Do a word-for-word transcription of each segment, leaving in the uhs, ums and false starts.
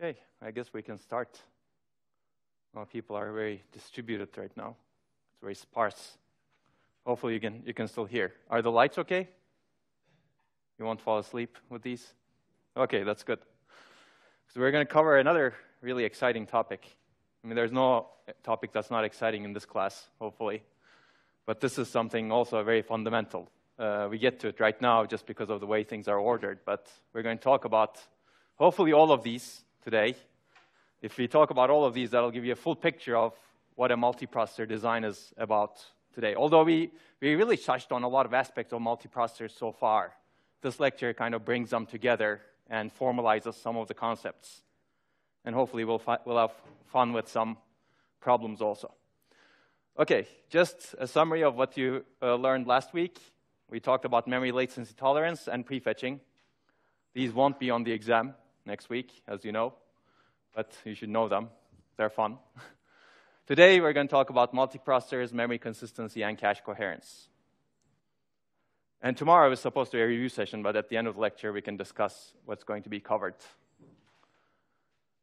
Okay, I guess we can start. Well, people are very distributed right now. It's very sparse. Hopefully you can, you can still hear. Are the lights okay? You won't fall asleep with these? Okay, that's good. So we're going to cover another really exciting topic. I mean, there's no topic that's not exciting in this class, hopefully. But this is something also very fundamental. Uh, we get to it right now just because of the way things are ordered. But we're going to talk about hopefully all of these today. If we talk about all of these, that'll give you a full picture of what a multiprocessor design is about today. Although we, we really touched on a lot of aspects of multiprocessors so far, this lecture kind of brings them together and formalizes some of the concepts. And hopefully we'll, we'll have fun with some problems also. Okay, just a summary of what you uh, learned last week. We talked about memory latency tolerance and prefetching. These won't be on the exam next week, as you know, but you should know them. They're fun. Today, we're going to talk about multiprocessors, memory consistency, and cache coherence. And tomorrow is supposed to be a review session, but at the end of the lecture, we can discuss what's going to be covered.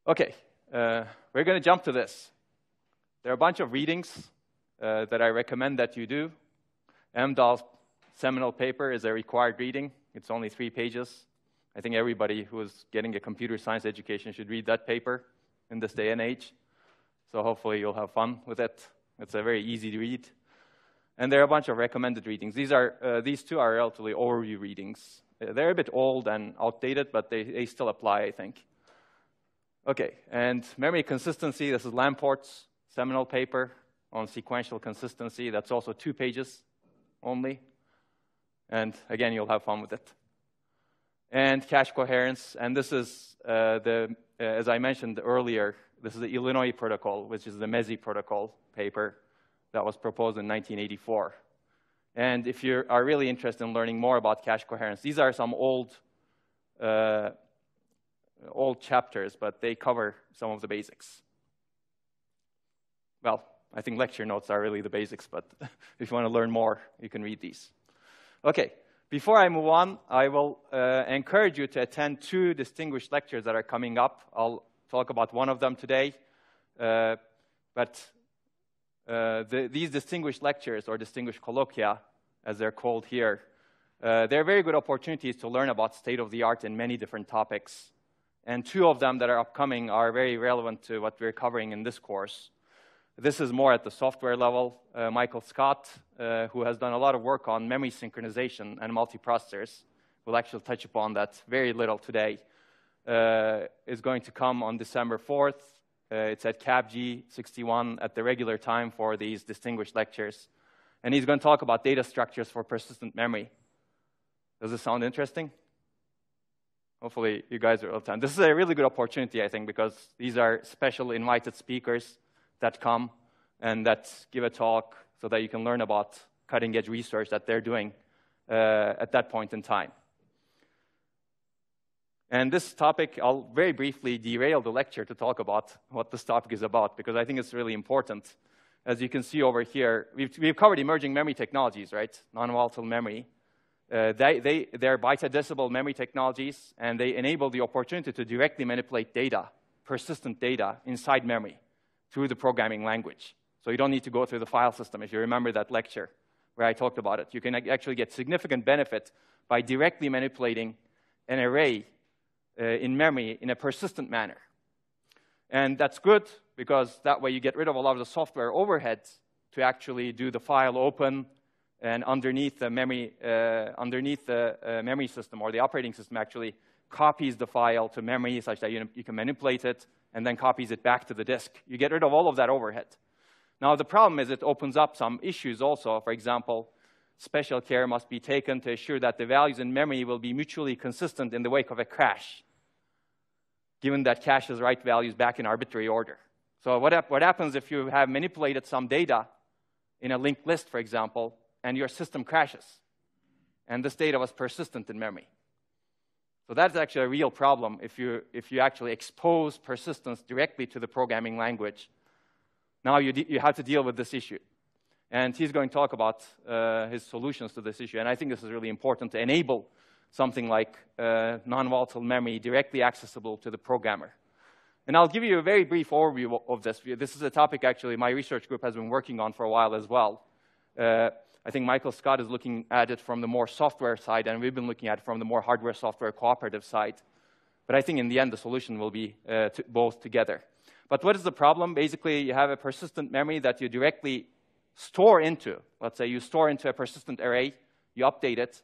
Okay, uh, we're going to jump to this. There are a bunch of readings uh, that I recommend that you do. Amdahl's seminal paper is a required reading. It's only three pages. I think everybody who is getting a computer science education should read that paper in this day and age. So hopefully you'll have fun with it. It's a very easy to read. And there are a bunch of recommended readings. These, are, uh, these two are relatively overview readings. They're a bit old and outdated, but they, they still apply, I think. Okay, and memory consistency, this is Lamport's seminal paper on sequential consistency. That's also two pages only. And again, you'll have fun with it. And cache coherence, and this is, uh, the, uh, as I mentioned earlier, this is the Illinois Protocol, which is the MESI protocol paper that was proposed in nineteen eighty-four. And if you are really interested in learning more about cache coherence, these are some old, uh, old chapters, but they cover some of the basics. Well, I think lecture notes are really the basics, but if you want to learn more, you can read these. Okay. Before I move on, I will uh, encourage you to attend two distinguished lectures that are coming up. I'll talk about one of them today. Uh, but uh, the, these distinguished lectures, or distinguished colloquia, as they're called here, uh, they're very good opportunities to learn about state-of-the-art in many different topics. And two of them that are upcoming are very relevant to what we're covering in this course. This is more at the software level. Uh, Michael Scott, uh, who has done a lot of work on memory synchronization and multiprocessors, we'll actually touch upon that very little today, uh, is going to come on December fourth. Uh, it's at C A B G sixty-one at the regular time for these distinguished lectures. And he's going to talk about data structures for persistent memory. Does this sound interesting? Hopefully you guys are all time. This is a really good opportunity, I think, because these are special invited speakers that come and that give a talk so that you can learn about cutting-edge research that they're doing uh, at that point in time. And this topic, I'll very briefly derail the lecture to talk about what this topic is about, because I think it's really important. As you can see over here, we've, we've covered emerging memory technologies, right? Non-volatile memory. Uh, they, they, they're byte-addressable memory technologies, and they enable the opportunity to directly manipulate data, persistent data, inside memory, through the programming language. So you don't need to go through the file system, if you remember that lecture where I talked about it. You can actually get significant benefit by directly manipulating an array uh, in memory in a persistent manner. And that's good, because that way you get rid of a lot of the software overhead to actually do the file open, and underneath the memory, uh, underneath the uh, memory system, or the operating system actually copies the file to memory such that you, you can manipulate it, and then copies it back to the disk. You get rid of all of that overhead. Now, the problem is it opens up some issues also. For example, special care must be taken to assure that the values in memory will be mutually consistent in the wake of a crash, given that caches write values back in arbitrary order. So what, hap what happens if you have manipulated some data in a linked list, for example, and your system crashes, and this data was persistent in memory? So that's actually a real problem if you, if you actually expose persistence directly to the programming language. Now you, you have to deal with this issue. And he's going to talk about uh, his solutions to this issue. And I think this is really important to enable something like uh, non-volatile memory directly accessible to the programmer. And I'll give you a very brief overview of this. This is a topic, actually, my research group has been working on for a while as well. Uh, I think Michael Scott is looking at it from the more software side, and we've been looking at it from the more hardware-software cooperative side. But I think in the end, the solution will be uh, to both together. But what is the problem? Basically, you have a persistent memory that you directly store into. Let's say you store into a persistent array, you update it,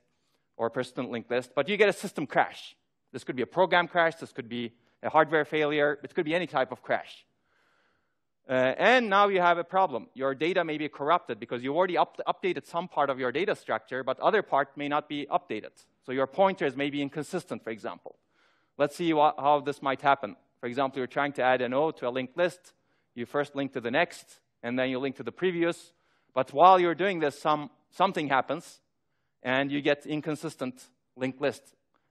or a persistent linked list, but you get a system crash. This could be a program crash, this could be a hardware failure, it could be any type of crash. Uh, and now you have a problem. Your data may be corrupted because you already up updated some part of your data structure, but other part may not be updated. So your pointers may be inconsistent, for example. Let's see how this might happen. For example, you're trying to add an O to a linked list. You first link to the next, and then you link to the previous. But while you're doing this, some, something happens, and you get inconsistent linked list.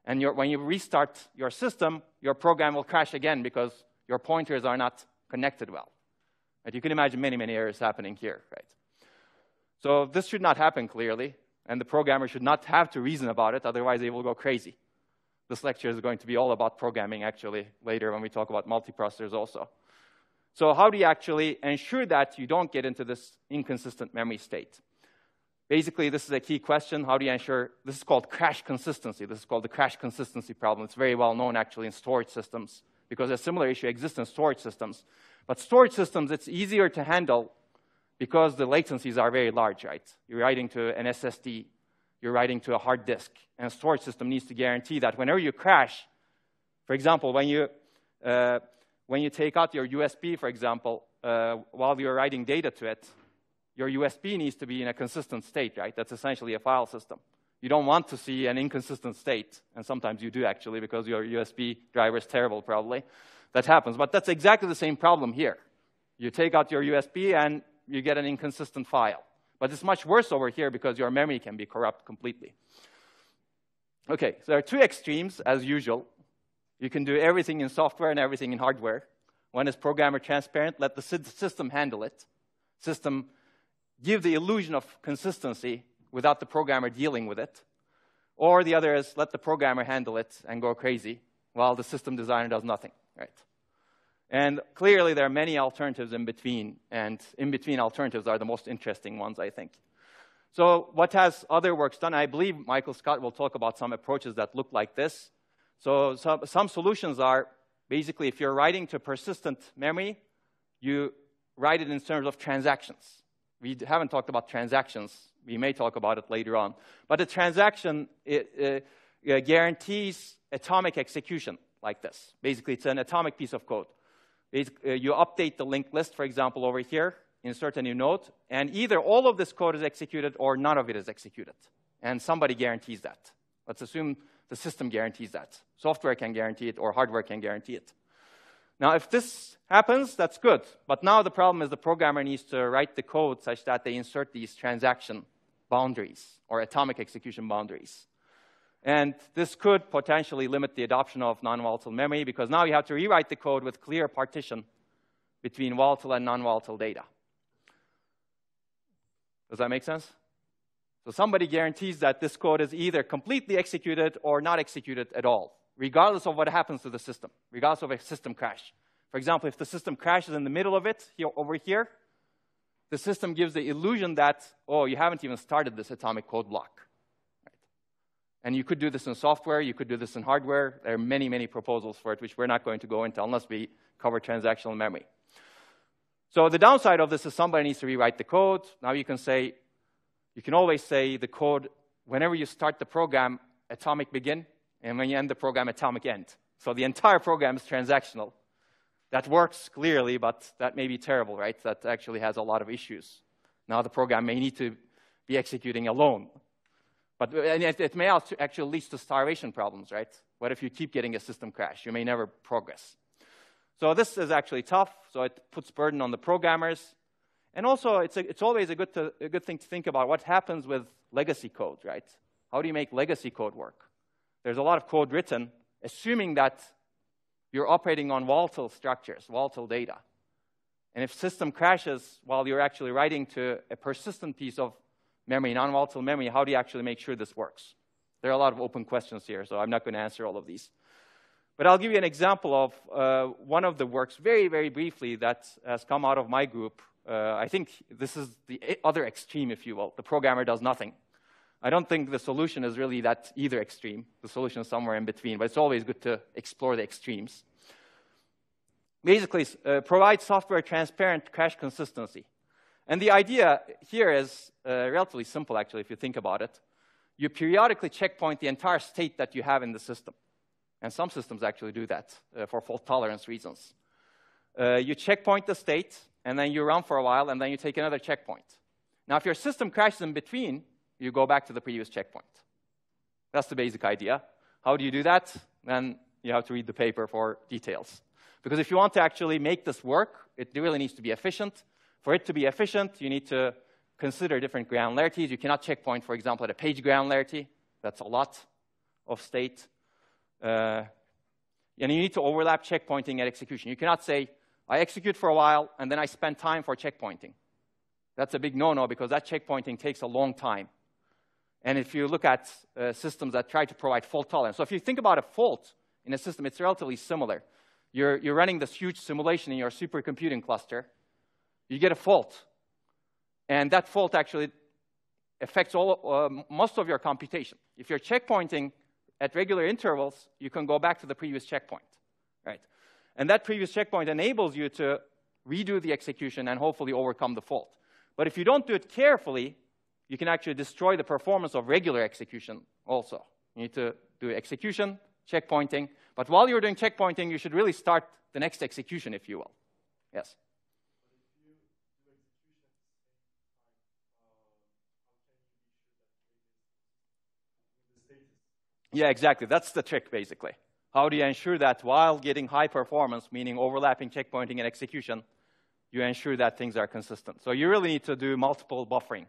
And your, when you restart your system, your program will crash again because your pointers are not connected well. And you can imagine many, many errors happening here, right? So this should not happen, clearly, and the programmer should not have to reason about it, otherwise they will go crazy. This lecture is going to be all about programming, actually, later when we talk about multiprocessors also. So how do you actually ensure that you don't get into this inconsistent memory state? Basically, this is a key question. How do you ensure? This is called crash consistency. This is called the crash consistency problem. It's very well known, actually, in storage systems, because a similar issue exists in storage systems. But storage systems, it's easier to handle because the latencies are very large, right? You're writing to an S S D. You're writing to a hard disk. And a storage system needs to guarantee that whenever you crash, for example, when you, uh, when you take out your U S B, for example, uh, while you're writing data to it, your U S B needs to be in a consistent state, right? That's essentially a file system. You don't want to see an inconsistent state, and sometimes you do, actually, because your U S B driver is terrible, probably. That happens, but that's exactly the same problem here. You take out your U S B, and you get an inconsistent file. But it's much worse over here because your memory can be corrupt completely. Okay, so there are two extremes, as usual. You can do everything in software and everything in hardware. One is programmer transparent. Let the system handle it. System give the illusion of consistency without the programmer dealing with it. Or the other is let the programmer handle it and go crazy while the system designer does nothing, right? And clearly there are many alternatives in between, and in between alternatives are the most interesting ones, I think. So what has other works done? I believe Michael Scott will talk about some approaches that look like this. So some, some solutions are basically if you're writing to persistent memory, you write it in terms of transactions. We haven't talked about transactions. We may talk about it later on. But a transaction it, uh, guarantees atomic execution like this. Basically, it's an atomic piece of code. Basic, uh, you update the linked list, for example, over here, insert a new node, and either all of this code is executed or none of it is executed. And somebody guarantees that. Let's assume the system guarantees that. Software can guarantee it or hardware can guarantee it. Now, if this happens, that's good. But now the problem is the programmer needs to write the code such that they insert these transaction boundaries or atomic execution boundaries. And this could potentially limit the adoption of non-volatile memory because now you have to rewrite the code with clear partition between volatile and non-volatile data. Does that make sense? So somebody guarantees that this code is either completely executed or not executed at all, regardless of what happens to the system, regardless of a system crash. For example, if the system crashes in the middle of it, here, over here, the system gives the illusion that, oh, you haven't even started this atomic code block. Right? And you could do this in software, you could do this in hardware. There are many, many proposals for it, which we're not going to go into unless we cover transactional memory. So the downside of this is somebody needs to rewrite the code. Now you can say, you can always say the code, whenever you start the program, atomic begin, and when you end the program, atomic end. So the entire program is transactional. That works clearly, but that may be terrible, right? That actually has a lot of issues. Now the program may need to be executing alone. But and it, it may also actually lead to starvation problems, right? What if you keep getting a system crash? You may never progress. So this is actually tough. So it puts burden on the programmers. And also, it's, a, it's always a good, to, a good thing to think about what happens with legacy code, right? How do you make legacy code work? There's a lot of code written, assuming that you're operating on volatile structures, volatile data. And if system crashes while you're actually writing to a persistent piece of memory, non-volatile memory, how do you actually make sure this works? There are a lot of open questions here, so I'm not going to answer all of these. But I'll give you an example of uh, one of the works very, very briefly that has come out of my group. Uh, I think this is the other extreme, if you will. The programmer does nothing. I don't think the solution is really that either extreme. The solution is somewhere in between, but it's always good to explore the extremes. Basically, uh, provide software transparent crash consistency. And the idea here is uh, relatively simple, actually, if you think about it. You periodically checkpoint the entire state that you have in the system. And some systems actually do that uh, for fault tolerance reasons. Uh, you checkpoint the state, and then you run for a while, and then you take another checkpoint. Now, if your system crashes in between, you go back to the previous checkpoint. That's the basic idea. How do you do that? Then you have to read the paper for details. Because if you want to actually make this work, it really needs to be efficient. For it to be efficient, you need to consider different granularities. You cannot checkpoint, for example, at a page granularity. That's a lot of state. Uh, and you need to overlap checkpointing at execution. You cannot say, I execute for a while, and then I spend time for checkpointing. That's a big no-no, because that checkpointing takes a long time. And if you look at uh, systems that try to provide fault tolerance, so if you think about a fault in a system, it's relatively similar. You're, you're running this huge simulation in your supercomputing cluster. You get a fault. And that fault actually affects all, uh, most of your computation. If you're checkpointing at regular intervals, you can go back to the previous checkpoint, right? And that previous checkpoint enables you to redo the execution and hopefully overcome the fault. But if you don't do it carefully, you can actually destroy the performance of regular execution also. You need to do execution, checkpointing. But while you're doing checkpointing, you should really start the next execution, if you will. Yes? Yeah, exactly. That's the trick, basically. How do you ensure that while getting high performance, meaning overlapping checkpointing and execution, you ensure that things are consistent? So you really need to do multiple buffering.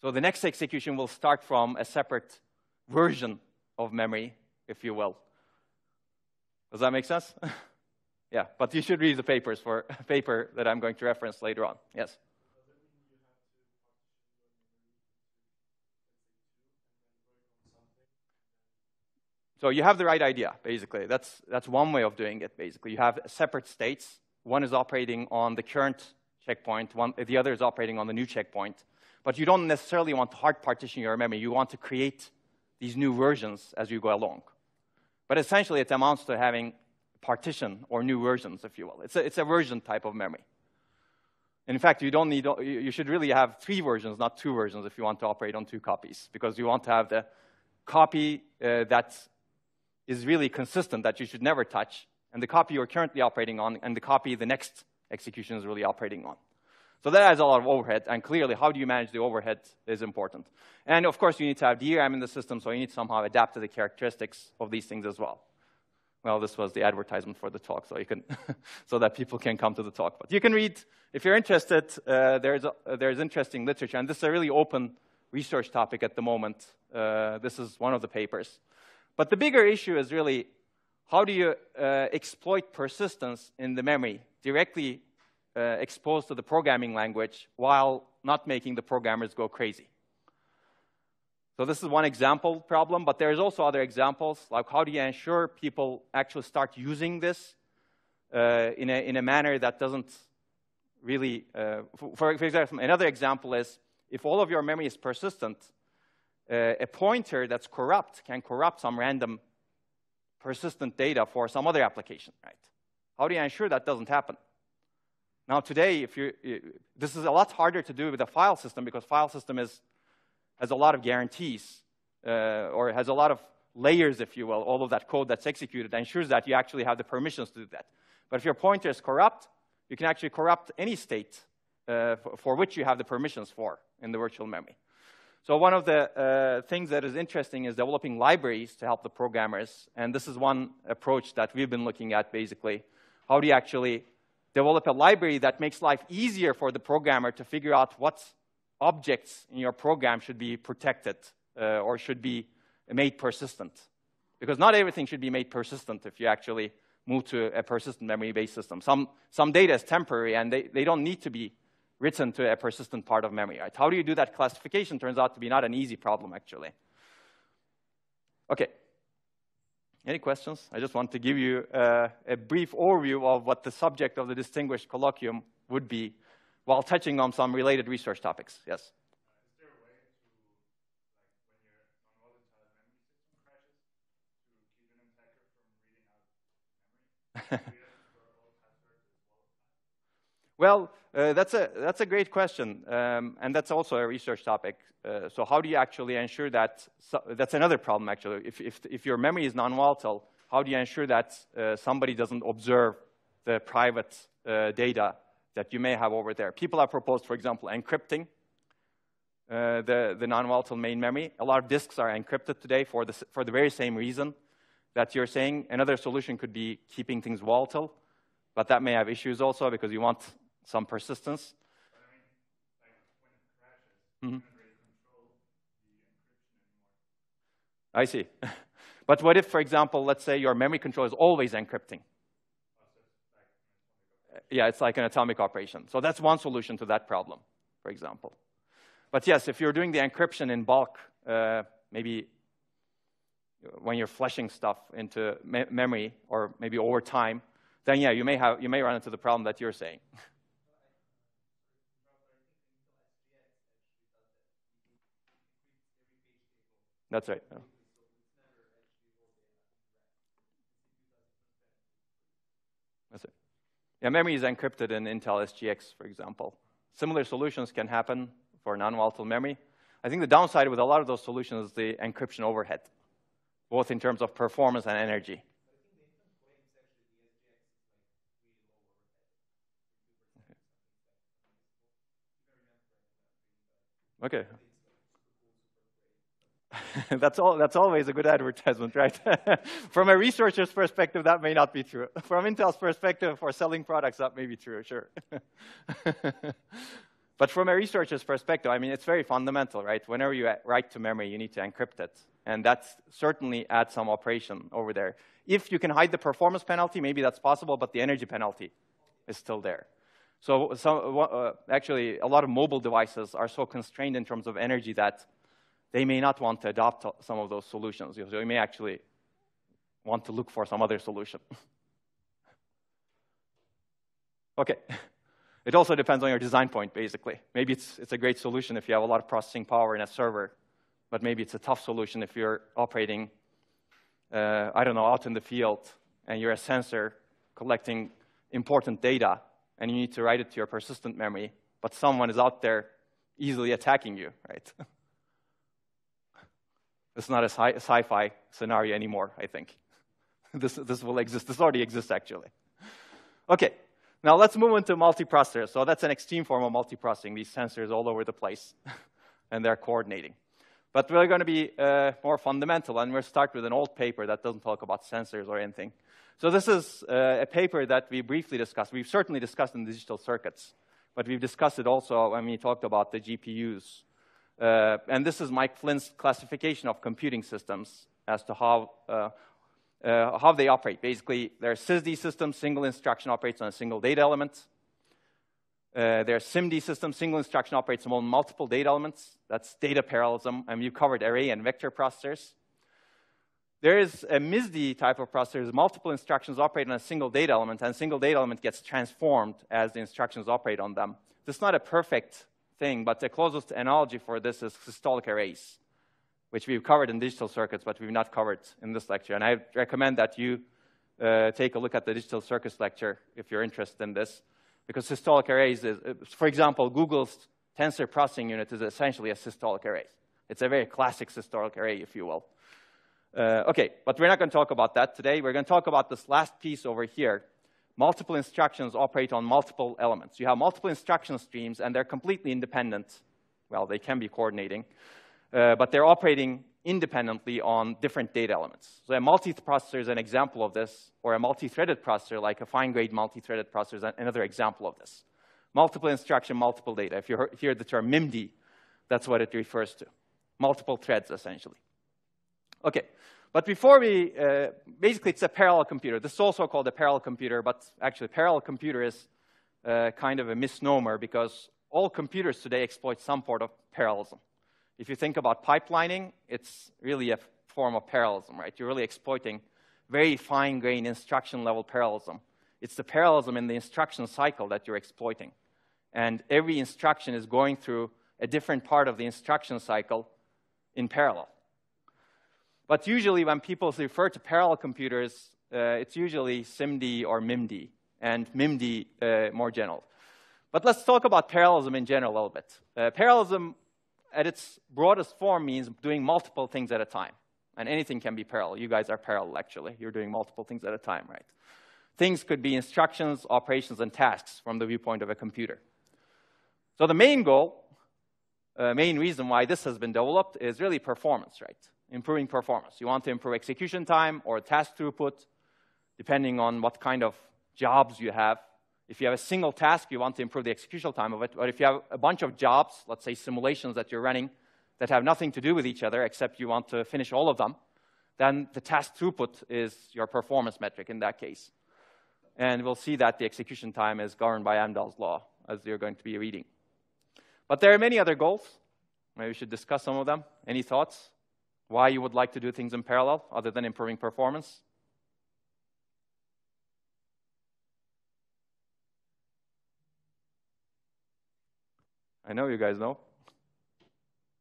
So the next execution will start from a separate version of memory, if you will. Does that make sense? Yeah, but you should read the papers for a paper that I'm going to reference later on. Yes? So you have the right idea, basically. That's, that's one way of doing it, basically. You have separate states. One is operating on the current checkpoint. One, the other is operating on the new checkpoint. But you don't necessarily want to hard partition your memory. You want to create these new versions as you go along. But essentially, it amounts to having partition or new versions, if you will. It's a, it's a version type of memory. In fact, you, don't need, you should really have three versions, not two versions, if you want to operate on two copies, because you want to have the copy uh, that's is really consistent, that you should never touch, and the copy you're currently operating on, and the copy the next execution is really operating on. So that has a lot of overhead, and clearly how do you manage the overhead is important. And of course you need to have D RAM in the system, so you need to somehow adapt to the characteristics of these things as well. Well, this was the advertisement for the talk, so, you can so that people can come to the talk. But you can read, if you're interested, uh, there's, a, there's interesting literature, and this is a really open research topic at the moment. Uh, this is one of the papers. But the bigger issue is really, how do you uh, exploit persistence in the memory directly uh, exposed to the programming language while not making the programmers go crazy? So this is one example problem, but there's also other examples, like how do you ensure people actually start using this uh, in, a, in a manner that doesn't really... Uh, for, for example, another example is, if all of your memory is persistent, Uh, a pointer that's corrupt can corrupt some random persistent data for some other application, right? How do you ensure that doesn't happen? Now today, if you, this is a lot harder to do with a file system, because file system is, has a lot of guarantees, uh, or has a lot of layers, if you will. All of that code that's executed ensures that you actually have the permissions to do that. But if your pointer is corrupt, you can actually corrupt any state uh, for, for which you have the permissions for in the virtual memory. So one of the uh, things that is interesting is developing libraries to help the programmers. And this is one approach that we've been looking at, basically. How do you actually develop a library that makes life easier for the programmer to figure out what objects in your program should be protected uh, or should be made persistent? Because not everything should be made persistent if you actually move to a persistent memory-based system. Some, some data is temporary, and they, they don't need to be written to a persistent part of memory, right? How do you do that classification? Turns out to be not an easy problem, actually. Okay. Any questions? I just want to give you uh, a brief overview of what the subject of the distinguished colloquium would be while touching on some related research topics. Yes? Is there a way to, like, when your unvolatile memory system crashes, to keep an attacker from reading out memory? Well, uh, that's, a, that's a great question, um, and that's also a research topic. Uh, so how do you actually ensure that? So that's another problem, actually. If, if, if your memory is non-volatile, how do you ensure that uh, somebody doesn't observe the private uh, data that you may have over there? People have proposed, for example, encrypting uh, the, the non-volatile main memory. A lot of disks are encrypted today for the, for the very same reason that you're saying. Another solution could be keeping things volatile, but that may have issues also because you want some persistence. But I mean, like, when it crashes, mm-hmm. you can't really control the encryption anymore. I see. But what if, for example, let's say your memory control is always encrypting? Yeah, it's like an atomic operation. So that's one solution to that problem, for example. But yes, if you're doing the encryption in bulk, uh, maybe when you're flushing stuff into me memory, or maybe over time, then yeah, you may have you may run into the problem that you're saying. That's right. Yeah. That's it. Yeah, memory is encrypted in Intel S G X, for example. Similar solutions can happen for non-volatile memory. I think the downside with a lot of those solutions is the encryption overhead, both in terms of performance and energy. Okay. that's, all, that's always a good advertisement, right? From a researcher's perspective, that may not be true. From Intel's perspective, for selling products, that may be true, sure. But from a researcher's perspective, I mean, it's very fundamental, right? Whenever you write to memory, you need to encrypt it. And that certainly adds some operation over there. If you can hide the performance penalty, maybe that's possible, but the energy penalty is still there. So, so uh, actually, a lot of mobile devices are so constrained in terms of energy that they may not want to adopt some of those solutions. So you may actually want to look for some other solution. Okay. It also depends on your design point, basically. Maybe it's, it's a great solution if you have a lot of processing power in a server, but maybe it's a tough solution if you're operating, uh, I don't know, out in the field, and you're a sensor collecting important data, and you need to write it to your persistent memory, but someone is out there easily attacking you, right? It's not a sci- sci-fi scenario anymore, I think. this, this will exist. This already exists, actually. Okay, now let's move into multiprocessors. So that's an extreme form of multiprocessing, these sensors all over the place, and they're coordinating. But we're going to be uh, more fundamental, and we'll start with an old paper that doesn't talk about sensors or anything. So this is uh, a paper that we briefly discussed. We've certainly discussed in digital circuits, but we've discussed it also when we talked about the G P Us. Uh, and this is Mike Flynn's classification of computing systems as to how, uh, uh, how they operate. Basically, there are S I S D systems, single instruction operates on a single data element. Uh, there are S I M D systems, single instruction operates on multiple data elements. That's data parallelism, and you covered array and vector processors. There is a M I S D type of processors. Multiple instructions operate on a single data element, and single data element gets transformed as the instructions operate on them. This is not a perfect thing, but the closest analogy for this is systolic arrays, which we've covered in digital circuits, but we've not covered in this lecture. And I recommend that you uh, take a look at the digital circuits lecture if you're interested in this, because systolic arrays is, for example, Google's Tensor Processing Unit is essentially a systolic array. It's a very classic systolic array, if you will. Uh, okay, but we're not going to talk about that today. We're going to talk about this last piece over here. Multiple instructions operate on multiple elements. You have multiple instruction streams, and they're completely independent. Well, they can be coordinating, uh, but they're operating independently on different data elements. So a multiprocessor is an example of this, or a multi-threaded processor, like a fine-grained multi-threaded processor is another example of this. Multiple instruction, multiple data. If you hear the term M I M D, that's what it refers to. Multiple threads, essentially. Okay, but before we, uh, basically it's a parallel computer. This is also called a parallel computer, but actually parallel computer is uh, kind of a misnomer because all computers today exploit some sort of parallelism. If you think about pipelining, it's really a form of parallelism, right? You're really exploiting very fine-grained instruction-level parallelism. It's the parallelism in the instruction cycle that you're exploiting. And every instruction is going through a different part of the instruction cycle in parallel. But usually when people refer to parallel computers, uh, it's usually SIMD or MIMD, and MIMD uh, more general. But let's talk about parallelism in general a little bit. Uh, parallelism at its broadest form means doing multiple things at a time. And anything can be parallel. You guys are parallel, actually. You're doing multiple things at a time, right? Things could be instructions, operations, and tasks from the viewpoint of a computer. So the main goal, uh, main reason why this has been developed is really performance, right? Improving performance. You want to improve execution time or task throughput, depending on what kind of jobs you have. If you have a single task, you want to improve the execution time of it. But if you have a bunch of jobs, let's say simulations that you're running, that have nothing to do with each other except you want to finish all of them, then the task throughput is your performance metric in that case. And we'll see that the execution time is governed by Amdahl's law, as you're going to be reading. But there are many other goals. Maybe we should discuss some of them. Any thoughts? Why you would like to do things in parallel, other than improving performance? I know you guys know.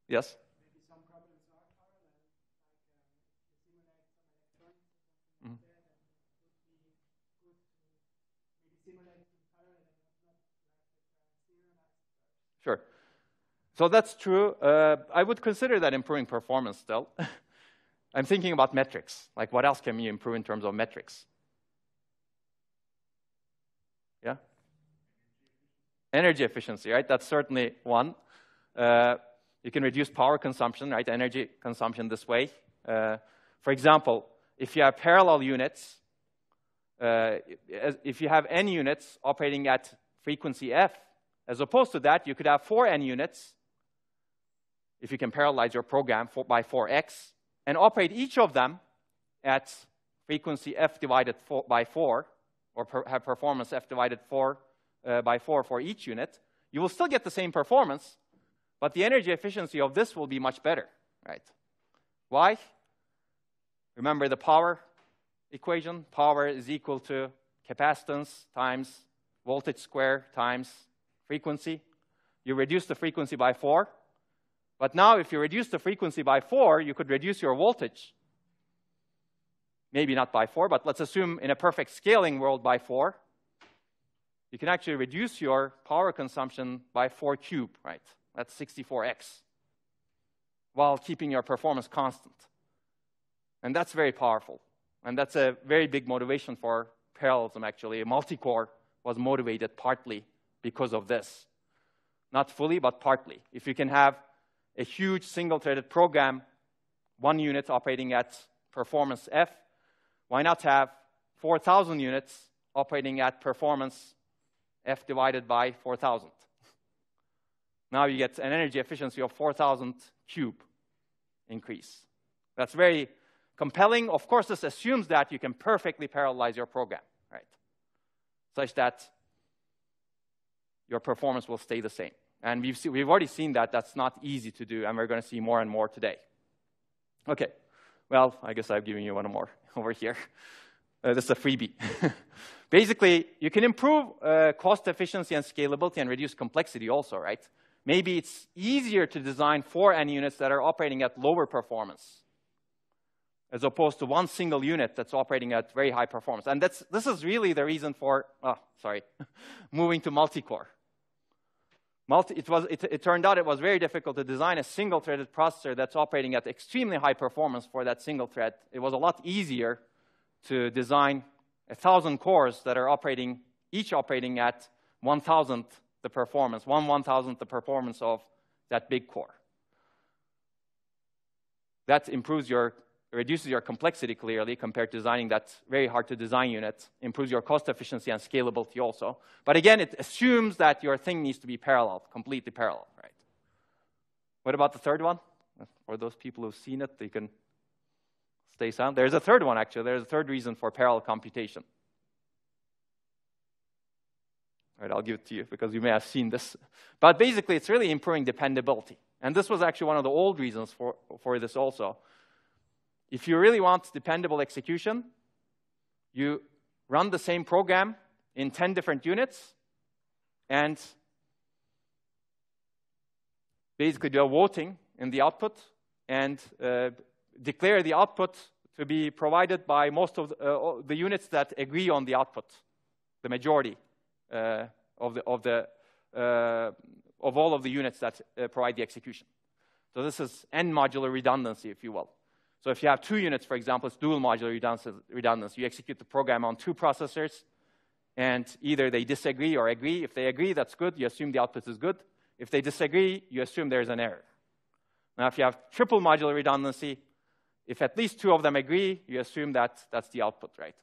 Yes? Sure. So that's true. Uh, I would consider that improving performance still. I'm thinking about metrics. Like, what else can you improve in terms of metrics? Yeah? Energy efficiency, right? That's certainly one. Uh, you can reduce power consumption, right? Energy consumption this way. Uh, for example, if you have parallel units, uh, if you have n units operating at frequency f, as opposed to that, you could have four n units, if you can parallelize your program for, by four x, and operate each of them at frequency f divided four, by four, or per, have performance f divided four uh, by four for each unit. You will still get the same performance, but the energy efficiency of this will be much better, right? Why? Remember the power equation? Power is equal to capacitance times voltage square times frequency. You reduce the frequency by four. But now if you reduce the frequency by four, you could reduce your voltage. Maybe not by four, but let's assume in a perfect scaling world by four. You can actually reduce your power consumption by four cubed, right? That's sixty-four x, while keeping your performance constant. And that's very powerful. And that's a very big motivation for parallelism, actually. Multicore was motivated partly because of this. Not fully, but partly. If you can have a huge single-threaded program, one unit operating at performance F, why not have four thousand units operating at performance F divided by four thousand? Now you get an energy efficiency of four thousand cube increase. That's very compelling. Of course, this assumes that you can perfectly parallelize your program, right? Such that your performance will stay the same. And we've, see, we've already seen that that's not easy to do, and we're going to see more and more today. Okay, well, I guess I've given you one more over here. Uh, this is a freebie. Basically, you can improve uh, cost efficiency and scalability and reduce complexity also, right? Maybe it's easier to design four N units that are operating at lower performance, as opposed to one single unit that's operating at very high performance. And that's, this is really the reason for, oh, sorry, moving to multicore. Multi, it, was, it, it turned out it was very difficult to design a single-threaded processor that's operating at extremely high performance for that single thread. It was a lot easier to design a thousand cores that are operating, each operating at one thousandth the performance, one one thousandth the performance of that big core. That improves your, reduces your complexity clearly compared to designing that very hard to design unit, improves your cost efficiency and scalability also. But again, it assumes that your thing needs to be parallel, completely parallel, right? What about the third one? For those people who've seen it, they can stay sound. There's a third one, actually. There's a third reason for parallel computation. All right, I'll give it to you because you may have seen this. But basically, it's really improving dependability. And this was actually one of the old reasons for, for this also. If you really want dependable execution, You run the same program in ten different units, and basically do a voting in the output, and uh, declare the output to be provided by most of the, uh, the units that agree on the output, the majority uh, of the of the uh, of all of the units that uh, provide the execution. So this is n modular redundancy, if you will. So if you have two units, for example, it's dual modular redundancy. You execute the program on two processors, and either they disagree or agree. If they agree, that's good. You assume the output is good. If they disagree, you assume there's an error. Now, if you have triple modular redundancy, if at least two of them agree, you assume that that's the output, right?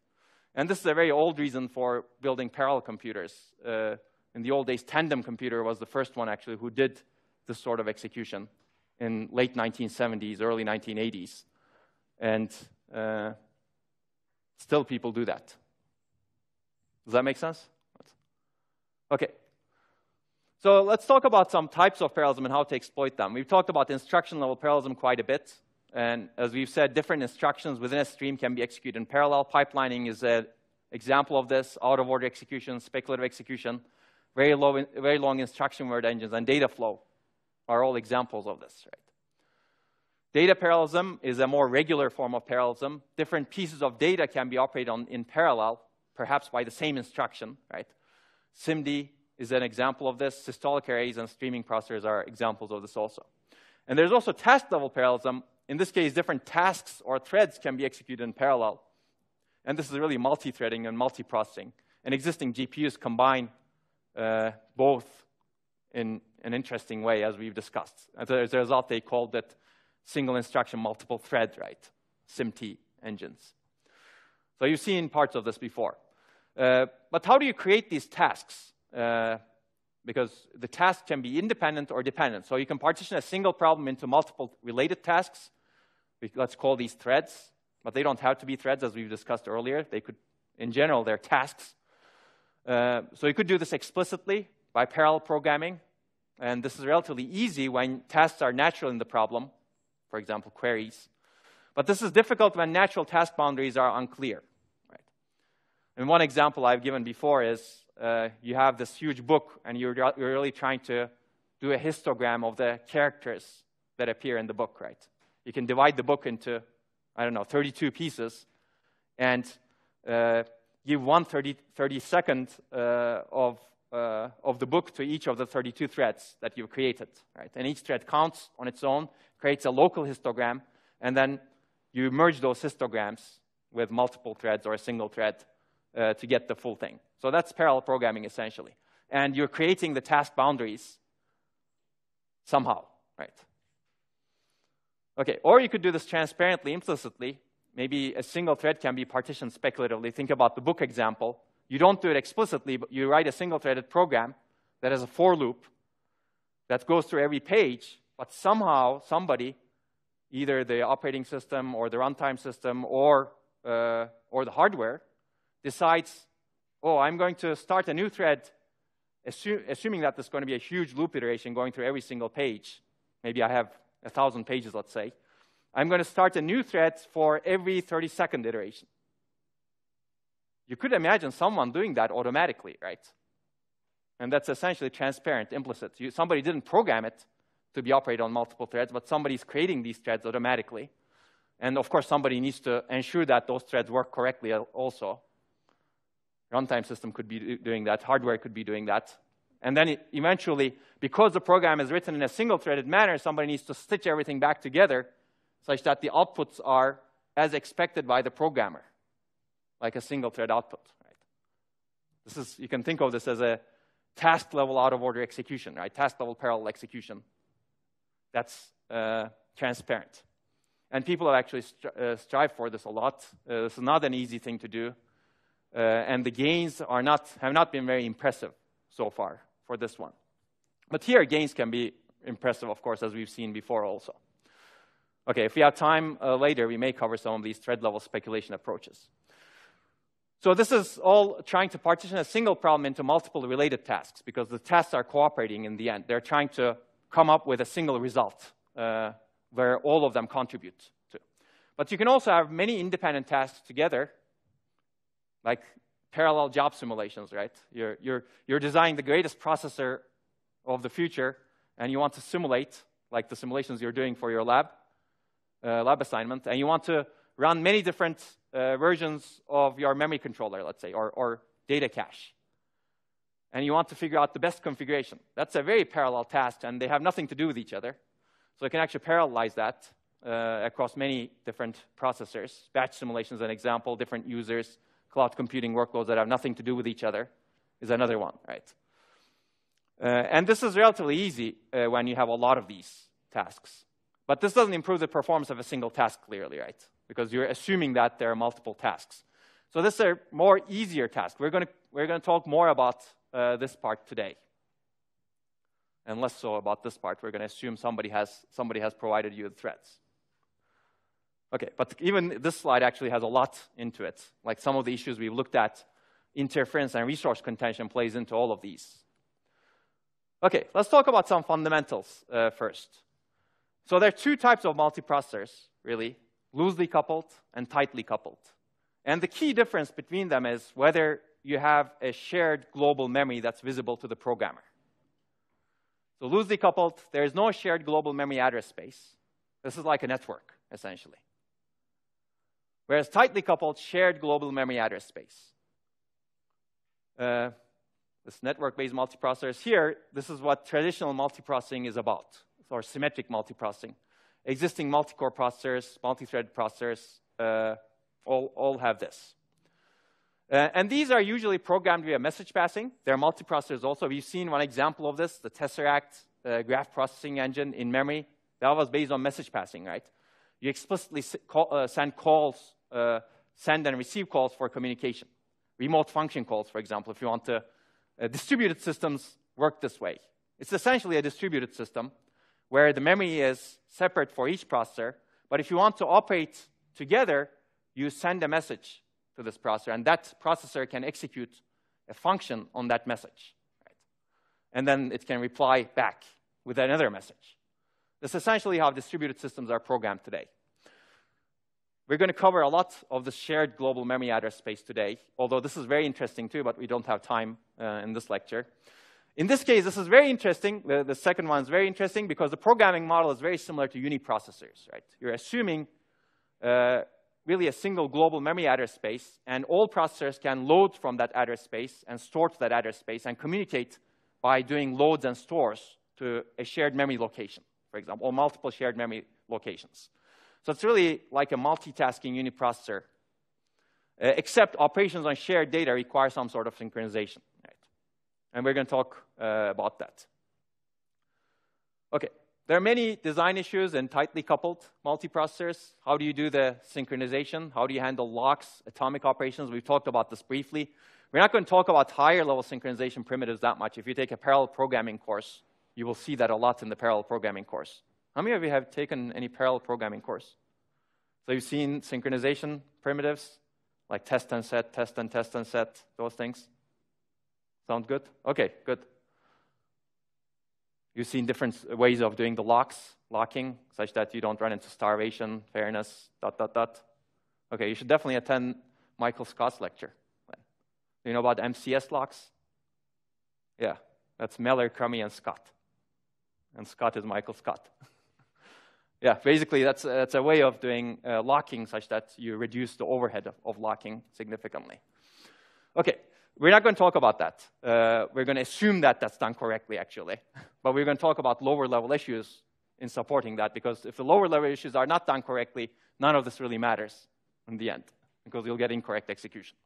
And this is a very old reason for building parallel computers. Uh, in the old days, Tandem computer was the first one, actually, who did this sort of execution in late nineteen seventies, early nineteen eighties. And uh, still people do that. Does that make sense? Okay. So let's talk about some types of parallelism and how to exploit them. We've talked about instruction level parallelism quite a bit. And as we've said, different instructions within a stream can be executed in parallel. Pipelining is an example of this, out of order execution, speculative execution, very, low, very long instruction word engines, and data flow are all examples of this, right? Data parallelism is a more regular form of parallelism. Different pieces of data can be operated on in parallel, perhaps by the same instruction, right? SIMD is an example of this. Systolic arrays and streaming processors are examples of this also. And there's also task level parallelism. In this case, different tasks or threads can be executed in parallel. And this is really multi-threading and multi-processing. And existing G P Us combine uh, both in an interesting way, as we've discussed. As a result, they called it single instruction, multiple thread, right? SIMT engines. So you've seen parts of this before. Uh, but how do you create these tasks? Uh, because the task can be independent or dependent. So you can partition a single problem into multiple related tasks. Let's call these threads. But they don't have to be threads, as we've discussed earlier. They could, in general, they're tasks. Uh, so you could do this explicitly by parallel programming. And this is relatively easy when tasks are natural in the problem. For example, queries. But this is difficult when natural task boundaries are unclear, right? And one example I've given before is uh, you have this huge book, and you're, you're really trying to do a histogram of the characters that appear in the book, right? You can divide the book into, I don't know, thirty-two pieces, and uh, give one thirty-second uh, of, uh, of the book to each of the thirty-two threads that you've created, right? And each thread counts on its own, creates a local histogram, and then you merge those histograms with multiple threads or a single thread uh, to get the full thing. So that's parallel programming, essentially. And you're creating the task boundaries somehow, right? Okay, or you could do this transparently, implicitly. Maybe a single thread can be partitioned speculatively. Think about the book example. You don't do it explicitly, but you write a single-threaded program that has a for loop that goes through every page. But somehow, somebody, either the operating system or the runtime system or, uh, or the hardware, decides, oh, I'm going to start a new thread, assu assuming that there's going to be a huge loop iteration going through every single page. Maybe I have one thousand pages, let's say. I'm going to start a new thread for every thirty-second iteration. You could imagine someone doing that automatically, right? And that's essentially transparent, implicit. You, somebody didn't program it to be operated on multiple threads, but somebody's creating these threads automatically. And of course, somebody needs to ensure that those threads work correctly also. Runtime system could be doing that. Hardware could be doing that. And then it eventually, because the program is written in a single-threaded manner, somebody needs to stitch everything back together such that the outputs are as expected by the programmer, like a single-thread output, right? This is, you can think of this as a task-level out-of-order execution, right? Task-level parallel execution. That's uh, transparent. And people have actually stri uh, strive for this a lot. Uh, this is not an easy thing to do. Uh, and the gains are not, have not been very impressive so far for this one. But here, gains can be impressive, of course, as we've seen before also. Okay, if we have time uh, later, we may cover some of these thread-level speculation approaches. So this is all trying to partition a single problem into multiple related tasks, because the tasks are cooperating in the end. They're trying to come up with a single result uh, where all of them contribute to. But you can also have many independent tasks together like parallel job simulations, right? You're, you're, you're designing the greatest processor of the future, and you want to simulate, like the simulations you're doing for your lab, uh, lab assignment, and you want to run many different uh, versions of your memory controller, let's say, or, or data cache. And you want to figure out the best configuration. That's a very parallel task, and they have nothing to do with each other. So you can actually parallelize that uh, across many different processors. Batch simulations is an example, different users, cloud computing workloads that have nothing to do with each other is another one, right? Uh, and this is relatively easy uh, when you have a lot of these tasks. But this doesn't improve the performance of a single task clearly, right? Because you're assuming that there are multiple tasks. So this is a more easier task. We're going to, we're going to talk more about uh, this part today. And less so about this part. We're going to assume somebody has, somebody has provided you with threads. Okay, but even this slide actually has a lot into it. Like some of the issues we've looked at, interference and resource contention plays into all of these. Okay, let's talk about some fundamentals uh, first. So there are two types of multiprocessors, really, loosely coupled and tightly coupled. And the key difference between them is whether you have a shared global memory that's visible to the programmer. So loosely coupled, there is no shared global memory address space. This is like a network, essentially. Whereas tightly coupled, shared global memory address space. Uh, This network-based multiprocessors here, this is what traditional multiprocessing is about, or symmetric multiprocessing. Existing multi-core processors, multi-thread processors, uh, all, all have this. Uh, and these are usually programmed via message passing. There are multiprocessors also. We've seen one example of this, the Tesseract uh, graph processing engine in memory. That was based on message passing, right? You explicitly call, uh, send calls, uh, send and receive calls for communication. Remote function calls, for example, if you want to. Uh, distributed systems work this way. It's essentially a distributed system where the memory is separate for each processor, but if you want to operate together, you send a message to this processor, and that processor can execute a function on that message. Right? And then it can reply back with another message. That's essentially how distributed systems are programmed today. We're going to cover a lot of the shared global memory address space today, although this is very interesting too, but we don't have time uh, in this lecture. In this case, this is very interesting. The, the second one is very interesting because the programming model is very similar to uniprocessors, right? You're assuming uh, really a single global memory address space, and all processors can load from that address space and store to that address space and communicate by doing loads and stores to a shared memory location, for example, or multiple shared memory locations. So it's really like a multitasking uniprocessor, uh, except operations on shared data require some sort of synchronization, right? And we're going to talk uh, about that. Okay, there are many design issues in tightly coupled multiprocessors. How do you do the synchronization? How do you handle locks, atomic operations? We've talked about this briefly. We're not going to talk about higher level synchronization primitives that much. If you take a parallel programming course, you will see that a lot in the parallel programming course. How many of you have taken any parallel programming course? So you've seen synchronization primitives, like test and set, test and test and set, those things? Sound good? Okay, good. You've seen different ways of doing the locks, locking, such that you don't run into starvation, fairness, dot, dot, dot. Okay, you should definitely attend Michael Scott's lecture. Do you know about M C S locks? Yeah, that's Meller, Crummy, and Scott. And Scott is Michael Scott. Yeah, basically that's, uh, that's a way of doing uh, locking such that you reduce the overhead of, of locking significantly. Okay, we're not going to talk about that. Uh, we're going to assume that that's done correctly, actually. But we're going to talk about lower level issues in supporting that, because if the lower level issues are not done correctly, none of this really matters in the end, because you'll get incorrect execution.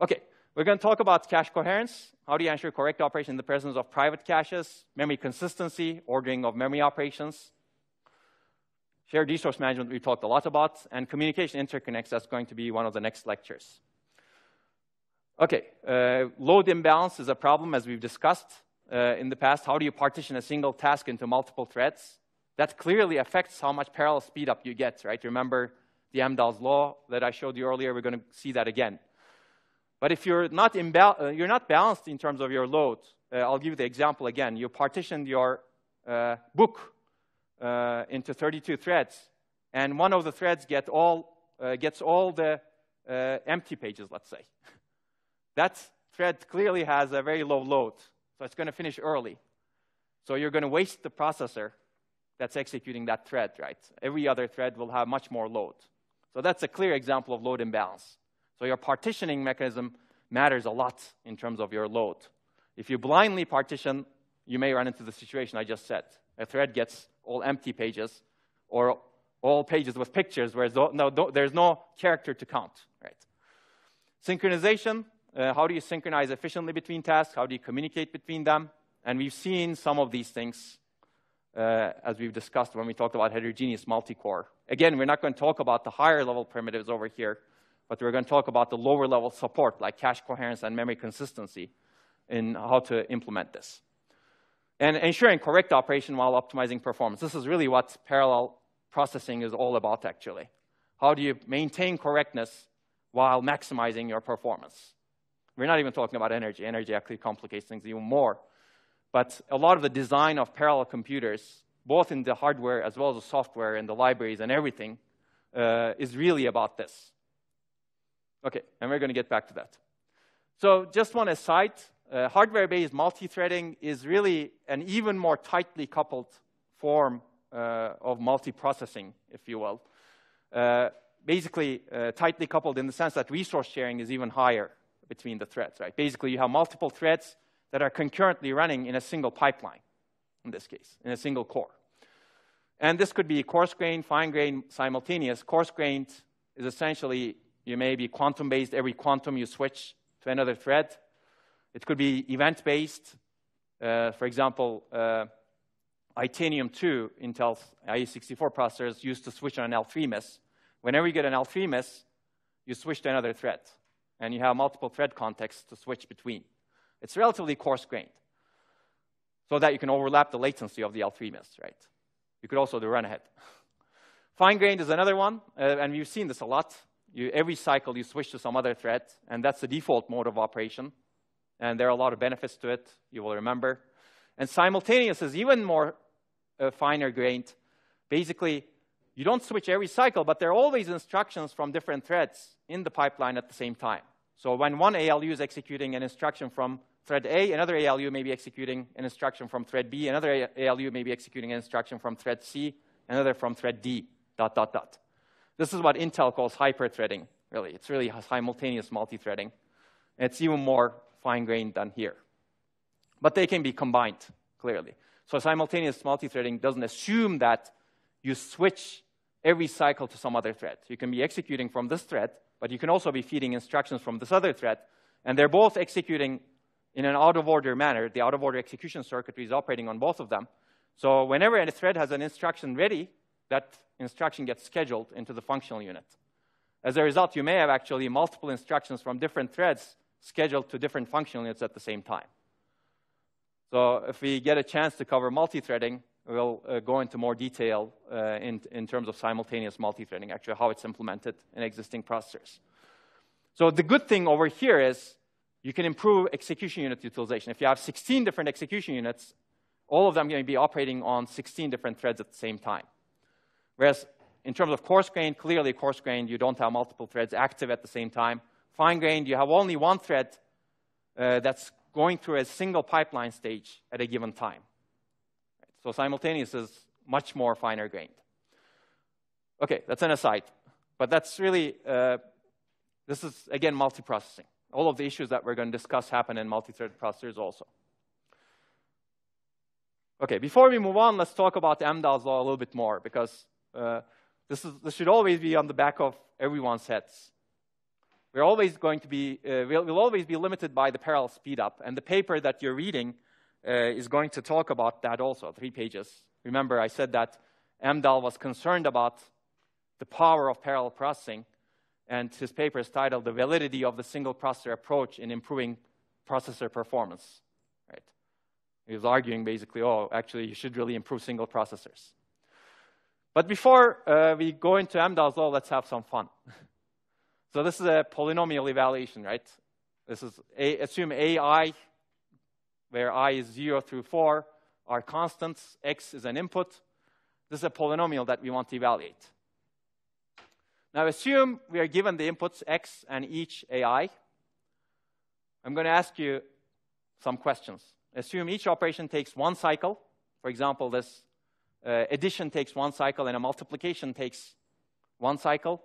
Okay, we're going to talk about cache coherence. How do you ensure correct operation in the presence of private caches, memory consistency, ordering of memory operations. Shared resource management we talked a lot about, and communication interconnects, that's going to be one of the next lectures. Okay, uh, load imbalance is a problem as we've discussed uh, in the past. How do you partition a single task into multiple threads? That clearly affects how much parallel speed up you get, right? Remember the Amdahl's law that I showed you earlier, we're going to see that again. But if you're not, uh, you're not balanced in terms of your load, uh, I'll give you the example again. You partitioned your uh, book uh, into thirty-two threads, and one of the threads get all, uh, gets all the uh, empty pages, let's say. That thread clearly has a very low load, so it's going to finish early. So you're going to waste the processor that's executing that thread, right? Every other thread will have much more load. So that's a clear example of load imbalance. So your partitioning mechanism matters a lot in terms of your load. If you blindly partition, you may run into the situation I just said. A thread gets all empty pages, or all pages with pictures where there's no character to count, right? Synchronization, uh, how do you synchronize efficiently between tasks? How do you communicate between them? And we've seen some of these things uh, as we've discussed when we talked about heterogeneous multi-core. Again, we're not going to talk about the higher level primitives over here, but we're going to talk about the lower level support like cache coherence and memory consistency in how to implement this. And ensuring correct operation while optimizing performance. This is really what parallel processing is all about, actually. How do you maintain correctness while maximizing your performance? We're not even talking about energy. Energy actually complicates things even more. But a lot of the design of parallel computers, both in the hardware as well as the software and the libraries and everything, uh, is really about this. Okay, and we're going to get back to that. So just one aside. Uh, hardware-based multi-threading is really an even more tightly coupled form uh, of multi-processing, if you will. Uh, basically, uh, tightly coupled in the sense that resource sharing is even higher between the threads, right? Basically, you have multiple threads that are concurrently running in a single pipeline, in this case, in a single core. And this could be coarse-grained, fine-grained, simultaneous. Coarse-grained is essentially, you may be quantum-based. Every quantum you switch to another thread. It could be event-based. Uh, for example, uh, Itanium two, Intel's I E sixty-four processors, used to switch on an L three M I S. Whenever you get an L three M I S, you switch to another thread. And you have multiple thread contexts to switch between. It's relatively coarse-grained so that you can overlap the latency of the L three M I S, right? You could also do run-ahead. Fine-grained is another one, uh, and we've seen this a lot. You, every cycle, you switch to some other thread, and that's the default mode of operation. And there are a lot of benefits to it, you will remember. And simultaneous is even more uh, finer grained. Basically, you don't switch every cycle, but there are always instructions from different threads in the pipeline at the same time. So when one A L U is executing an instruction from thread A, another A L U may be executing an instruction from thread B, another A L U may be executing an instruction from thread C, another from thread D, dot, dot, dot. This is what Intel calls hyper-threading, really. It's really simultaneous multi-threading. It's even more fine-grained than here. But they can be combined, clearly. So simultaneous multi-threading doesn't assume that you switch every cycle to some other thread. You can be executing from this thread, but you can also be feeding instructions from this other thread, and they're both executing in an out-of-order manner. The out-of-order execution circuitry is operating on both of them. So whenever a thread has an instruction ready, that instruction gets scheduled into the functional unit. As a result, you may have actually multiple instructions from different threads scheduled to different functional units at the same time. So if we get a chance to cover multi-threading, we'll uh, go into more detail uh, in, in terms of simultaneous multi-threading, actually how it's implemented in existing processors. So the good thing over here is you can improve execution unit utilization. If you have sixteen different execution units, all of them are going to be operating on sixteen different threads at the same time. Whereas in terms of coarse-grained, clearly coarse-grained, you don't have multiple threads active at the same time. Fine-grained, you have only one thread uh, that's going through a single pipeline stage at a given time. So simultaneous is much more finer-grained. Okay, that's an aside. But that's really, uh, this is, again, multiprocessing. All of the issues that we're going to discuss happen in multi-threaded processors also. Okay, before we move on, let's talk about Amdahl's law a little bit more, because uh, this, is, this should always be on the back of everyone's heads. We're always going to be, uh, we'll, we'll always be limited by the parallel speed up. And the paper that you're reading uh, is going to talk about that also, three pages. Remember, I said that Amdahl was concerned about the power of parallel processing. And his paper is titled, The Validity of the Single Processor Approach in Improving Processor Performance. Right? He was arguing basically, oh, actually, you should really improve single processors. But before uh, we go into Amdahl's law, let's have some fun. So this is a polynomial evaluation, right? This is a, assume A I, where I is zero through four, are constants, x is an input. This is a polynomial that we want to evaluate. Now assume we are given the inputs X and each A I. I'm going to ask you some questions. Assume each operation takes one cycle. For example, this uh, addition takes one cycle and a multiplication takes one cycle.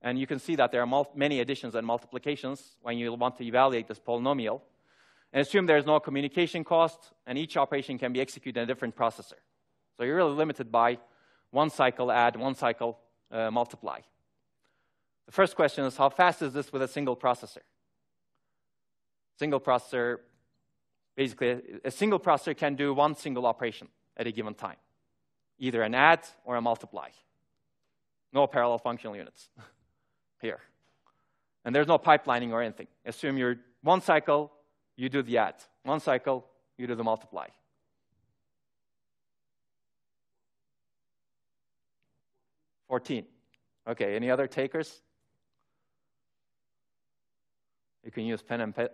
And you can see that there are many additions and multiplications when you want to evaluate this polynomial. And assume there is no communication cost, and each operation can be executed in a different processor. So you're really limited by one cycle add, one cycle uh, multiply. The first question is, how fast is this with a single processor? Single processor, basically, a single processor can do one single operation at a given time, either an add or a multiply. No parallel functional units here. And there's no pipelining or anything. Assume you're one cycle, you do the add. One cycle, you do the multiply. fourteen. Okay, any other takers? You can use pen and, pe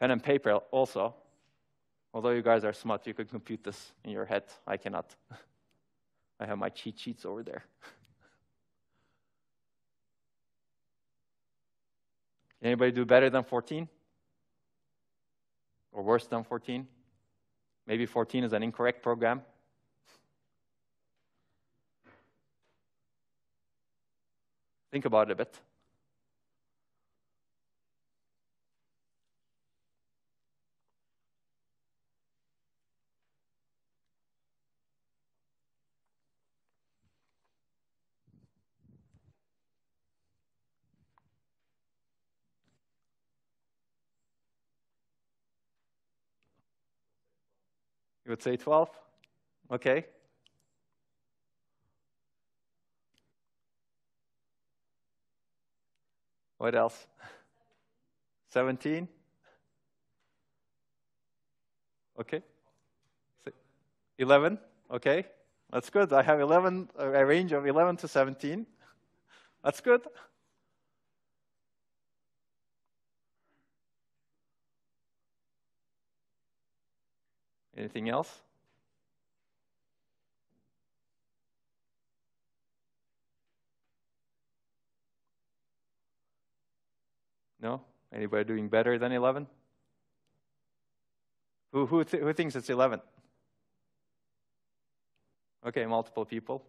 pen and paper also. Although you guys are smart, you can compute this in your head. I cannot. I have my cheat sheets over there. Can anybody do better than fourteen? Or worse than fourteen? Maybe fourteen is an incorrect program. Think about it a bit. You would say twelve? Okay. What else? seventeen? Okay. eleven? Okay. That's good. I have eleven, a range of eleven to seventeen. That's good. Anything else? No? Anybody doing better than eleven? Who, who, th who thinks it's eleven? Okay, multiple people.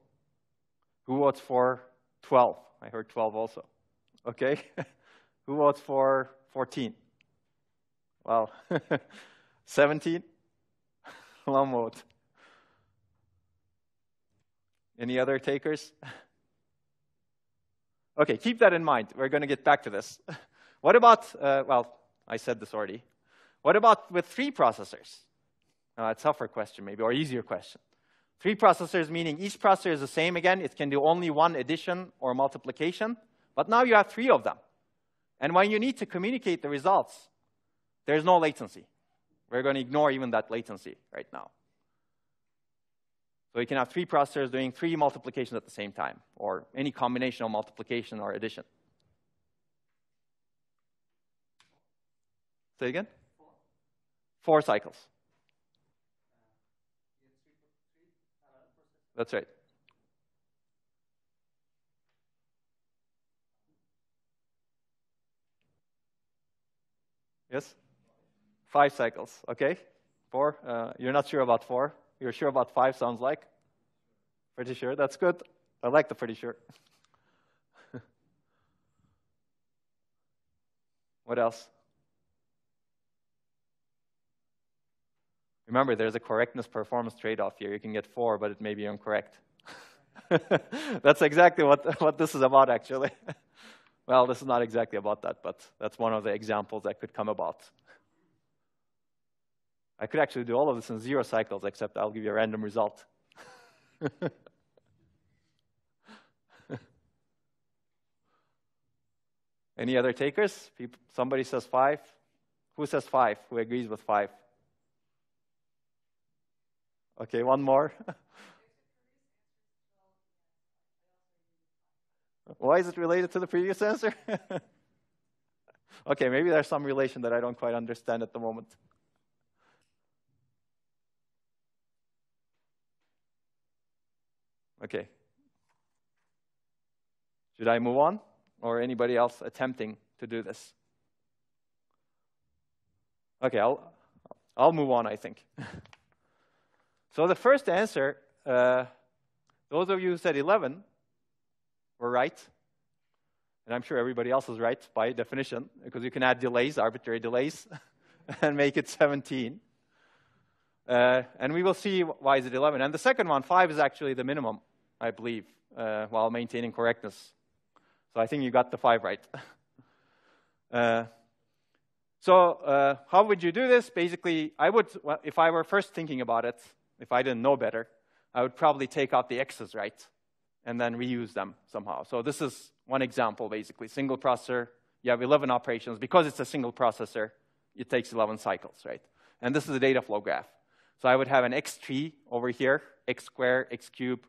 Who votes for twelve? I heard twelve also. Okay. Who votes for fourteen? Wow. seventeen? One vote. Any other takers? Okay, keep that in mind. We're going to get back to this. What about, uh, well, I said this already. What about with three processors? Uh, a tougher question maybe, or easier question. Three processors meaning each processor is the same again. It can do only one addition or multiplication. But now you have three of them. And when you need to communicate the results, there's no latency. We're going to ignore even that latency right now. So you can have three processors doing three multiplications at the same time, or any combination of multiplication or addition. Say again? Four, Four cycles. That's right. Yes? Five cycles, okay? Four, uh, you're not sure about four. You're sure about five, sounds like. Pretty sure, that's good. I like the pretty sure. What else? Remember, there's a correctness-performance trade-off here. You can get four, but it may be incorrect. That's exactly what, what this is about, actually. Well, this is not exactly about that, but that's one of the examples that could come about. I could actually do all of this in zero cycles, except I'll give you a random result. Any other takers? People, somebody says five. Who says five? Who agrees with five? Okay, one more. Why is it related to the previous answer? Okay, maybe there's some relation that I don't quite understand at the moment. Okay. Should I move on, or anybody else attempting to do this? Okay, I'll, I'll move on, I think. So the first answer, uh, those of you who said eleven were right, and I'm sure everybody else is right by definition, because you can add delays, arbitrary delays, and make it seventeen. Uh, and we will see why is it eleven. And the second one, five, is actually the minimum, I believe, uh, while maintaining correctness. So I think you got the five right. uh, so uh, how would you do this? Basically, I would, well, if I were first thinking about it, if I didn't know better, I would probably take out the X's, right, and then reuse them somehow. So this is one example, basically. Single processor, you have eleven operations. Because it's a single processor, it takes eleven cycles, right? And this is a data flow graph. So I would have an X tree over here, X square, X cube,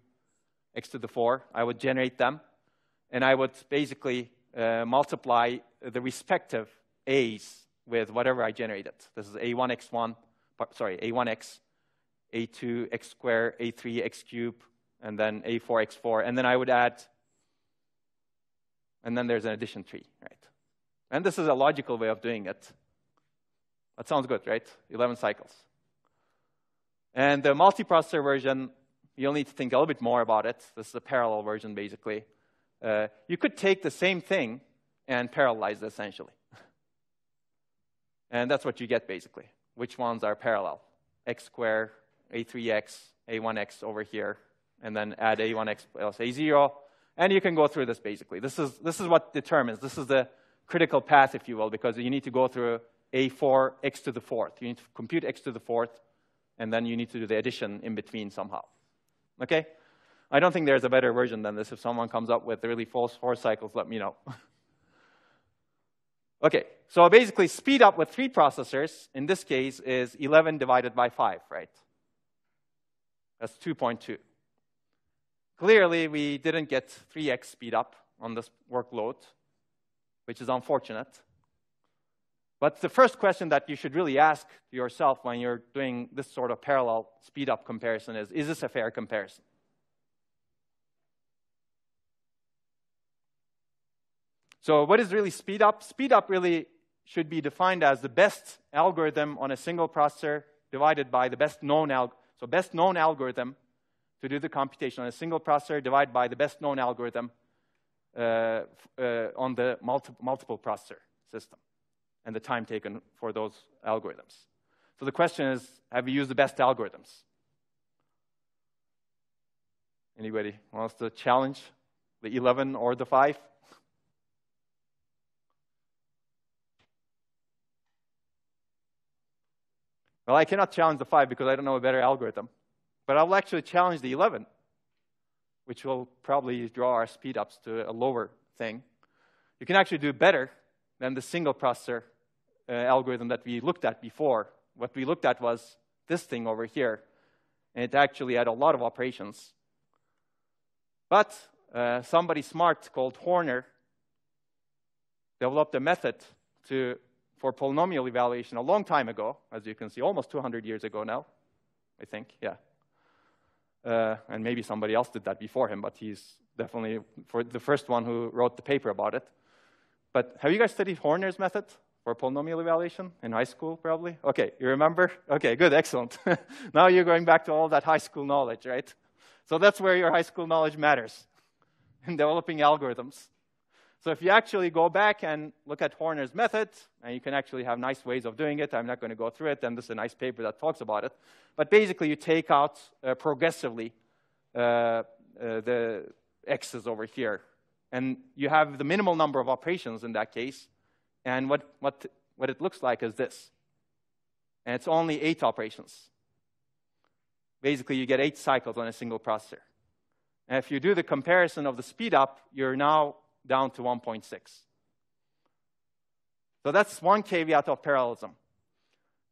X to the four. I would generate them. And I would basically uh, multiply the respective A's with whatever I generated. This is A one X one, sorry, A one X, A two, X square, A three, X cube, and then A four, X four. And then I would add, and then there's an addition tree, right? And this is a logical way of doing it. That sounds good, right? eleven cycles. And the multiprocessor version, you'll need to think a little bit more about it. This is a parallel version, basically. Uh, you could take the same thing and parallelize it, essentially. And that's what you get, basically. Which ones are parallel? X square, A three X, A one X over here, and then add A one X plus A zero. And you can go through this, basically. This is, this is what determines. This is the critical path, if you will, because you need to go through A four, X to the fourth. You need to compute X to the fourth, and then you need to do the addition in between somehow. Okay? I don't think there's a better version than this. If someone comes up with really false four cycles, let me know. Okay, so basically speed up with three processors, in this case, is eleven divided by five, right? That's two point two. Clearly, we didn't get three X speed up on this workload, which is unfortunate. But the first question that you should really ask yourself when you're doing this sort of parallel speed-up comparison is, is this a fair comparison? So what is really speed-up? Speed-up really should be defined as the best algorithm on a single processor divided by the best known algorithm. So best known algorithm to do the computation on a single processor divided by the best known algorithm uh, uh, on the multi multiple processor system, and the time taken for those algorithms. So the question is, have you used the best algorithms? Anybody wants to challenge the eleven or the five? Well, I cannot challenge the five because I don't know a better algorithm. But I will actually challenge the eleven, which will probably draw our speed-ups to a lower thing. You can actually do better than the single processor Uh, algorithm that we looked at before. What we looked at was this thing over here, and it actually had a lot of operations. But uh, somebody smart called Horner developed a method to, for polynomial evaluation a long time ago, as you can see, almost two hundred years ago now, I think, yeah. Uh, and maybe somebody else did that before him, but he's definitely for the first one who wrote the paper about it. But have you guys studied Horner's method for polynomial evaluation in high school, probably? Okay, you remember? Okay, good, excellent. Now you're going back to all that high school knowledge, right? So that's where your high school knowledge matters, in developing algorithms. So if you actually go back and look at Horner's method, and you can actually have nice ways of doing it. I'm not going to go through it, and this is a nice paper that talks about it. But basically, you take out uh, progressively uh, uh, the X's over here, and you have the minimal number of operations in that case. And what, what, what it looks like is this. And it's only eight operations. Basically, you get eight cycles on a single processor. And if you do the comparison of the speed up, you're now down to one point six. So that's one caveat of parallelism.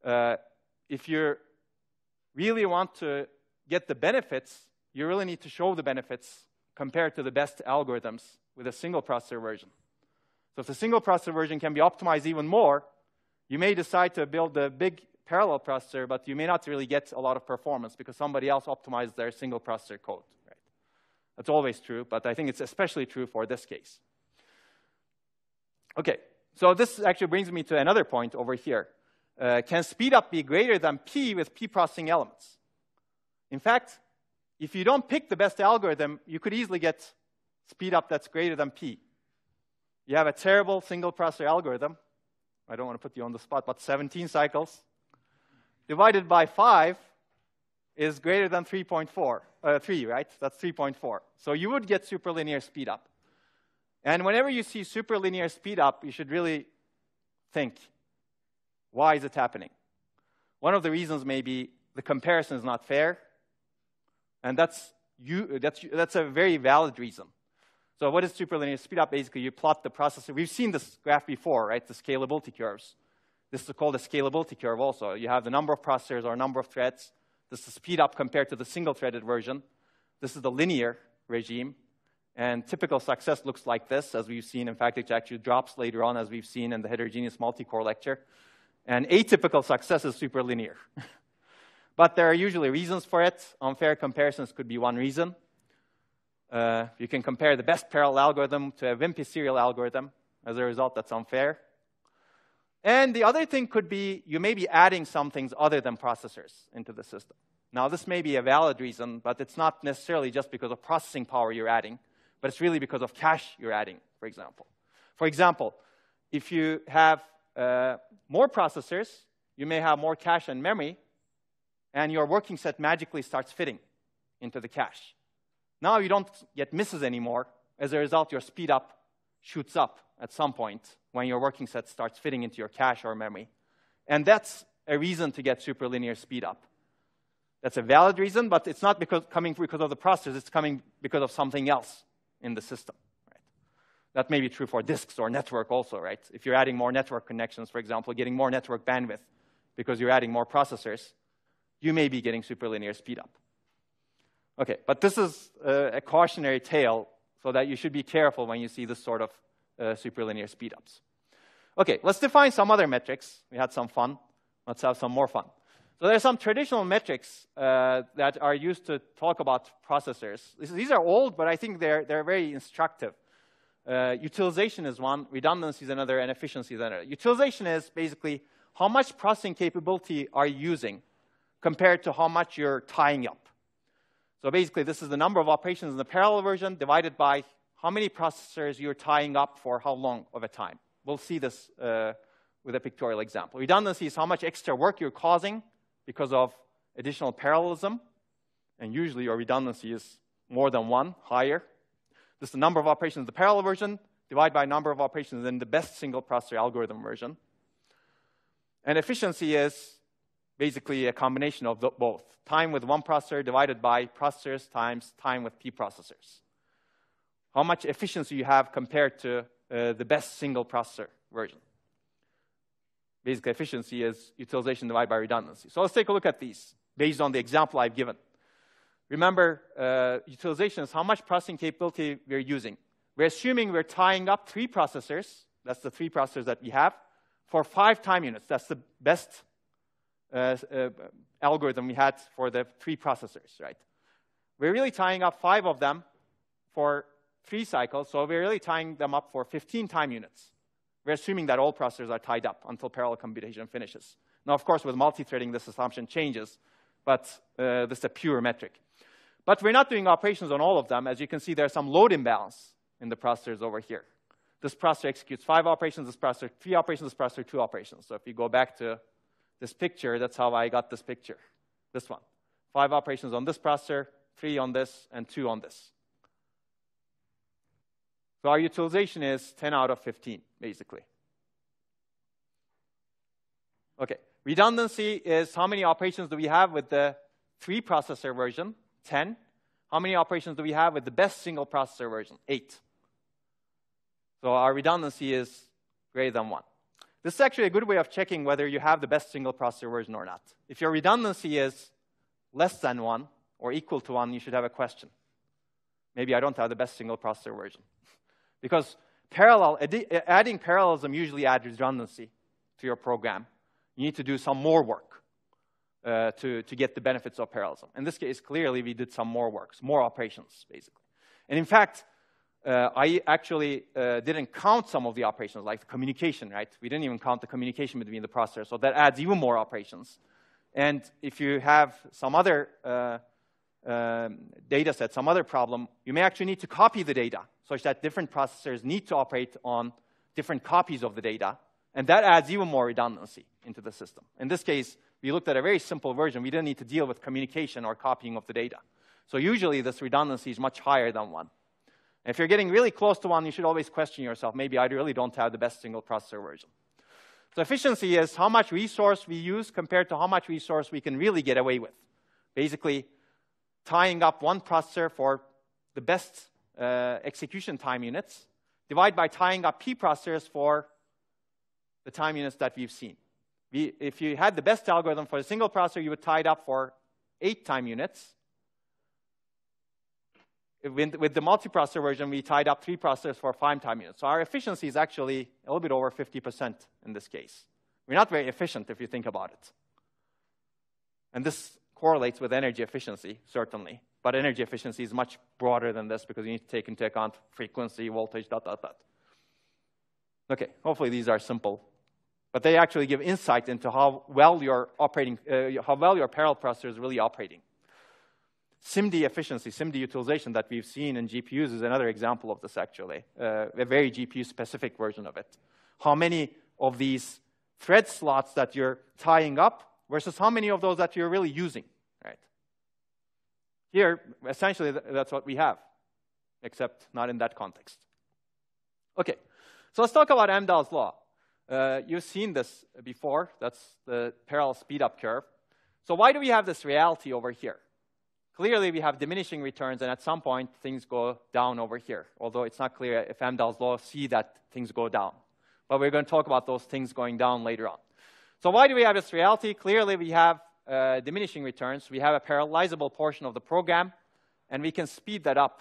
Uh, if you really want to get the benefits, you really need to show the benefits compared to the best algorithms with a single processor version. So if the single processor version can be optimized even more, you may decide to build a big parallel processor, but you may not really get a lot of performance because somebody else optimized their single processor code, right? That's always true, but I think it's especially true for this case. Okay, so this actually brings me to another point over here. Uh, can speedup be greater than P with P processing elements? In fact, if you don't pick the best algorithm, you could easily get speedup that's greater than P. You have a terrible single processor algorithm. I don't want to put you on the spot, but seventeen cycles divided by five is greater than three point four, uh, three, right? That's three point four. So you would get superlinear speedup. And whenever you see superlinear speedup, you should really think, why is it happening? One of the reasons may be the comparison is not fair, and that's, you, that's, that's a very valid reason. So what is superlinear speedup? Basically, you plot the processor. We've seen this graph before, right? The scalability curves. This is called a scalability curve also. You have the number of processors or number of threads. This is speed up compared to the single-threaded version. This is the linear regime. And typical success looks like this, as we've seen. In fact, it actually drops later on, as we've seen in the heterogeneous multi-core lecture. And atypical success is superlinear. But there are usually reasons for it. Unfair comparisons could be one reason. Uh, you can compare the best parallel algorithm to a wimpy serial algorithm. As a result, that's unfair. And the other thing could be you may be adding some things other than processors into the system. Now, this may be a valid reason, but it's not necessarily just because of processing power you're adding, but it's really because of cache you're adding, for example. For example, if you have uh, more processors, you may have more cache and memory, and your working set magically starts fitting into the cache. Now you don't get misses anymore. As a result, your speed up shoots up at some point when your working set starts fitting into your cache or memory. And that's a reason to get superlinear speed up. That's a valid reason, but it's not because, coming because of the processors. It's coming because of something else in the system. Right? That may be true for disks or network also, right? If you're adding more network connections, for example, getting more network bandwidth because you're adding more processors, you may be getting superlinear speed up. Okay, but this is uh, a cautionary tale, so that you should be careful when you see this sort of uh, superlinear speedups. Okay, let's define some other metrics. We had some fun. Let's have some more fun. So there are some traditional metrics uh, that are used to talk about processors. This, these are old, but I think they're, they're very instructive. Uh, utilization is one, redundancy is another, and efficiency is another. Utilization is basically how much processing capability are you using compared to how much you're tying up. So basically, this is the number of operations in the parallel version divided by how many processors you're tying up for how long of a time. We'll see this uh, with a pictorial example. Redundancy is how much extra work you're causing because of additional parallelism. And usually, your redundancy is more than one, higher. This is the number of operations in the parallel version divided by number of operations in the best single processor algorithm version. And efficiency is basically a combination of the, both. Time with one processor divided by processors times time with P processors. How much efficiency you have compared to uh, the best single processor version. Basically, efficiency is utilization divided by redundancy. So let's take a look at these based on the example I've given. Remember, uh, utilization is how much processing capability we're using. We're assuming we're tying up three processors. That's the three processors that we have for five time units. That's the best Uh, uh, algorithm we had for the three processors, right? We're really tying up five of them for three cycles, so we're really tying them up for fifteen time units. We're assuming that all processors are tied up until parallel computation finishes. Now, of course, with multi-threading, this assumption changes, but uh, this is a pure metric. But we're not doing operations on all of them. As you can see, there's some load imbalance in the processors over here. This processor executes five operations, this processor three operations, this processor two operations. So if you go back to this picture, that's how I got this picture, this one. Five operations on this processor, three on this, and two on this. So our utilization is ten out of fifteen, basically. Okay, redundancy is how many operations do we have with the three processor version, ten. How many operations do we have with the best single processor version, eight. So our redundancy is greater than one. This is actually a good way of checking whether you have the best single processor version or not. If your redundancy is less than one or equal to one, you should have a question. Maybe I don't have the best single processor version. Because parallel, adding parallelism usually adds redundancy to your program. You need to do some more work uh, to, to get the benefits of parallelism. In this case, clearly, we did some more works, more operations, basically. And in fact, uh, I actually uh, didn't count some of the operations, like the communication, right? We didn't even count the communication between the processors, so that adds even more operations. And if you have some other uh, um, data set, some other problem, you may actually need to copy the data, such that different processors need to operate on different copies of the data, and that adds even more redundancy into the system. In this case, we looked at a very simple version. We didn't need to deal with communication or copying of the data. So usually this redundancy is much higher than one. And if you're getting really close to one, you should always question yourself, maybe I really don't have the best single processor version. So efficiency is how much resource we use compared to how much resource we can really get away with. Basically, tying up one processor for the best uh, execution time units, divide by tying up P processors for the time units that we've seen. We, if you had the best algorithm for a single processor, you would tie it up for eight time units. With, with the multiprocessor version, we tied up three processors for five time units. So our efficiency is actually a little bit over fifty percent in this case. We're not very efficient if you think about it. And this correlates with energy efficiency, certainly. But energy efficiency is much broader than this because you need to take into account frequency, voltage, dot, dot, dot. Okay, hopefully these are simple. But they actually give insight into how well your operating, uh, how well your parallel processor is really operating. SIMD efficiency, SIMD utilization that we've seen in G P Us is another example of this actually, uh, a very G P U-specific version of it. How many of these thread slots that you're tying up versus how many of those that you're really using, right? Here, essentially, th that's what we have, except not in that context. Okay, so let's talk about Amdahl's law. Uh, you've seen this before. That's the parallel speed-up curve. So why do we have this reality over here? Clearly, we have diminishing returns, and at some point, things go down over here, although it's not clear if Amdahl's law see that things go down. But we're going to talk about those things going down later on. So why do we have this reality? Clearly, we have uh, diminishing returns. We have a parallelizable portion of the program, and we can speed that up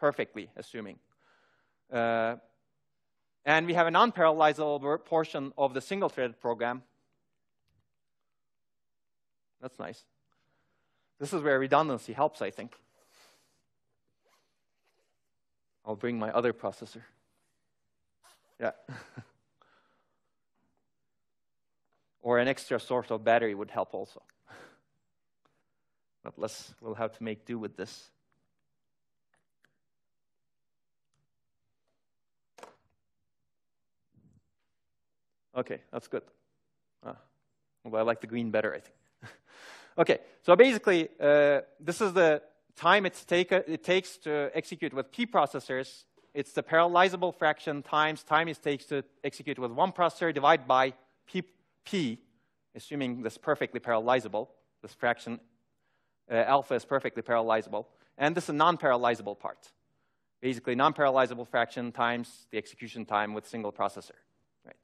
perfectly, assuming. Uh, and we have an unparallelizable portion of the single-threaded program. That's nice. This is where redundancy helps, I think. I'll bring my other processor. Yeah. Or an extra source of battery would help also. But let's, we'll have to make do with this. Okay, that's good. Ah, well, I like the green better, I think. Okay, so basically, uh, this is the time it's take, uh, it takes to execute with P processors. It's the parallelizable fraction times time it takes to execute with one processor divided by P, P assuming this is perfectly parallelizable. This fraction uh, alpha is perfectly parallelizable. And this is a non-parallelizable part. Basically, non-parallelizable fraction times the execution time with single processor. Right?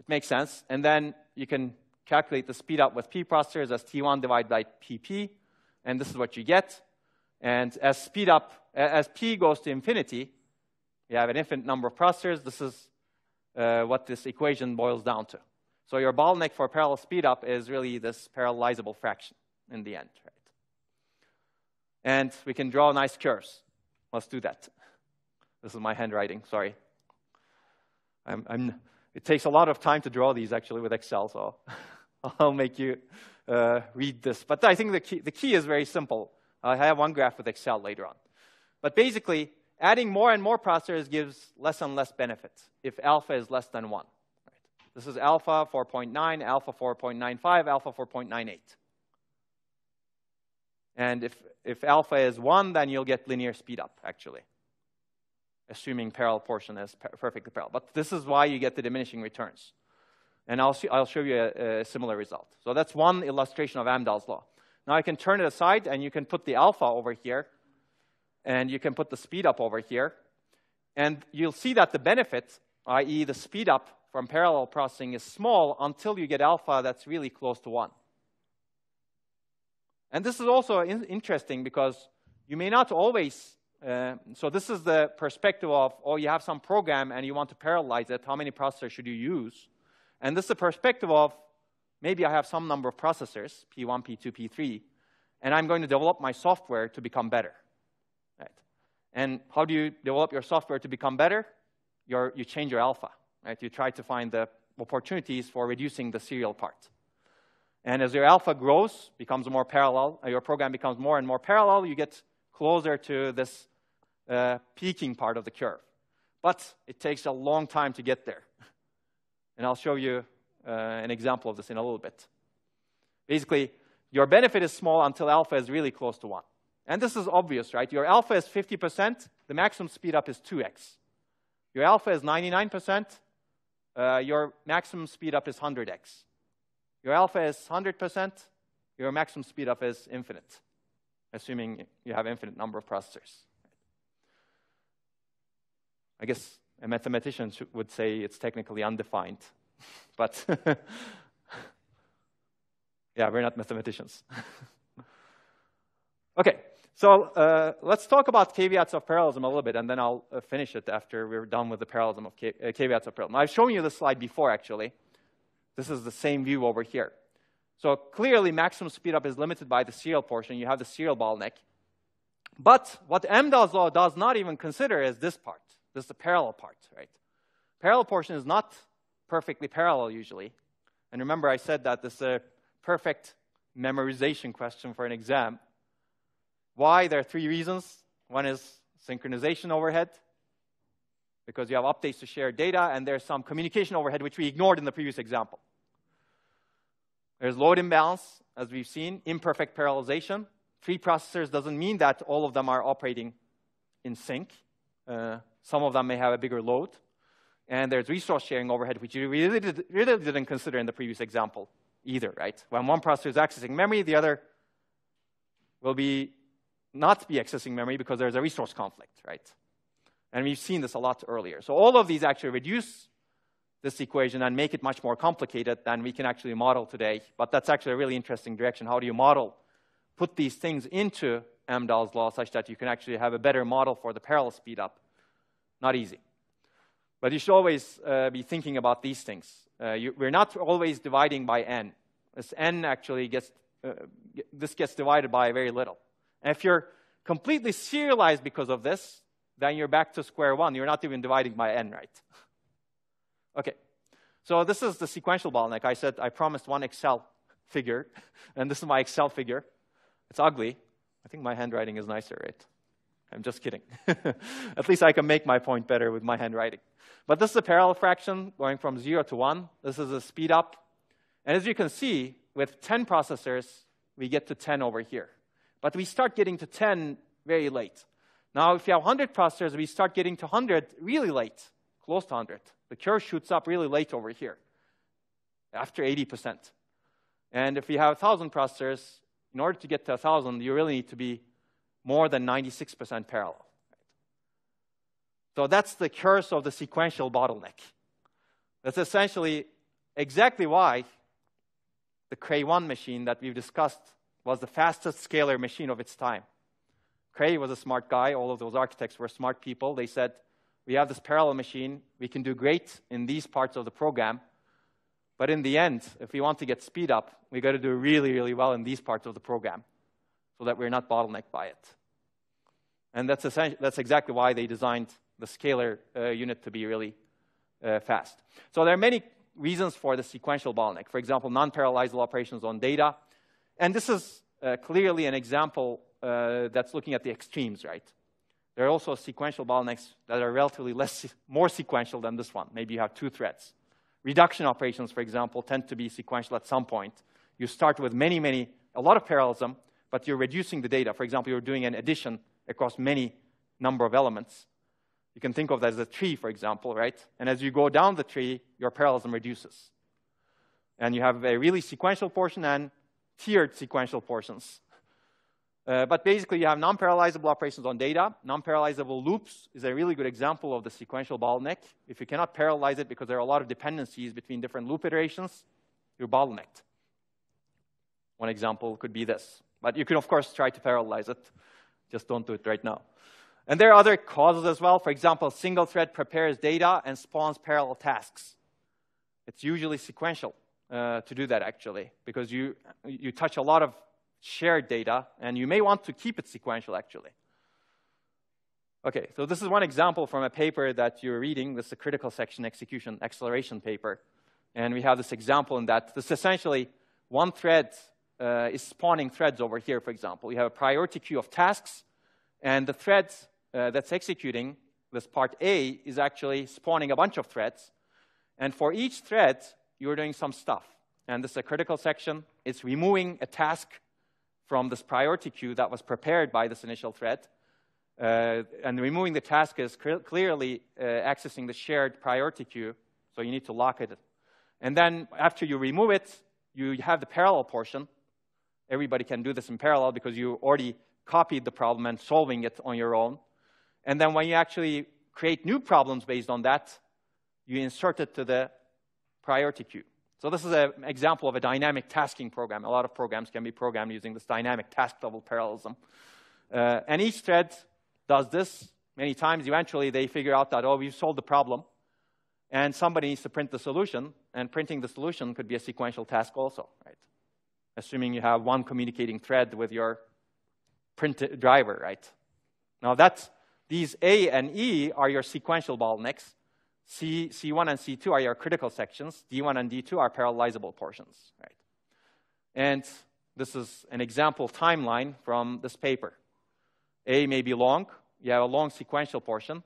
It makes sense. And then you can calculate the speed up with P processors as T one divided by P P, and this is what you get. And as speed up, as P goes to infinity, you have an infinite number of processors. This is uh, what this equation boils down to. So your bottleneck for parallel speed up is really this parallelizable fraction in the end, right? And we can draw nice curves. Let's do that. This is my handwriting, sorry. I'm, I'm, it takes a lot of time to draw these actually with Excel, so I'll make you uh, read this. But I think the key, the key is very simple. I have one graph with Excel later on. But basically, adding more and more processors gives less and less benefit if alpha is less than one. Right? This is alpha four point nine, alpha four point nine five, alpha four point nine eight. And if, if alpha is one, then you'll get linear speed up, actually, assuming parallel portion is perfectly parallel. But this is why you get the diminishing returns. And I'll, see, I'll show you a, a similar result. So that's one illustration of Amdahl's law. Now I can turn it aside, and you can put the alpha over here, and you can put the speed up over here. And you'll see that the benefit, that is the speed up from parallel processing, is small until you get alpha that's really close to one. And this is also in interesting because you may not always Uh, so this is the perspective of, oh, you have some program and you want to parallelize it. How many processors should you use? And this is the perspective of, maybe I have some number of processors, P one, P two, P three, and I'm going to develop my software to become better. Right? And how do you develop your software to become better? You're, you change your alpha, right? You try to find the opportunities for reducing the serial part. And as your alpha grows, becomes more parallel, your program becomes more and more parallel, you get closer to this uh, peaking part of the curve. But it takes a long time to get there. And I'll show you uh, an example of this in a little bit. Basically, your benefit is small until alpha is really close to one. And this is obvious, right? Your alpha is fifty percent. The maximum speed up is two x. Your alpha is ninety-nine percent. Uh, your maximum speed up is one hundred x. Your alpha is one hundred percent. Your maximum speed up is infinite, assuming you have infinite number of processors. I guess a mathematician would say it's technically undefined, but yeah, we're not mathematicians. Okay, so uh, let's talk about caveats of parallelism a little bit, and then I'll uh, finish it after we're done with the parallelism of ca uh, caveats of parallelism. I've shown you this slide before, actually. This is the same view over here. So clearly, maximum speed up is limited by the serial portion. You have the serial bottleneck. But what Amdahl's law does not even consider is this part. This is the parallel part, right? Parallel portion is not perfectly parallel usually. And remember I said that this is a perfect memorization question for an exam. Why? There are three reasons. One is synchronization overhead, because you have updates to share data, and there's some communication overhead which we ignored in the previous example. There's load imbalance, as we've seen, imperfect parallelization. Three processors doesn't mean that all of them are operating in sync. Uh, Some of them may have a bigger load. And there's resource sharing overhead, which you really, did, really didn't consider in the previous example either, right? When one processor is accessing memory, the other will be not be accessing memory because there's a resource conflict, right? And we've seen this a lot earlier. So all of these actually reduce this equation and make it much more complicated than we can actually model today. But that's actually a really interesting direction. How do you model, put these things into Amdahl's law such that you can actually have a better model for the parallel speed up? Not easy. But you should always uh, be thinking about these things. Uh, you, we're not always dividing by n. This n actually gets, uh, this gets divided by very little. And if you're completely serialized because of this, then you're back to square one. You're not even dividing by n, right? Okay. So this is the sequential bottleneck. I said I promised one Excel figure, and this is my Excel figure. It's ugly. I think my handwriting is nicer, right? I'm just kidding. At least I can make my point better with my handwriting. But this is a parallel fraction going from zero to one. This is a speed up. And as you can see, with ten processors, we get to ten over here. But we start getting to ten very late. Now, if you have one hundred processors, we start getting to one hundred really late, close to one hundred. The curve shoots up really late over here, after eighty percent. And if you have one thousand processors, in order to get to one thousand, you really need to be more than ninety-six percent parallel. So that's the curse of the sequential bottleneck. That's essentially exactly why the Cray one machine that we've discussed was the fastest scalar machine of its time. Cray was a smart guy. All of those architects were smart people. They said, we have this parallel machine. We can do great in these parts of the program. But in the end, if we want to get speed up, we've got to do really, really well in these parts of the program, so that we're not bottlenecked by it. And that's, that's exactly why they designed the scalar uh, unit to be really uh, fast. So there are many reasons for the sequential bottleneck. For example, non-parallelizable operations on data. And this is uh, clearly an example uh, that's looking at the extremes, right? There are also sequential bottlenecks that are relatively less, more sequential than this one. Maybe you have two threads. Reduction operations, for example, tend to be sequential at some point. You start with many, many, a lot of parallelism, but you're reducing the data. For example, you're doing an addition across many number of elements. You can think of that as a tree, for example, right? And as you go down the tree, your parallelism reduces. And you have a really sequential portion and tiered sequential portions. Uh, but basically, you have non-parallelizable operations on data. Non-parallelizable loops is a really good example of the sequential bottleneck. If you cannot parallelize it because there are a lot of dependencies between different loop iterations, you're bottlenecked. One example could be this. But you can, of course, try to parallelize it. Just don't do it right now. And there are other causes as well. For example, single thread prepares data and spawns parallel tasks. It's usually sequential uh, to do that, actually, because you, you touch a lot of shared data, and you may want to keep it sequential, actually. Okay, so this is one example from a paper that you're reading. This is a critical section execution acceleration paper. And we have this example in that this essentially one thread uh, is spawning threads over here, for example. You have a priority queue of tasks, and the thread uh, that's executing this part A is actually spawning a bunch of threads. And for each thread, you're doing some stuff. And this is a critical section. It's removing a task from this priority queue that was prepared by this initial thread. Uh, and removing the task is clearly uh, accessing the shared priority queue, so you need to lock it. And then after you remove it, you have the parallel portion. Everybody can do this in parallel because you already copied the problem and solving it on your own. And then when you actually create new problems based on that, you insert it to the priority queue. So this is an example of a dynamic tasking program. A lot of programs can be programmed using this dynamic task level parallelism. Uh, and each thread does this many times. Eventually, they figure out that, oh, we've solved the problem. And somebody needs to print the solution. And printing the solution could be a sequential task also, right? Assuming you have one communicating thread with your print driver, right? Now, that's, these A and E are your sequential bottlenecks. C, C1 and C two are your critical sections. D one and D two are parallelizable portions, right? And this is an example timeline from this paper. A may be long. You have a long sequential portion.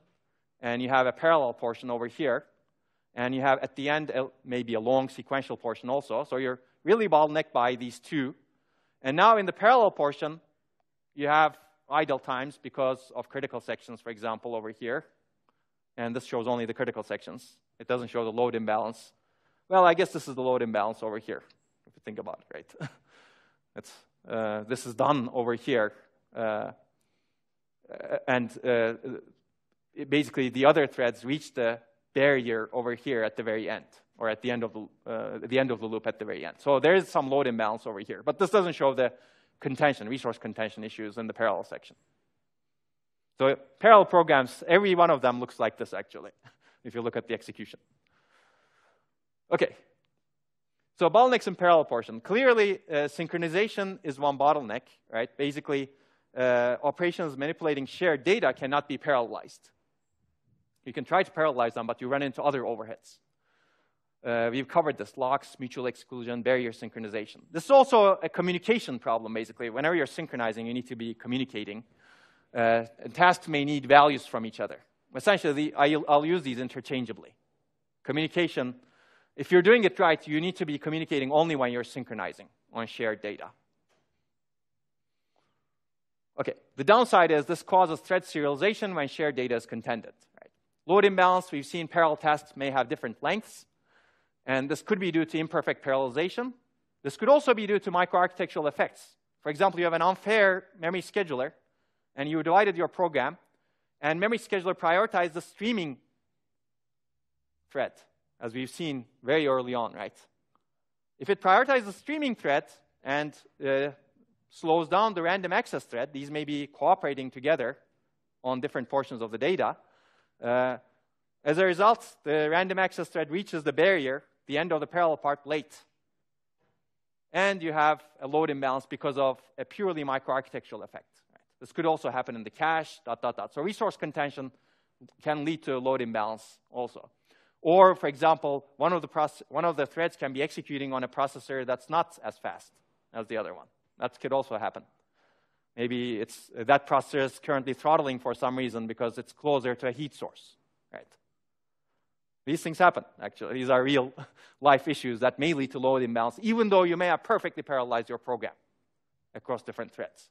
And you have a parallel portion over here. And you have, at the end, a, maybe a long sequential portion also. So you're really bottlenecked by these two. And now in the parallel portion, you have idle times because of critical sections, for example, over here. And this shows only the critical sections. It doesn't show the load imbalance. Well, I guess this is the load imbalance over here, if you think about it, right? It's, uh, this is done over here. Uh, and uh, it basically, the other threads reach the barrier over here at the very end, or at the end of the, uh, the end of the loop at the very end. So there is some load imbalance over here. But this doesn't show the contention, resource contention issues in the parallel section. So parallel programs, every one of them looks like this, actually, if you look at the execution. OK. So bottlenecks in parallel portion. Clearly, uh, synchronization is one bottleneck, right? Basically, uh, operations manipulating shared data cannot be parallelized. You can try to parallelize them, but you run into other overheads. Uh, we've covered this, locks, mutual exclusion, barrier synchronization. This is also a communication problem, basically. Whenever you're synchronizing, you need to be communicating. Uh, tasks may need values from each other. Essentially, I'll, I'll use these interchangeably. Communication, if you're doing it right, you need to be communicating only when you're synchronizing on shared data. Okay, the downside is this causes thread serialization when shared data is contended. Right? Load imbalance, we've seen parallel tasks may have different lengths. And this could be due to imperfect parallelization. This could also be due to microarchitectural effects. For example, you have an unfair memory scheduler. And you divided your program, and memory scheduler prioritized the streaming thread, as we've seen very early on, right? If it prioritizes the streaming thread and uh, slows down the random access thread, these may be cooperating together on different portions of the data. Uh, as a result, the random access thread reaches the barrier, the end of the parallel part, late. And you have a load imbalance because of a purely microarchitectural effect. This could also happen in the cache, dot, dot, dot. So resource contention can lead to a load imbalance also. Or, for example, one of, the one of the threads can be executing on a processor that's not as fast as the other one. That could also happen. Maybe it's, uh, that processor is currently throttling for some reason because it's closer to a heat source, right? These things happen, actually. These are real life issues that may lead to load imbalance, even though you may have perfectly parallelized your program across different threads.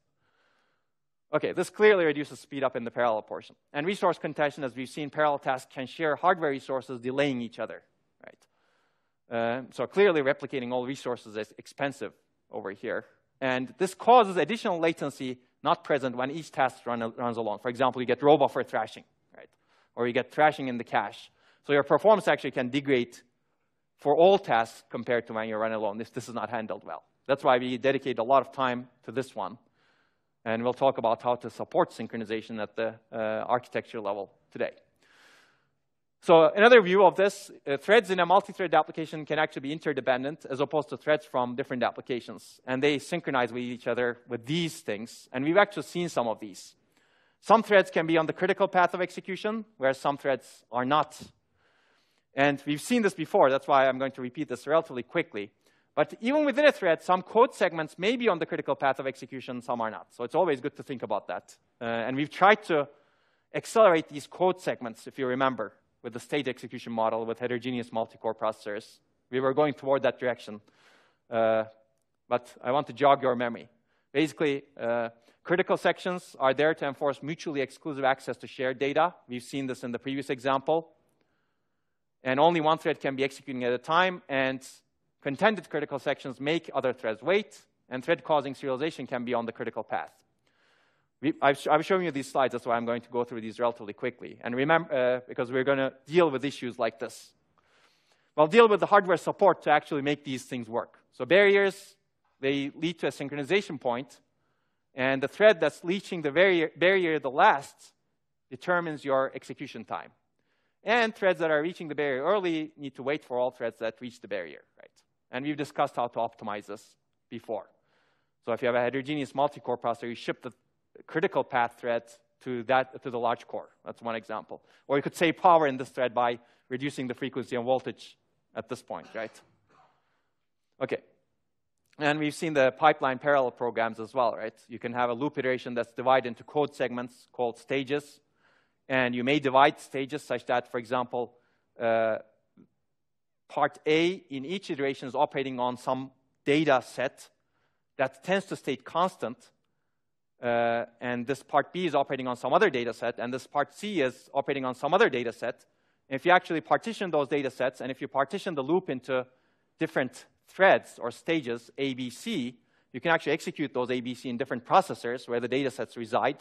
Okay, this clearly reduces speed up in the parallel portion. And resource contention, as we've seen, parallel tasks can share hardware resources delaying each other, right? Uh, so clearly replicating all resources is expensive over here. And this causes additional latency not present when each task run, runs along. For example, you get row buffer thrashing, right? Or you get thrashing in the cache. So your performance actually can degrade for all tasks compared to when you run alone if this is not handled well. That's why we dedicate a lot of time to this one. And we'll talk about how to support synchronization at the uh, architecture level today. So another view of this, uh, threads in a multi-thread application can actually be interdependent as opposed to threads from different applications. And they synchronize with each other with these things. And we've actually seen some of these. Some threads can be on the critical path of execution, whereas some threads are not. And we've seen this before. That's why I'm going to repeat this relatively quickly. But even within a thread, some code segments may be on the critical path of execution, some are not. So it's always good to think about that. Uh, and we've tried to accelerate these code segments, if you remember, with the state execution model, with heterogeneous multi-core processors. We were going toward that direction. Uh, but I want to jog your memory. Basically, uh, critical sections are there to enforce mutually exclusive access to shared data. We've seen this in the previous example. And only one thread can be executing at a time, and contended critical sections make other threads wait, and thread-causing serialization can be on the critical path. We, I've, sh I've shown you these slides, that's why I'm going to go through these relatively quickly. And remember, uh, because we're going to deal with issues like this. We'll deal with the hardware support to actually make these things work. So barriers, they lead to a synchronization point, and the thread that's reaching the barrier, barrier the last determines your execution time. And threads that are reaching the barrier early need to wait for all threads that reach the barrier, right? And we've discussed how to optimize this before. So if you have a heterogeneous multi-core processor, you ship the critical path thread to, that, to the large core. That's one example. Or you could save power in this thread by reducing the frequency and voltage at this point, right? Okay. And we've seen the pipeline parallel programs as well, right? You can have a loop iteration that's divided into code segments called stages. And you may divide stages such that, for example, uh, part A in each iteration is operating on some data set that tends to stay constant. Uh, and this part B is operating on some other data set. And this part C is operating on some other data set. And if you actually partition those data sets, and if you partition the loop into different threads or stages, A, B, C, you can actually execute those A, B, C in different processors where the data sets reside.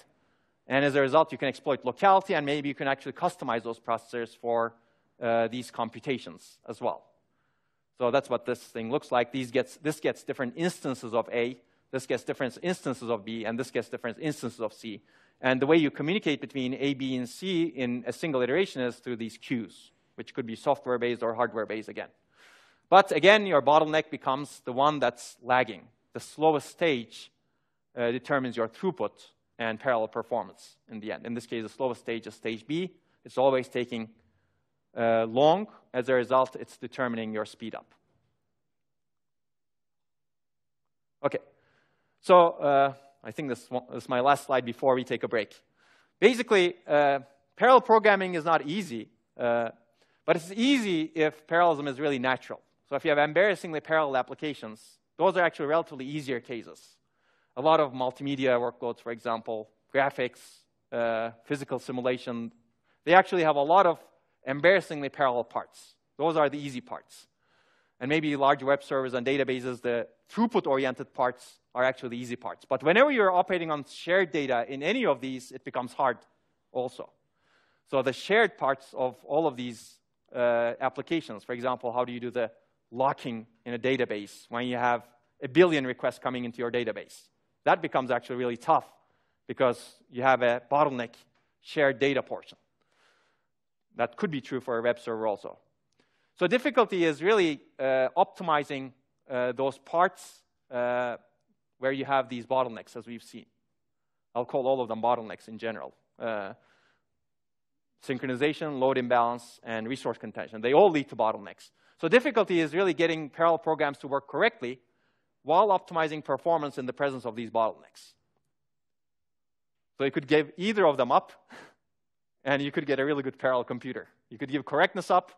And as a result, you can exploit locality, and maybe you can actually customize those processors for uh, these computations as well. So that's what this thing looks like. These gets, this gets different instances of A, this gets different instances of B, and this gets different instances of C. And the way you communicate between A, B, and C in a single iteration is through these queues, which could be software-based or hardware-based again. But again, your bottleneck becomes the one that's lagging. The slowest stage uh, determines your throughput and parallel performance in the end. In this case, the slowest stage is stage B. It's always taking uh, long. As a result, it's determining your speed up. Okay, so uh, I think this is my last slide before we take a break. Basically, uh, parallel programming is not easy, uh, but it's easy if parallelism is really natural. So if you have embarrassingly parallel applications, those are actually relatively easier cases. A lot of multimedia workloads, for example, graphics, uh, physical simulation, they actually have a lot of embarrassingly parallel parts. Those are the easy parts. And maybe large web servers and databases, the throughput-oriented parts are actually the easy parts. But whenever you're operating on shared data in any of these, it becomes hard also. So the shared parts of all of these uh, applications, for example, how do you do the locking in a database when you have a billion requests coming into your database? That becomes actually really tough because you have a bottleneck shared data portion. That could be true for a web server also. So difficulty is really uh, optimizing uh, those parts uh, where you have these bottlenecks, as we've seen. I'll call all of them bottlenecks in general. Uh, synchronization, load imbalance, and resource contention. They all lead to bottlenecks. So difficulty is really getting parallel programs to work correctly while optimizing performance in the presence of these bottlenecks. So you could give either of them up, and you could get a really good parallel computer. You could give correctness up.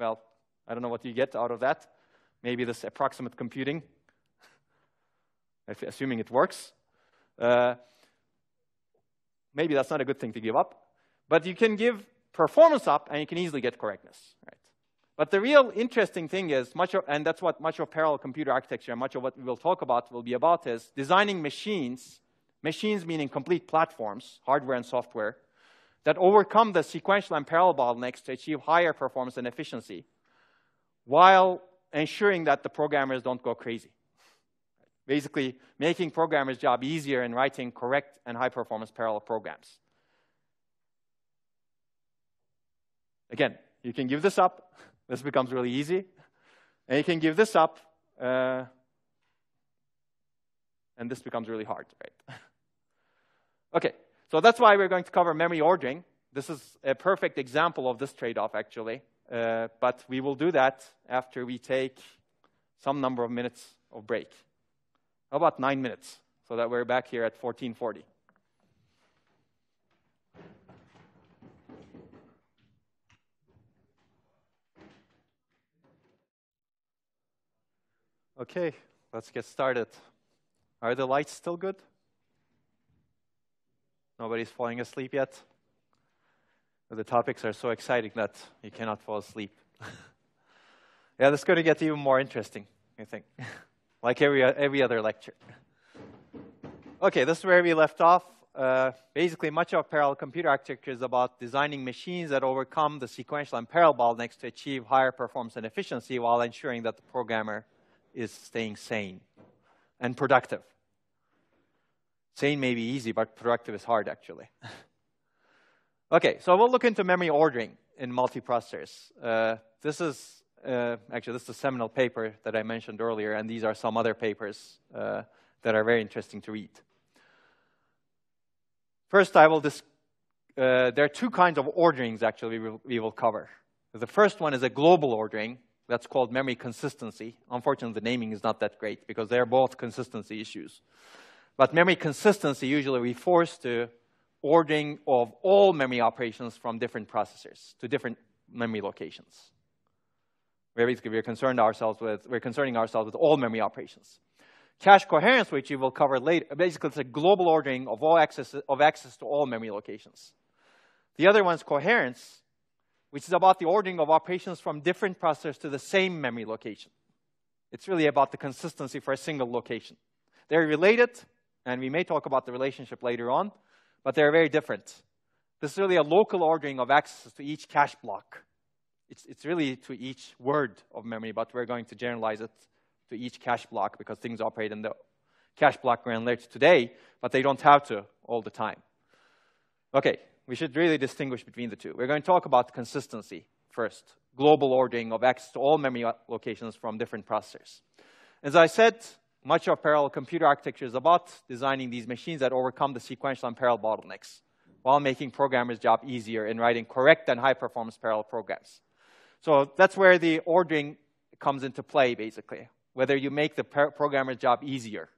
Well, I don't know what you get out of that. Maybe this approximate computing, assuming it works. Uh, maybe that's not a good thing to give up. But you can give performance up, and you can easily get correctness, right? But the real interesting thing is, much of, and that's what much of parallel computer architecture and much of what we will talk about will be about, is designing machines, machines meaning complete platforms, hardware and software, that overcome the sequential and parallel bottlenecks to achieve higher performance and efficiency, while ensuring that the programmers don't go crazy. Basically, making programmers' job easier in writing correct and high-performance parallel programs. Again, you can give this up. This becomes really easy. And you can give this up, uh, and this becomes really hard, right? Okay, So that's why we're going to cover memory ordering. This is a perfect example of this trade-off, actually. Uh, but we will do that after we take some number of minutes of break. How about nine minutes, so that we're back here at fourteen forty? Okay, let's get started. Are the lights still good? Nobody's falling asleep yet? The topics are so exciting that you cannot fall asleep. Yeah, that's going to get even more interesting, I think, like every, every other lecture. OK, this is where we left off. Uh, basically, much of parallel computer architecture is about designing machines that overcome the sequential and parallel bottlenecks to achieve higher performance and efficiency while ensuring that the programmer is staying sane and productive. Sane may be easy, but productive is hard, actually. OK, so we'll look into memory ordering in multiprocessors. Uh, this is uh, actually this is a seminal paper that I mentioned earlier, and these are some other papers uh, that are very interesting to read. First, I will dis uh, there are two kinds of orderings, actually, we will, we will cover. The first one is a global ordering that's called memory consistency. Unfortunately, the naming is not that great because they're both consistency issues. But memory consistency usually refers to ordering of all memory operations from different processors to different memory locations. We're basically we're concerned ourselves with we're concerning ourselves with all memory operations. Cache coherence, which you will cover later, basically it's a global ordering of all access of access to all memory locations. The other one's coherence, which is about the ordering of operations from different processors to the same memory location. It's really about the consistency for a single location. They're related, and we may talk about the relationship later on, but they're very different. This is really a local ordering of access to each cache block. It's, it's really to each word of memory, but we're going to generalize it to each cache block because things operate in the cache block granularity today, but they don't have to all the time. Okay, we should really distinguish between the two. We're going to talk about consistency first, global ordering of access to all memory locations from different processors. As I said, much of parallel computer architecture is about designing these machines that overcome the sequential and parallel bottlenecks while making programmers' job easier in writing correct and high-performance parallel programs. So that's where the ordering comes into play, basically, whether you make the programmer's job easier.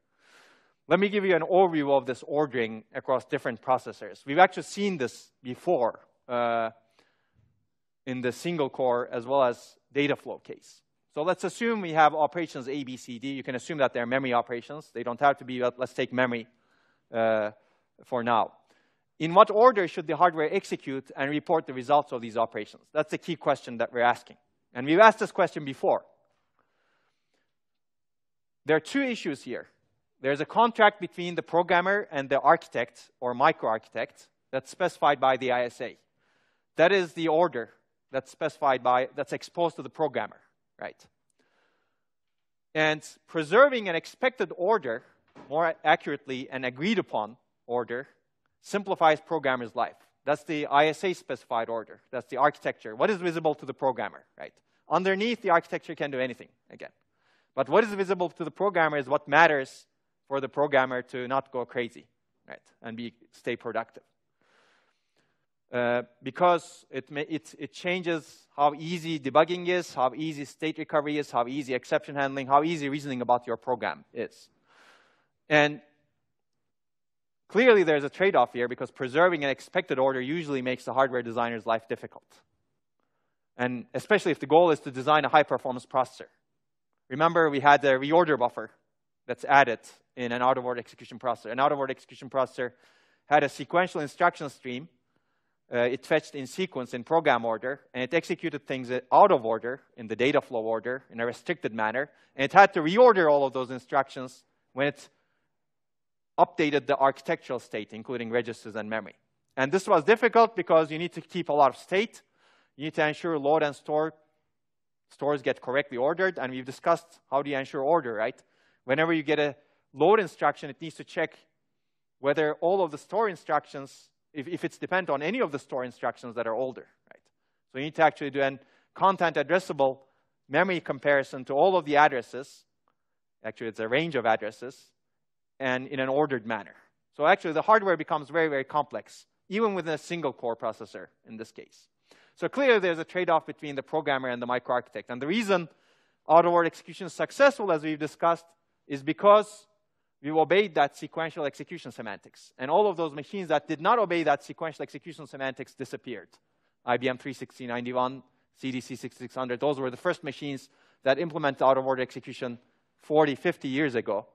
Let me give you an overview of this ordering across different processors. We've actually seen this before uh, in the single core as well as data flow case. So let's assume we have operations A, B, C, D. You can assume that they're memory operations. They don't have to be, let's take memory uh, for now. In what order should the hardware execute and report the results of these operations? That's the key question that we're asking. And we've asked this question before. There are two issues here. There's a contract between the programmer and the architect or microarchitect that's specified by the I S A. That is the order that's specified by, that's exposed to the programmer. Right. And preserving an expected order, more accurately an agreed upon order, simplifies programmer's life. That's the I S A specified order. That's the architecture. What is visible to the programmer, right? Underneath the architecture can do anything again. But what is visible to the programmer is what matters for the programmer to not go crazy, right? And be stay productive. Uh, because it, may, it, it changes how easy debugging is, how easy state recovery is, how easy exception handling, how easy reasoning about your program is. And clearly there's a trade-off here because preserving an expected order usually makes the hardware designer's life difficult. And especially if the goal is to design a high-performance processor. Remember, we had the reorder buffer that's added in an out-of-order execution processor. An out-of-order execution processor had a sequential instruction stream. Uh, it fetched in sequence in program order, and it executed things out of order in the data flow order in a restricted manner, and it had to reorder all of those instructions when it updated the architectural state, including registers and memory. And this was difficult because you need to keep a lot of state. You need to ensure load and store stores get correctly ordered, and we've discussed how do you ensure order, right? Whenever you get a load instruction, it needs to check whether all of the store instructions If, if it's dependent on any of the store instructions that are older, right? So you need to actually do a content addressable memory comparison to all of the addresses. Actually, it's a range of addresses, and in an ordered manner. So actually, the hardware becomes very, very complex, even within a single core processor in this case. So clearly, there's a trade-off between the programmer and the microarchitect. And the reason auto-word execution is successful, as we've discussed, is because we've obeyed that sequential execution semantics. And all of those machines that did not obey that sequential execution semantics disappeared. I B M three sixty ninety-one, C D C sixty-six hundred, those were the first machines that implemented out-of-order execution forty, fifty years ago,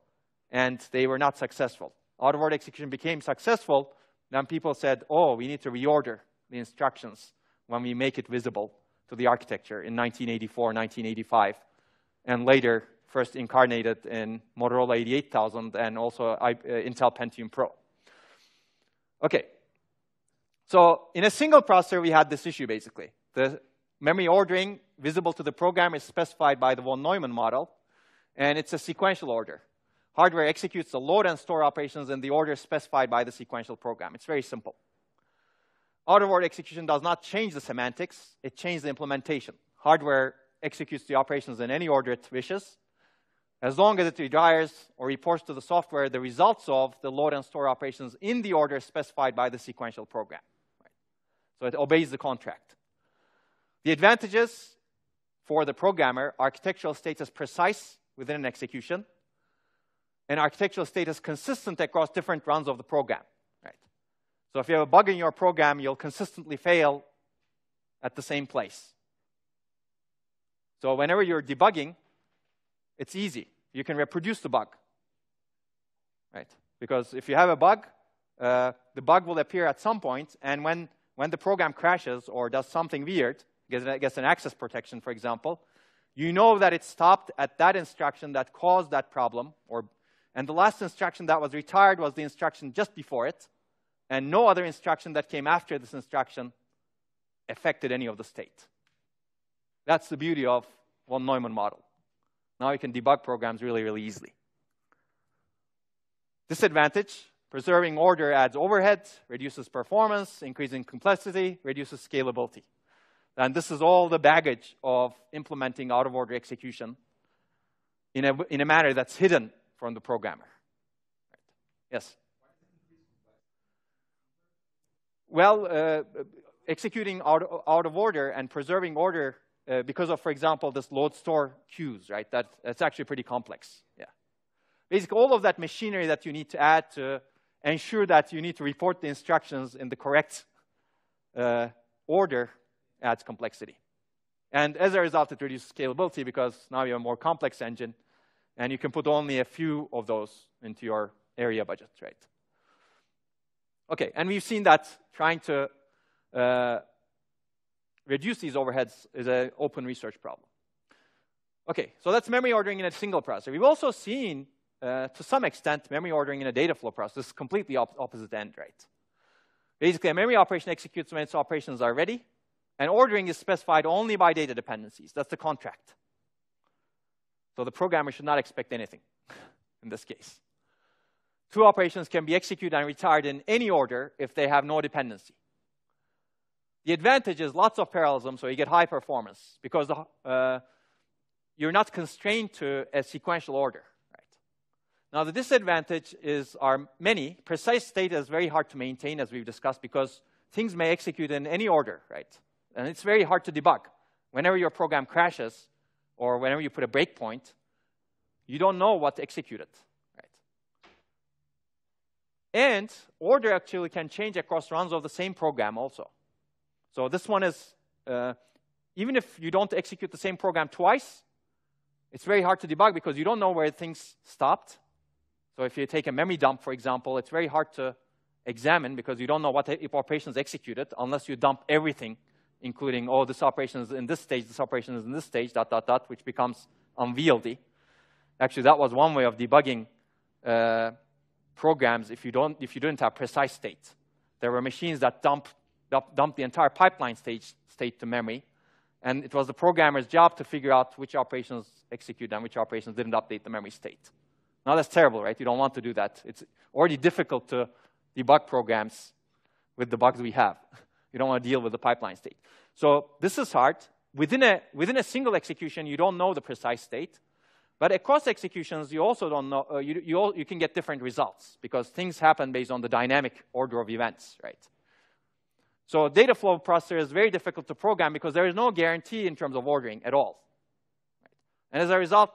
and they were not successful. Out-of-order execution became successful when people said, oh, we need to reorder the instructions when we make it visible to the architecture in nineteen eighty-four, nineteen eighty-five, and later first incarnated in Motorola eighty-eight thousand and also Intel Pentium Pro. Okay, so in a single processor, we had this issue basically. The memory ordering visible to the program is specified by the von Neumann model, and it's a sequential order. Hardware executes the load and store operations in the order specified by the sequential program. It's very simple. Out-of-order execution does not change the semantics, it changes the implementation. Hardware executes the operations in any order it wishes, as long as it retires or reports to the software the results of the load and store operations in the order specified by the sequential program. Right? So it obeys the contract. The advantages for the programmer: architectural state is precise within an execution, and architectural state is consistent across different runs of the program. Right? So if you have a bug in your program, you'll consistently fail at the same place. So whenever you're debugging, it's easy. You can reproduce the bug, right? Because if you have a bug, uh, the bug will appear at some point, and when, when the program crashes or does something weird, gets an, gets an access protection, for example, you know that it stopped at that instruction that caused that problem, or, and the last instruction that was retired was the instruction just before it, and no other instruction that came after this instruction affected any of the state. That's the beauty of von Neumann model. Now you can debug programs really, really easily. Disadvantage: preserving order adds overhead, reduces performance, increasing complexity, reduces scalability. And this is all the baggage of implementing out-of-order execution in a, in a manner that's hidden from the programmer. Right. Yes? Well, uh, executing out, out of order and preserving order Uh, because of, for example, this load store queues, right? That, that's actually pretty complex, yeah. Basically, all of that machinery that you need to add to ensure that you need to report the instructions in the correct uh, order adds complexity. And as a result, it reduces scalability because now you have a more complex engine and you can put only a few of those into your area budget, right? Okay, and we've seen that trying to uh, reduce these overheads is an open research problem. Okay, so that's memory ordering in a single processor. We've also seen, uh, to some extent, memory ordering in a data flow processor. This is completely op opposite end, right? Basically, a memory operation executes when its operations are ready, and ordering is specified only by data dependencies. That's the contract. So the programmer should not expect anything in this case. Two operations can be executed and retired in any order if they have no dependency. The advantage is lots of parallelism, so you get high performance because the, uh, you're not constrained to a sequential order. Right? Now, the disadvantage is are many. Precise state is very hard to maintain, as we've discussed, because things may execute in any order, right? And it's very hard to debug. Whenever your program crashes or whenever you put a breakpoint, you don't know what executed. Right? And order actually can change across runs of the same program also. So this one is, uh, even if you don't execute the same program twice, it's very hard to debug because you don't know where things stopped. So if you take a memory dump, for example, it's very hard to examine because you don't know what operations executed unless you dump everything, including, oh, this operation is in this stage, this operation is in this stage, dot, dot, dot, which becomes unwieldy. Actually, that was one way of debugging uh, programs if you, don't, if you didn't have precise state. There were machines that dump dumped the entire pipeline stage state to memory, and it was the programmer's job to figure out which operations executed and which operations didn't update the memory state. Now that's terrible, right? You don't want to do that. It's already difficult to debug programs with the bugs we have. You don't want to deal with the pipeline state. So this is hard. Within a, within a single execution, you don't know the precise state. But across executions, you also don't know, uh, you, you, all, you can get different results because things happen based on the dynamic order of events, right? So data flow processor is very difficult to program because there is no guarantee in terms of ordering at all. Right? And as a result,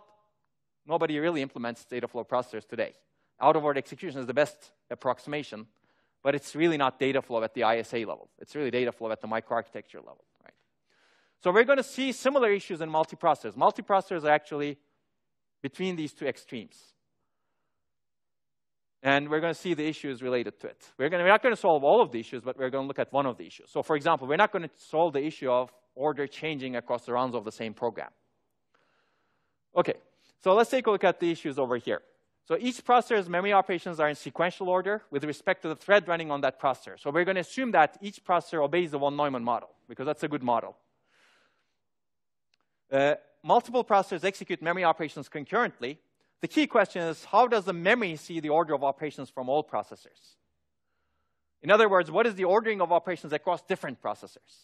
nobody really implements data flow processors today. Out-of-order execution is the best approximation, but it's really not data flow at the I S A level. It's really data flow at the microarchitecture level, right? So we're going to see similar issues in multiprocessors. Multiprocessors are actually between these two extremes. And we're going to see the issues related to it. We're, going to, we're not going to solve all of the issues, but we're going to look at one of the issues. So for example, we're not going to solve the issue of order changing across the rounds of the same program. Okay, so let's take a look at the issues over here. So each processor's memory operations are in sequential order with respect to the thread running on that processor. So we're going to assume that each processor obeys the von Neumann model, because that's a good model. Uh, multiple processors execute memory operations concurrently. The key question is, how does the memory see the order of operations from all processors? In other words, what is the ordering of operations across different processors?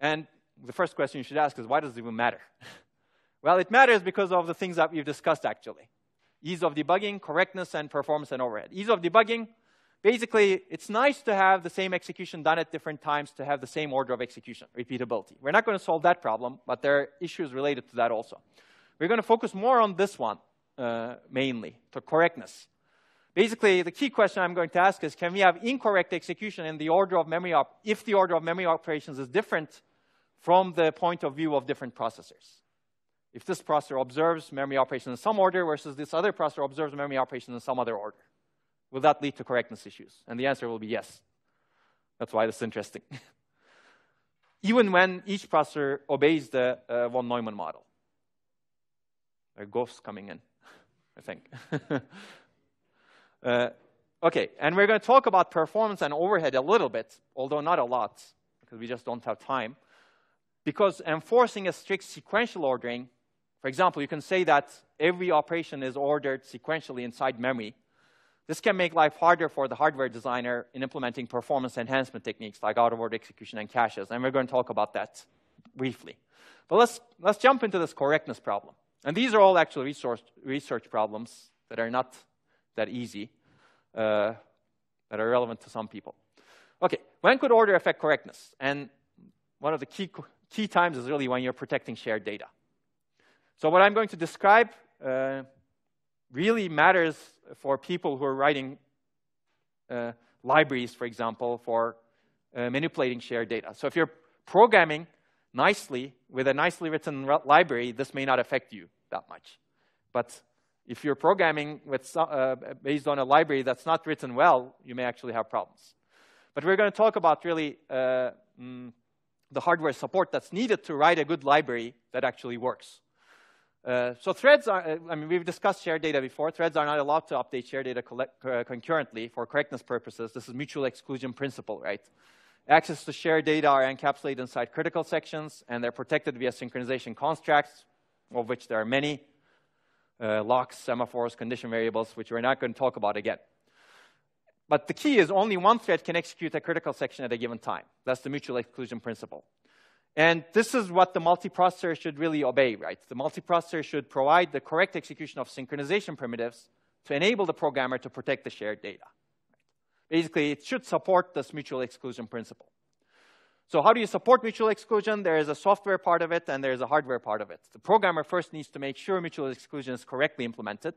And the first question you should ask is, why does it even matter? Well, it matters because of the things that we've discussed, actually. Ease of debugging, correctness, and performance and overhead. Ease of debugging, basically, it's nice to have the same execution done at different times to have the same order of execution, repeatability. We're not going to solve that problem, but there are issues related to that also. We're going to focus more on this one, uh, mainly, to correctness. Basically, the key question I'm going to ask is, can we have incorrect execution in the order of memory op if the order of memory operations is different from the point of view of different processors? If this processor observes memory operation in some order versus this other processor observes memory operation in some other order, will that lead to correctness issues? And the answer will be yes. That's why this is interesting. Even when each processor obeys the uh, von Neumann model. There are ghosts coming in, I think. uh, okay, and we're going to talk about performance and overhead a little bit, although not a lot, because we just don't have time. Because enforcing a strict sequential ordering, for example, you can say that every operation is ordered sequentially inside memory. This can make life harder for the hardware designer in implementing performance enhancement techniques like out-of-order execution and caches, and we're going to talk about that briefly. But let's, let's jump into this correctness problem. And these are all actually resource, research problems that are not that easy, uh, that are relevant to some people. Okay, when could order affect correctness? And one of the key, key times is really when you're protecting shared data. So what I'm going to describe uh, really matters for people who are writing uh, libraries, for example, for uh, manipulating shared data. So if you're programming nicely with a nicely written library, this may not affect you that much. But if you're programming with, uh, based on a library that's not written well, you may actually have problems. But we're going to talk about really uh, mm, the hardware support that's needed to write a good library that actually works. Uh, so threads are, I mean, we've discussed shared data before. Threads are not allowed to update shared data collect, uh, concurrently for correctness purposes. This is mutual exclusion principle, right? Access to shared data are encapsulated inside critical sections, and they're protected via synchronization constructs, of which there are many, uh, locks, semaphores, condition variables, which we're not going to talk about again. But the key is only one thread can execute a critical section at a given time. That's the mutual exclusion principle. And this is what the multiprocessor should really obey, right? The multiprocessor should provide the correct execution of synchronization primitives to enable the programmer to protect the shared data. Basically, it should support this mutual exclusion principle. So how do you support mutual exclusion? There is a software part of it, and there is a hardware part of it. The programmer first needs to make sure mutual exclusion is correctly implemented.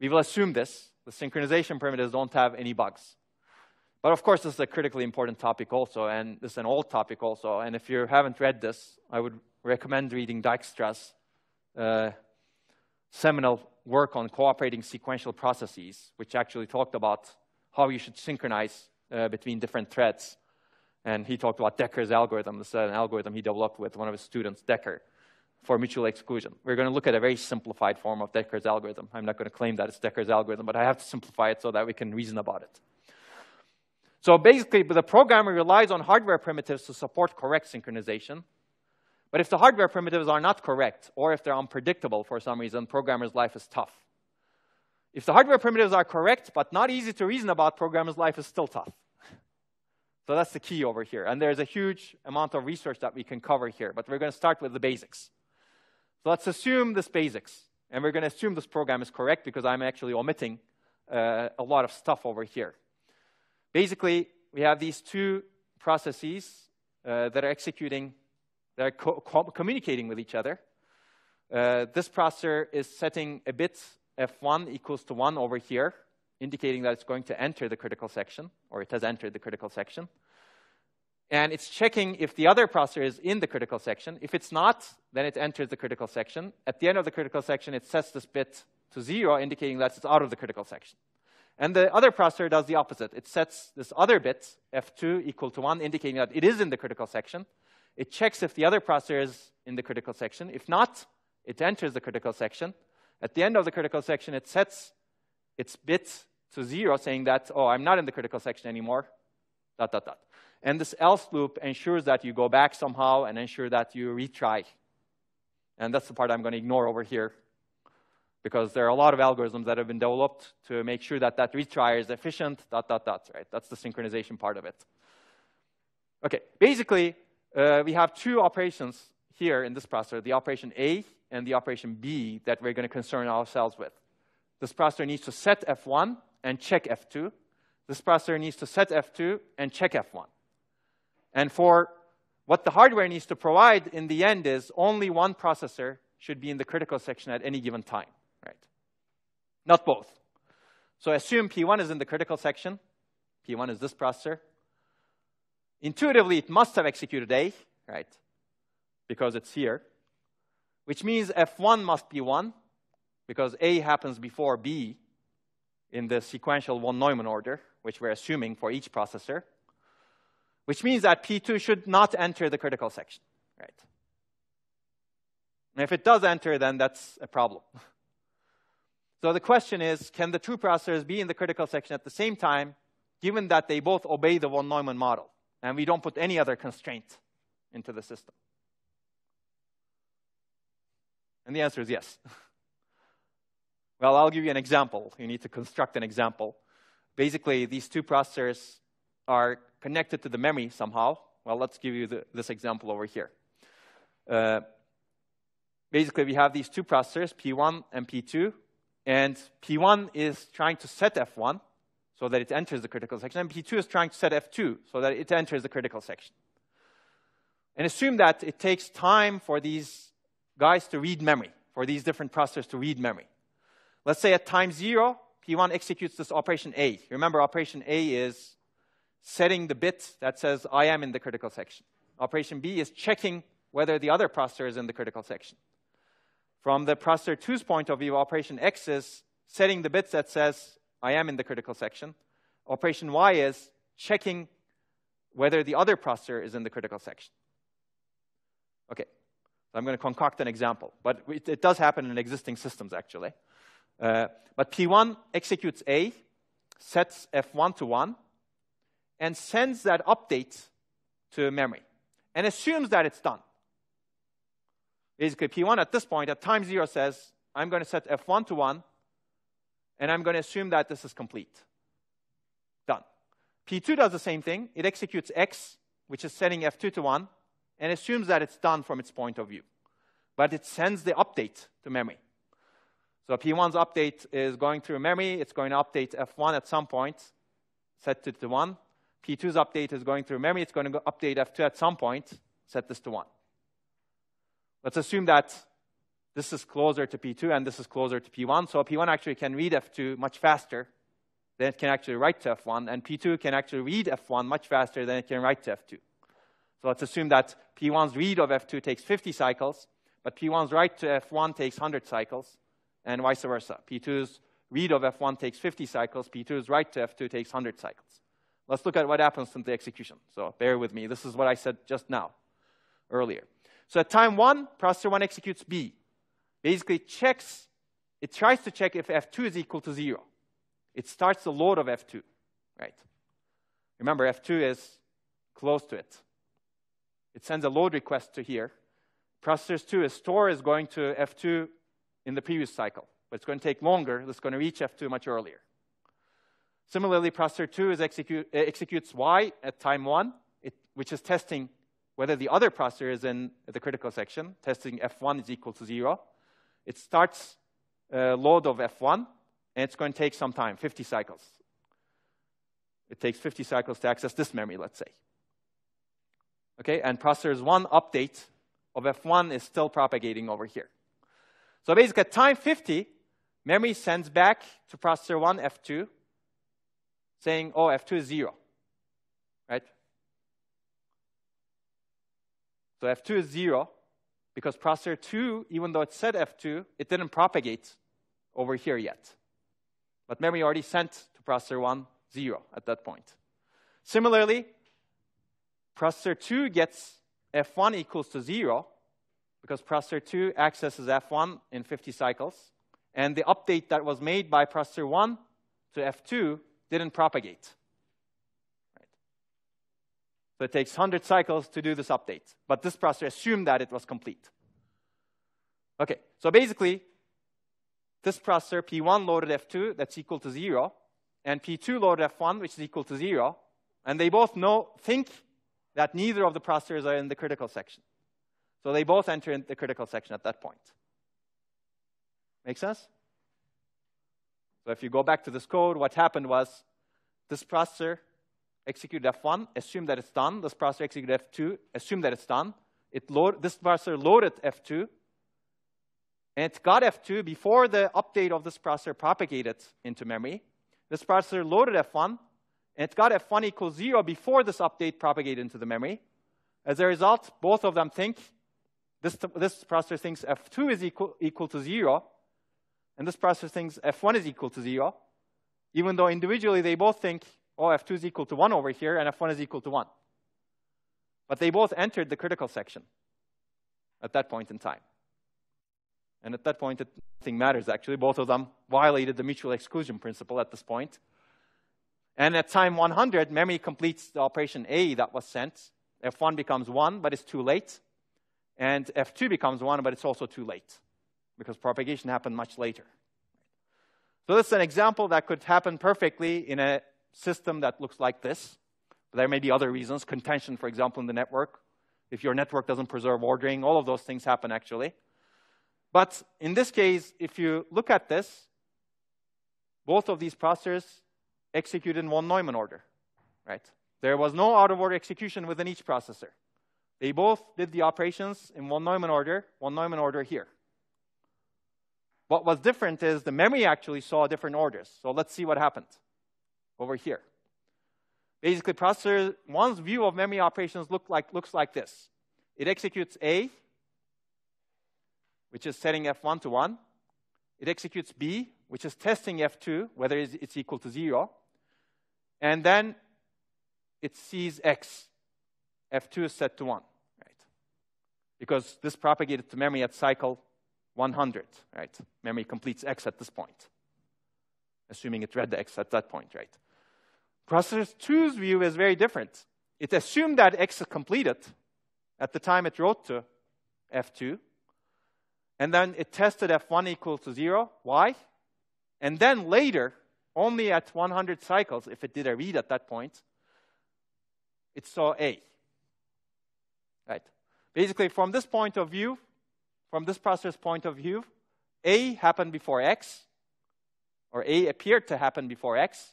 We will assume this. The synchronization primitives don't have any bugs. But of course, this is a critically important topic also, and this is an old topic also. And if you haven't read this, I would recommend reading Dijkstra's uh, seminal work on cooperating sequential processes, which actually talked about how you should synchronize uh, between different threads. And he talked about Dekker's algorithm. This is an algorithm he developed with one of his students, Dekker, for mutual exclusion. We're going to look at a very simplified form of Dekker's algorithm. I'm not going to claim that it's Dekker's algorithm, but I have to simplify it so that we can reason about it. So basically, the programmer relies on hardware primitives to support correct synchronization. But if the hardware primitives are not correct, or if they're unpredictable for some reason, programmer's life is tough. If the hardware primitives are correct, but not easy to reason about, programmer's life is still tough. So that's the key over here. And there's a huge amount of research that we can cover here, but we're going to start with the basics. So let's assume this basics. And we're going to assume this program is correct because I'm actually omitting uh, a lot of stuff over here. Basically, we have these two processes uh, that are executing, that are co co communicating with each other. Uh, this processor is setting a bit F one equals to one over here, indicating that it's going to enter the critical section, or it has entered the critical section. And it's checking if the other processor is in the critical section. If it's not, then it enters the critical section. At the end of the critical section, it sets this bit to zero, indicating that it's out of the critical section. And the other processor does the opposite. It sets this other bit, F two, equal to one, indicating that it is in the critical section. It checks if the other processor is in the critical section. If not, it enters the critical section. At the end of the critical section, it sets its bit to zero, saying that, oh, I'm not in the critical section anymore, dot, dot, dot. And this else loop ensures that you go back somehow and ensure that you retry. And that's the part I'm going to ignore over here, because there are a lot of algorithms that have been developed to make sure that that retry is efficient, dot, dot, dot, right? That's the synchronization part of it. Okay, basically, uh, we have two operations here in this processor, the operation A and the operation B that we're going to concern ourselves with. This processor needs to set F one and check F two. This processor needs to set F two and check F one. And for what the hardware needs to provide in the end is only one processor should be in the critical section at any given time, right? Not both. So assume P one is in the critical section. P one is this processor. Intuitively, it must have executed A, right? Because it's here, which means F one must be one, because A happens before B in the sequential von Neumann order, which we're assuming for each processor, which means that P two should not enter the critical section, right? And if it does enter, then that's a problem. So the question is, can the two processors be in the critical section at the same time, given that they both obey the von Neumann model, and we don't put any other constraint into the system? And the answer is yes. Well, I'll give you an example. You need to construct an example. Basically, these two processors are connected to the memory somehow. Well, let's give you the, this example over here. Uh, basically, we have these two processors, P one and P two. And P one is trying to set F one so that it enters the critical section. And P two is trying to set F two so that it enters the critical section. And assume that it takes time for these guys to read memory, for these different processors to read memory. Let's say at time zero, P one executes this operation A. Remember, operation A is setting the bit that says I am in the critical section. Operation B is checking whether the other processor is in the critical section. From the processor two's point of view, operation X is setting the bits that says I am in the critical section. Operation Y is checking whether the other processor is in the critical section. Okay. I'm going to concoct an example, but it, it does happen in existing systems, actually. Uh, but P one executes A, sets F one to one, and sends that update to memory, and assumes that it's done. Basically, P one at this point, at time zero, says, I'm going to set F one to one, and I'm going to assume that this is complete. Done. P two does the same thing. It executes X, which is setting F two to one, and assumes that it's done from its point of view. But it sends the update to memory. So P one's update is going through memory. It's going to update F one at some point, set it to one. P two's update is going through memory. It's going to update F two at some point, set this to one. Let's assume that this is closer to P two and this is closer to P one. So P one actually can read F two much faster than it can actually write to F one. And P two can actually read F one much faster than it can write to F two. So let's assume that P one's read of F two takes fifty cycles, but P one's write to F one takes one hundred cycles, and vice versa. P two's read of F one takes fifty cycles, P two's write to F two takes one hundred cycles. Let's look at what happens to the execution. So bear with me. This is what I said just now, earlier. So at time one, processor one executes B. Basically checks, it tries to check if F two is equal to zero. It starts the load of F two, right? Remember, F two is close to it. It sends a load request to here. Processors two is store is going to F two in the previous cycle, but it's going to take longer. It's going to reach F two much earlier. Similarly, processor two is execute, uh, executes Y at time one, it, which is testing whether the other processor is in the critical section, testing F one is equal to zero. It starts uh, load of F one, and it's going to take some time, fifty cycles. It takes fifty cycles to access this memory, let's say. Okay, and processor's one update of F one is still propagating over here. So basically at time fifty, memory sends back to processor one, F two, saying, oh, F two is zero, right? So F two is zero because processor two, even though it said F two, it didn't propagate over here yet. But memory already sent to processor one, zero at that point. Similarly, processor two gets F one equals to zero because processor two accesses F one in fifty cycles. And the update that was made by processor one to F two didn't propagate. Right. So it takes one hundred cycles to do this update. But this processor assumed that it was complete. Okay, so basically, this processor P one loaded F two, that's equal to zero, and P two loaded F one, which is equal to zero, and they both know, think that neither of the processors are in the critical section. So they both enter in the critical section at that point. Make sense? So if you go back to this code, what happened was this processor executed F one, assumed that it's done. This processor executed F two, assumed that it's done. It load, this processor loaded F two, and it got F two before the update of this processor propagated into memory. This processor loaded F one, and it got F one equals zero before this update propagated into the memory. As a result, both of them think, this, this processor thinks F two is equal, equal to zero, and this processor thinks F one is equal to zero, even though individually they both think, oh, F two is equal to one over here, and F one is equal to one. But they both entered the critical section at that point in time. And at that point, it, nothing matters, actually. Both of them violated the mutual exclusion principle at this point. And at time one hundred, memory completes the operation A that was sent. F one becomes one, but it's too late. And F two becomes one, but it's also too late, because propagation happened much later. So this is an example that could happen perfectly in a system that looks like this. There may be other reasons, contention, for example, in the network. If your network doesn't preserve ordering, all of those things happen, actually. But in this case, if you look at this, both of these processors executed in von Neumann order, right? There was no out-of-order execution within each processor. They both did the operations in von Neumann order, von Neumann order here. What was different is the memory actually saw different orders. So let's see what happened over here. Basically, processor one's view of memory operations look like, looks like this. It executes A, which is setting F one to one. It executes B, which is testing F two, whether it's equal to zero. And then it sees X. F two is set to one, right? Because this propagated to memory at cycle one hundred, right? Memory completes X at this point, assuming it read the X at that point, right? Processor two's view is very different. It assumed that X is completed at the time it wrote to F two, and then it tested F one equal to zero. Why? And then later, only at one hundred cycles, if it did a read at that point, it saw A. Right. Basically, from this point of view, from this processor's point of view, A happened before X, or A appeared to happen before X.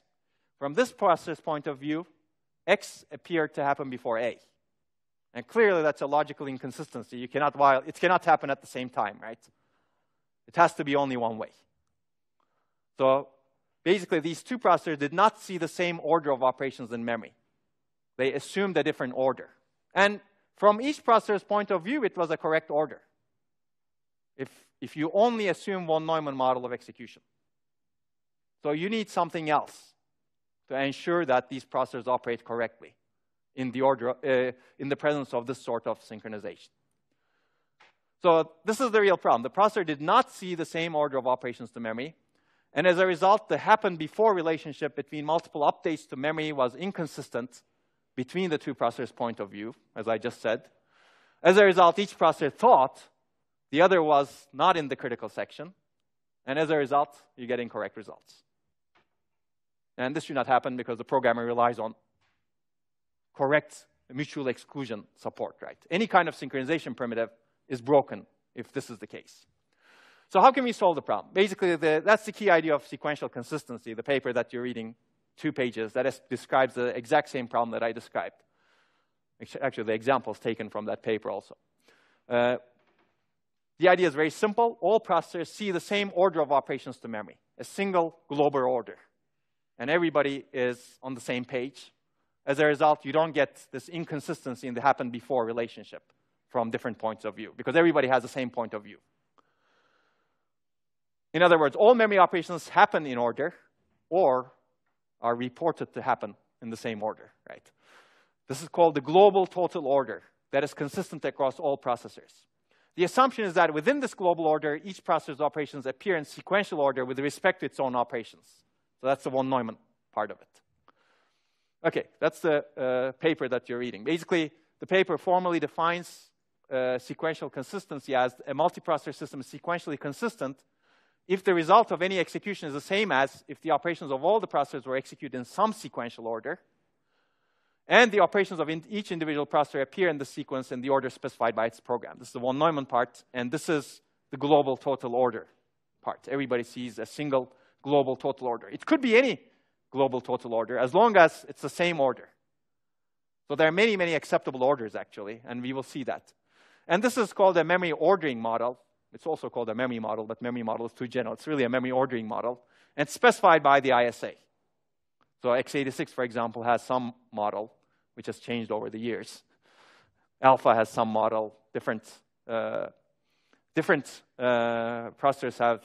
From this processor's point of view, X appeared to happen before A. And clearly, that's a logical inconsistency. You cannot while, it cannot happen at the same time, right? It has to be only one way. So basically, these two processors did not see the same order of operations in memory. They assumed a different order. And from each processor's point of view, it was a correct order, if, if you only assume von Neumann model of execution. So you need something else to ensure that these processors operate correctly in the order, uh, in the presence of this sort of synchronization. So this is the real problem. The processor did not see the same order of operations to memory, and as a result, the happened-before relationship between multiple updates to memory was inconsistent between the two processors' point of view, as I just said. As a result, each processor thought the other was not in the critical section, and as a result, you get incorrect results. And this should not happen because the programmer relies on correct mutual exclusion support, right? Any kind of synchronization primitive is broken if this is the case. So how can we solve the problem? Basically, the, that's the key idea of sequential consistency, the paper that you're reading, two pages, that is, describes the exact same problem that I described. Actually, the example is taken from that paper also. Uh, the idea is very simple. All processors see the same order of operations to memory, a single global order. And everybody is on the same page. As a result, you don't get this inconsistency in the happened before relationship from different points of view, because everybody has the same point of view. In other words, all memory operations happen in order or are reported to happen in the same order, right? This is called the global total order that is consistent across all processors. The assumption is that within this global order, each processor's operations appear in sequential order with respect to its own operations. So that's the von Neumann part of it. Okay, that's the uh, paper that you're reading. Basically, the paper formally defines uh, sequential consistency as a multiprocessor system is sequentially consistent if the result of any execution is the same as if the operations of all the processors were executed in some sequential order, and the operations of in each individual processor appear in the sequence in the order specified by its program. This is the von Neumann part, and this is the global total order part. Everybody sees a single global total order. It could be any global total order, as long as it's the same order. So there are many, many acceptable orders, actually, and we will see that. And this is called a memory ordering model. It's also called a memory model, but memory model is too general. It's really a memory ordering model, and it's specified by the I S A. So x eighty-six, for example, has some model, which has changed over the years. Alpha has some model. Different, uh, different uh, processors have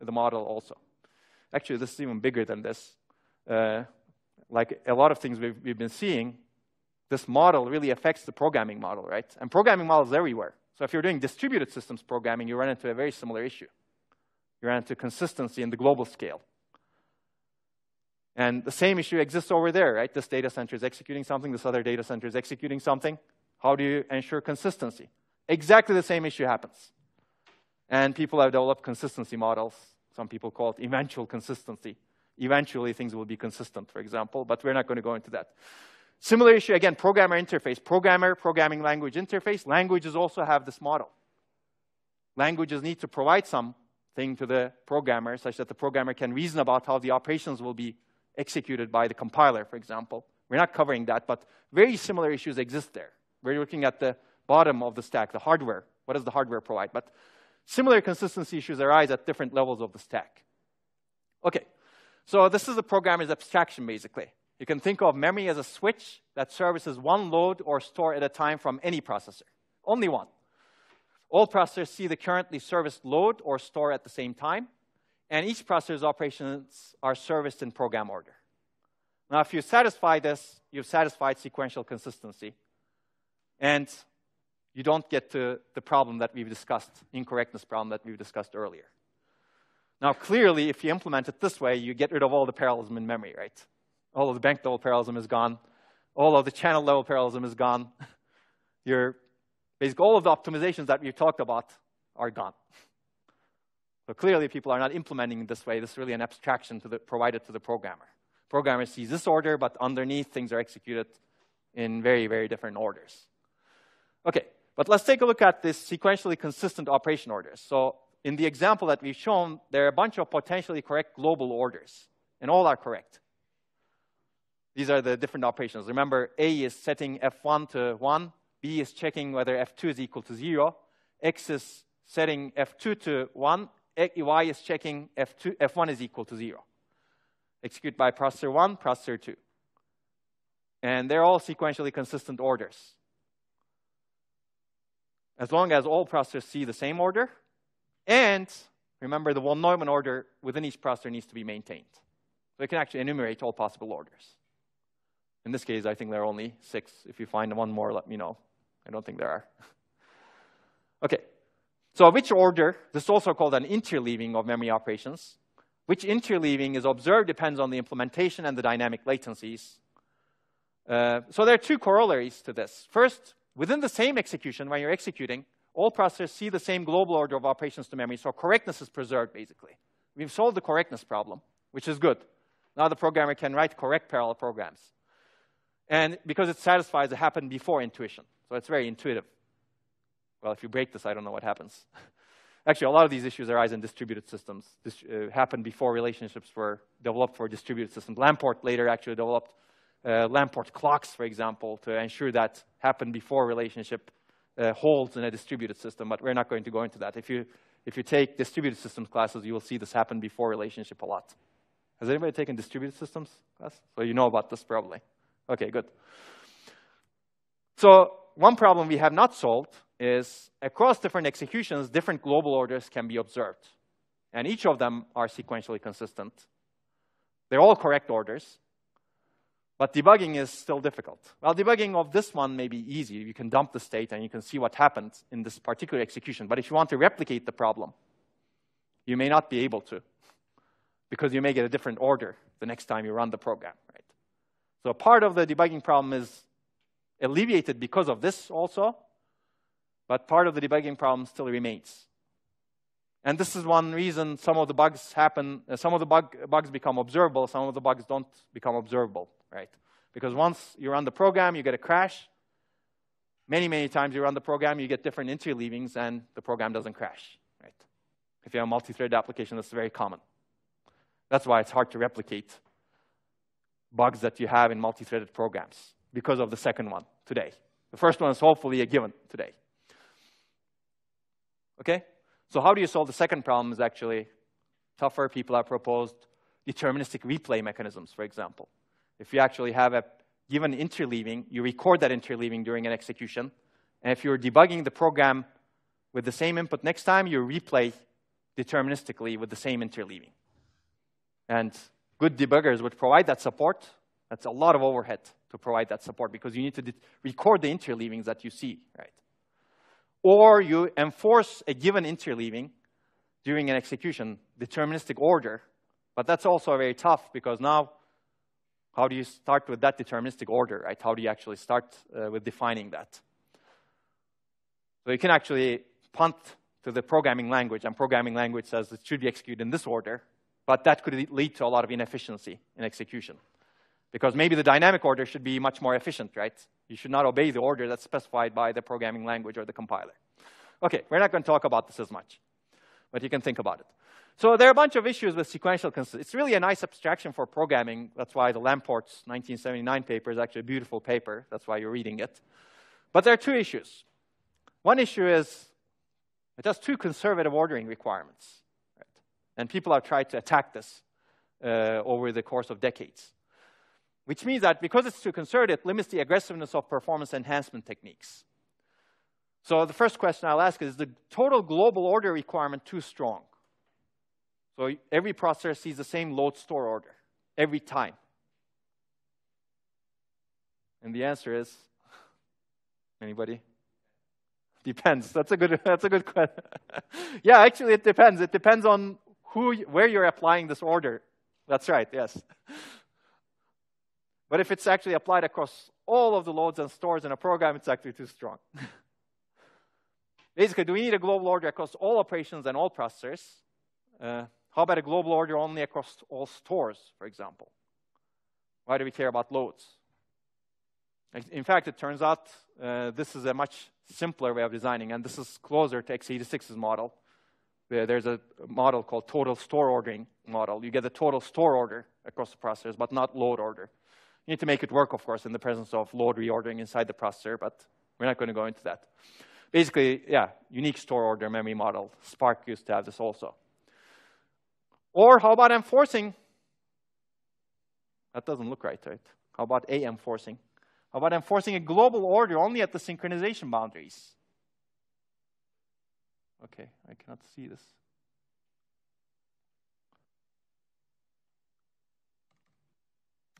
the model also. Actually, this is even bigger than this. Uh, like a lot of things we've, we've been seeing, this model really affects the programming model, right? And programming models everywhere. So if you're doing distributed systems programming, you run into a very similar issue. You run into consistency in the global scale. And the same issue exists over there, right? This data center is executing something, this other data center is executing something. How do you ensure consistency? Exactly the same issue happens. And people have developed consistency models. Some people call it eventual consistency. Eventually, things will be consistent, for example, but we're not going to go into that. Similar issue, again, programmer interface. Programmer, programming language interface. Languages also have this model. Languages need to provide something to the programmer such that the programmer can reason about how the operations will be executed by the compiler, for example. We're not covering that, but very similar issues exist there. We're looking at the bottom of the stack, the hardware. What does the hardware provide? But similar consistency issues arise at different levels of the stack. Okay. So this is the programmer's abstraction, basically. You can think of memory as a switch that services one load or store at a time from any processor, only one. All processors see the currently serviced load or store at the same time, and each processor's operations are serviced in program order. Now, if you satisfy this, you've satisfied sequential consistency, and you don't get to the problem that we've discussed, incorrectness problem that we've discussed earlier. Now, clearly, if you implement it this way, you get rid of all the parallelism in memory, right? All of the bank level parallelism is gone. All of the channel level parallelism is gone. Your, basically, all of the optimizations that we've talked about are gone. So clearly, people are not implementing it this way. This is really an abstraction to the, provided to the programmer. Programmer sees this order, but underneath, things are executed in very, very different orders. Okay, but let's take a look at this sequentially consistent operation orders. So in the example that we've shown, there are a bunch of potentially correct global orders, and all are correct. These are the different operations. Remember, A is setting F one to one, B is checking whether F two is equal to zero, X is setting F two to one, Y is checking F two, F one is equal to zero. Execute by processor one, processor two. And they're all sequentially consistent orders. As long as all processors see the same order, and remember, the von Neumann order within each processor needs to be maintained. So you can actually enumerate all possible orders. In this case, I think there are only six. If you find one more, let me know. I don't think there are. Okay. So which order, this is also called an interleaving of memory operations. Which interleaving is observed depends on the implementation and the dynamic latencies. Uh, so there are two corollaries to this. First, within the same execution, when you're executing, all processors see the same global order of operations to memory, so correctness is preserved, basically. We've solved the correctness problem, which is good. Now the programmer can write correct parallel programs. and because it satisfies a happened before intuition. So it's very intuitive. Well, if you break this, I don't know what happens. Actually, a lot of these issues arise in distributed systems. This uh, happened before relationships were developed for distributed systems. Lamport later actually developed uh, Lamport clocks, for example, to ensure that happened before relationship uh, holds in a distributed system, but we're not going to go into that. If you, if you take distributed systems classes, you will see this happen before relationship a lot. Has anybody taken distributed systems class? So you know about this probably. Okay, good. So one problem we have not solved is across different executions, different global orders can be observed. And each of them are sequentially consistent. They're all correct orders. But debugging is still difficult. Well, debugging of this one may be easy. You can dump the state and you can see what happened in this particular execution. But if you want to replicate the problem, you may not be able to, because you may get a different order the next time you run the program, right? So part of the debugging problem is alleviated because of this also, but part of the debugging problem still remains. And this is one reason some of the bugs happen, uh, some of the bug, bugs become observable, some of the bugs don't become observable, right? Because once you run the program, you get a crash. Many, many times you run the program, you get different interleavings, and the program doesn't crash, right? If you have a multi-threaded application, that's very common. That's why it's hard to replicate bugs that you have in multi-threaded programs because of the second one today. The first one is hopefully a given today. Okay? So how do you solve the second problem is actually tougher. People have proposed deterministic replay mechanisms, for example. If you actually have a given interleaving, you record that interleaving during an execution, and if you're debugging the program with the same input next time, you replay deterministically with the same interleaving. And good debuggers would provide that support. That's a lot of overhead to provide that support because you need to record the interleavings that you see, right? Or you enforce a given interleaving during an execution, deterministic order, but that's also very tough because now how do you start with that deterministic order, right? How do you actually start uh, with defining that? So you can actually punt to the programming language, and programming language says it should be executed in this order, but that could lead to a lot of inefficiency in execution because maybe the dynamic order should be much more efficient, right? You should not obey the order that's specified by the programming language or the compiler. Okay, we're not going to talk about this as much, but you can think about it. So there are a bunch of issues with sequential consistency. It's really a nice abstraction for programming. That's why the Lamport's nineteen seventy-nine paper is actually a beautiful paper. That's why you're reading it. But there are two issues. One issue is it has two conservative ordering requirements, right? And people have tried to attack this uh, over the course of decades, which means that because it's too conservative, it limits the aggressiveness of performance enhancement techniques. So the first question I'll ask is, is the total global order requirement too strong? So every processor sees the same load store order every time. And the answer is, anybody? Depends. That's a good, that's a good question. Yeah, actually it depends. It depends on who, where you're applying this order. That's right, yes. But if it's actually applied across all of the loads and stores in a program, it's actually too strong. Basically, do we need a global order across all operations and all processors? Uh, how about a global order only across all stores, for example? Why do we care about loads? In fact, it turns out uh, this is a much simpler way of designing, and this is closer to x eighty-six's model, where there's a model called total store ordering model. You get the total store order across the processors, but not load order. You need to make it work, of course, in the presence of load reordering inside the processor, but we're not going to go into that. Basically, yeah, unique store order memory model. Spark used to have this also. Or how about enforcing? That doesn't look right, right? How about A enforcing? How about enforcing a global order only at the synchronization boundaries? Okay, I cannot see this.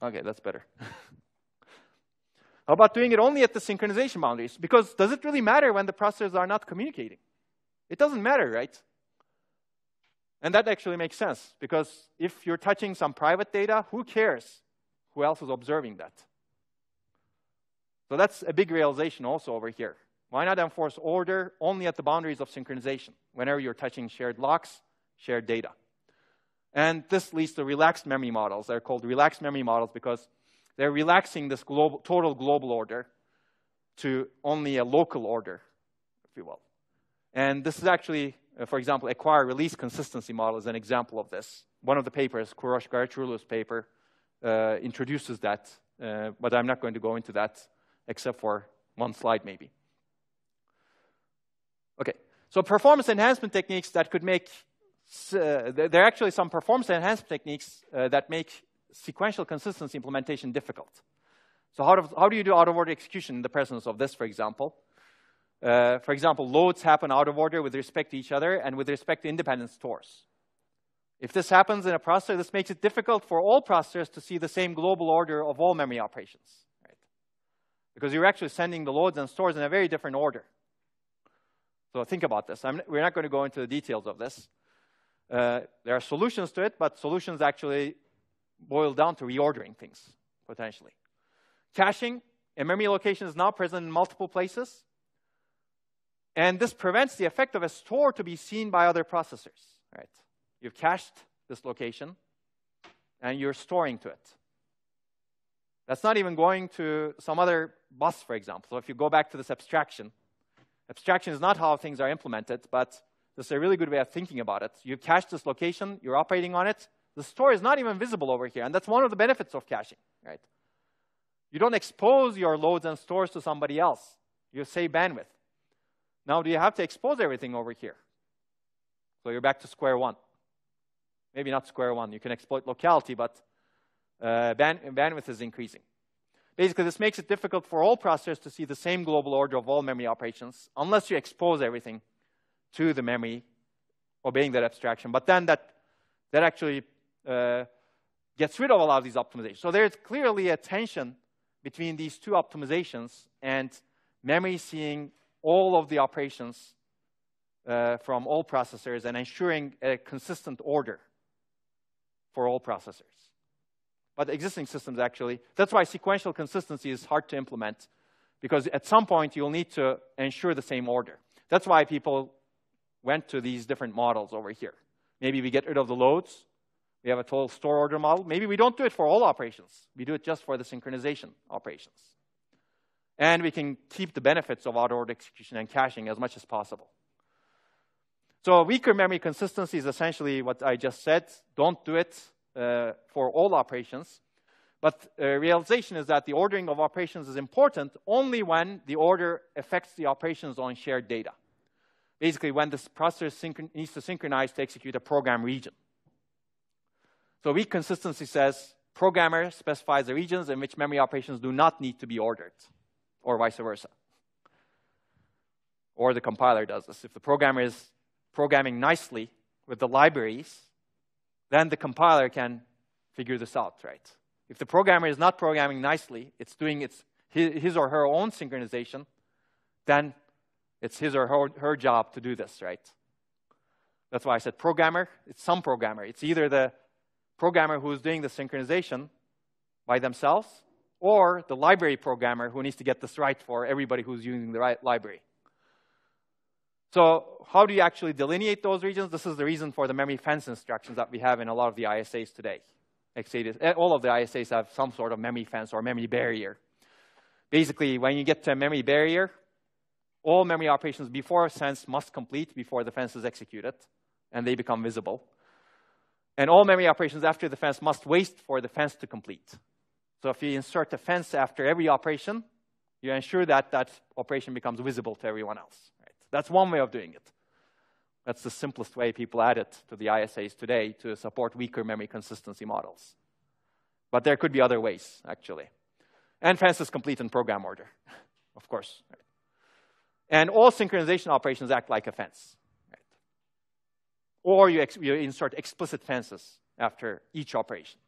Okay, that's better. How about doing it only at the synchronization boundaries? Because does it really matter when the processors are not communicating? It doesn't matter, right? And that actually makes sense, because if you're touching some private data, who cares who else is observing that? So that's a big realization also over here. Why not enforce order only at the boundaries of synchronization whenever you're touching shared locks, shared data? And this leads to relaxed memory models. They're called relaxed memory models because They're relaxing this global, total global order to only a local order, if you will. And this is actually, uh, for example, acquire release consistency model is an example of this. One of the papers, Kurosh Garachulu's paper, uh, introduces that, uh, but I'm not going to go into that except for one slide maybe. Okay, so performance enhancement techniques that could make, uh, there are actually some performance enhancement techniques uh, that make sequential consistency implementation difficult. So how do, how do you do out-of-order execution in the presence of this, for example? Uh, for example, loads happen out of order with respect to each other and with respect to independent stores. If this happens in a processor, this makes it difficult for all processors to see the same global order of all memory operations, right? Because you're actually sending the loads and stores in a very different order. So think about this. I'm, we're not going to go into the details of this. Uh, there are solutions to it, but solutions actually boil down to reordering things, potentially. Caching, a memory location is now present in multiple places. And this prevents the effect of a store to be seen by other processors, right? You've cached this location, and you're storing to it. That's not even going to some other bus, for example. So if you go back to this abstraction, abstraction is not how things are implemented, but this is a really good way of thinking about it. You've cached this location, you're operating on it. The store is not even visible over here, and that's one of the benefits of caching, right? You don't expose your loads and stores to somebody else. You save bandwidth. Now, do you have to expose everything over here? So you're back to square one. Maybe not square one. You can exploit locality, but uh, band bandwidth is increasing. Basically, this makes it difficult for all processors to see the same global order of all memory operations, unless you expose everything to the memory, obeying that abstraction. But then that, that actually uh, gets rid of a lot of these optimizations. So there's clearly a tension between these two optimizations and memory seeing all of the operations uh, from all processors and ensuring a consistent order for all processors. But existing systems actually, that's why sequential consistency is hard to implement, because at some point you'll need to ensure the same order. That's why people went to these different models over here. Maybe we get rid of the loads, we have a total store order model. Maybe we don't do it for all operations. We do it just for the synchronization operations. And we can keep the benefits of out-of-order execution and caching as much as possible. So weaker memory consistency is essentially what I just said. Don't do it uh, for all operations. But uh, realization is that the ordering of operations is important only when the order affects the operations on shared data. Basically, when this processor needs to synchronize to execute a program region. So weak consistency says programmer specifies the regions in which memory operations do not need to be ordered, or vice versa. Or the compiler does this. If the programmer is programming nicely with the libraries, then the compiler can figure this out, right? If the programmer is not programming nicely, it's doing its, his or her own synchronization, then it's his or her, her job to do this, right? That's why I said programmer, it's some programmer. It's either the programmer who is doing the synchronization by themselves, or the library programmer who needs to get this right for everybody who's using the right library. So how do you actually delineate those regions? This is the reason for the memory fence instructions that we have in a lot of the I S As today. x eighty-six, all of the I S As have some sort of memory fence or memory barrier. Basically, when you get to a memory barrier, all memory operations before a sense must complete before the fence is executed, and they become visible. And all memory operations after the fence must wait for the fence to complete. So if you insert a fence after every operation, you ensure that that operation becomes visible to everyone else, right? That's one way of doing it. That's the simplest way people add it to the I S As today to support weaker memory consistency models. But there could be other ways, actually. And fence is complete in program order, of course. Right? And all synchronization operations act like a fence. Or you, ex you insert explicit fences after each operation.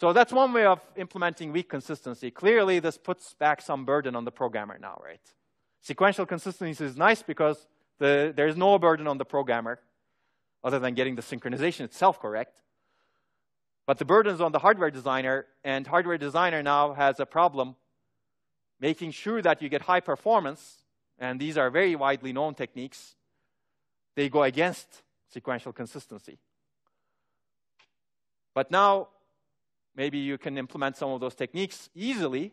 So that's one way of implementing weak consistency. Clearly, this puts back some burden on the programmer now, right? Sequential consistency is nice because the, there is no burden on the programmer other than getting the synchronization itself correct. But the burden is on the hardware designer, and hardware designer now has a problem making sure that you get high performance, and these are very widely known techniques. They go against sequential consistency. But now Maybe you can implement some of those techniques easily,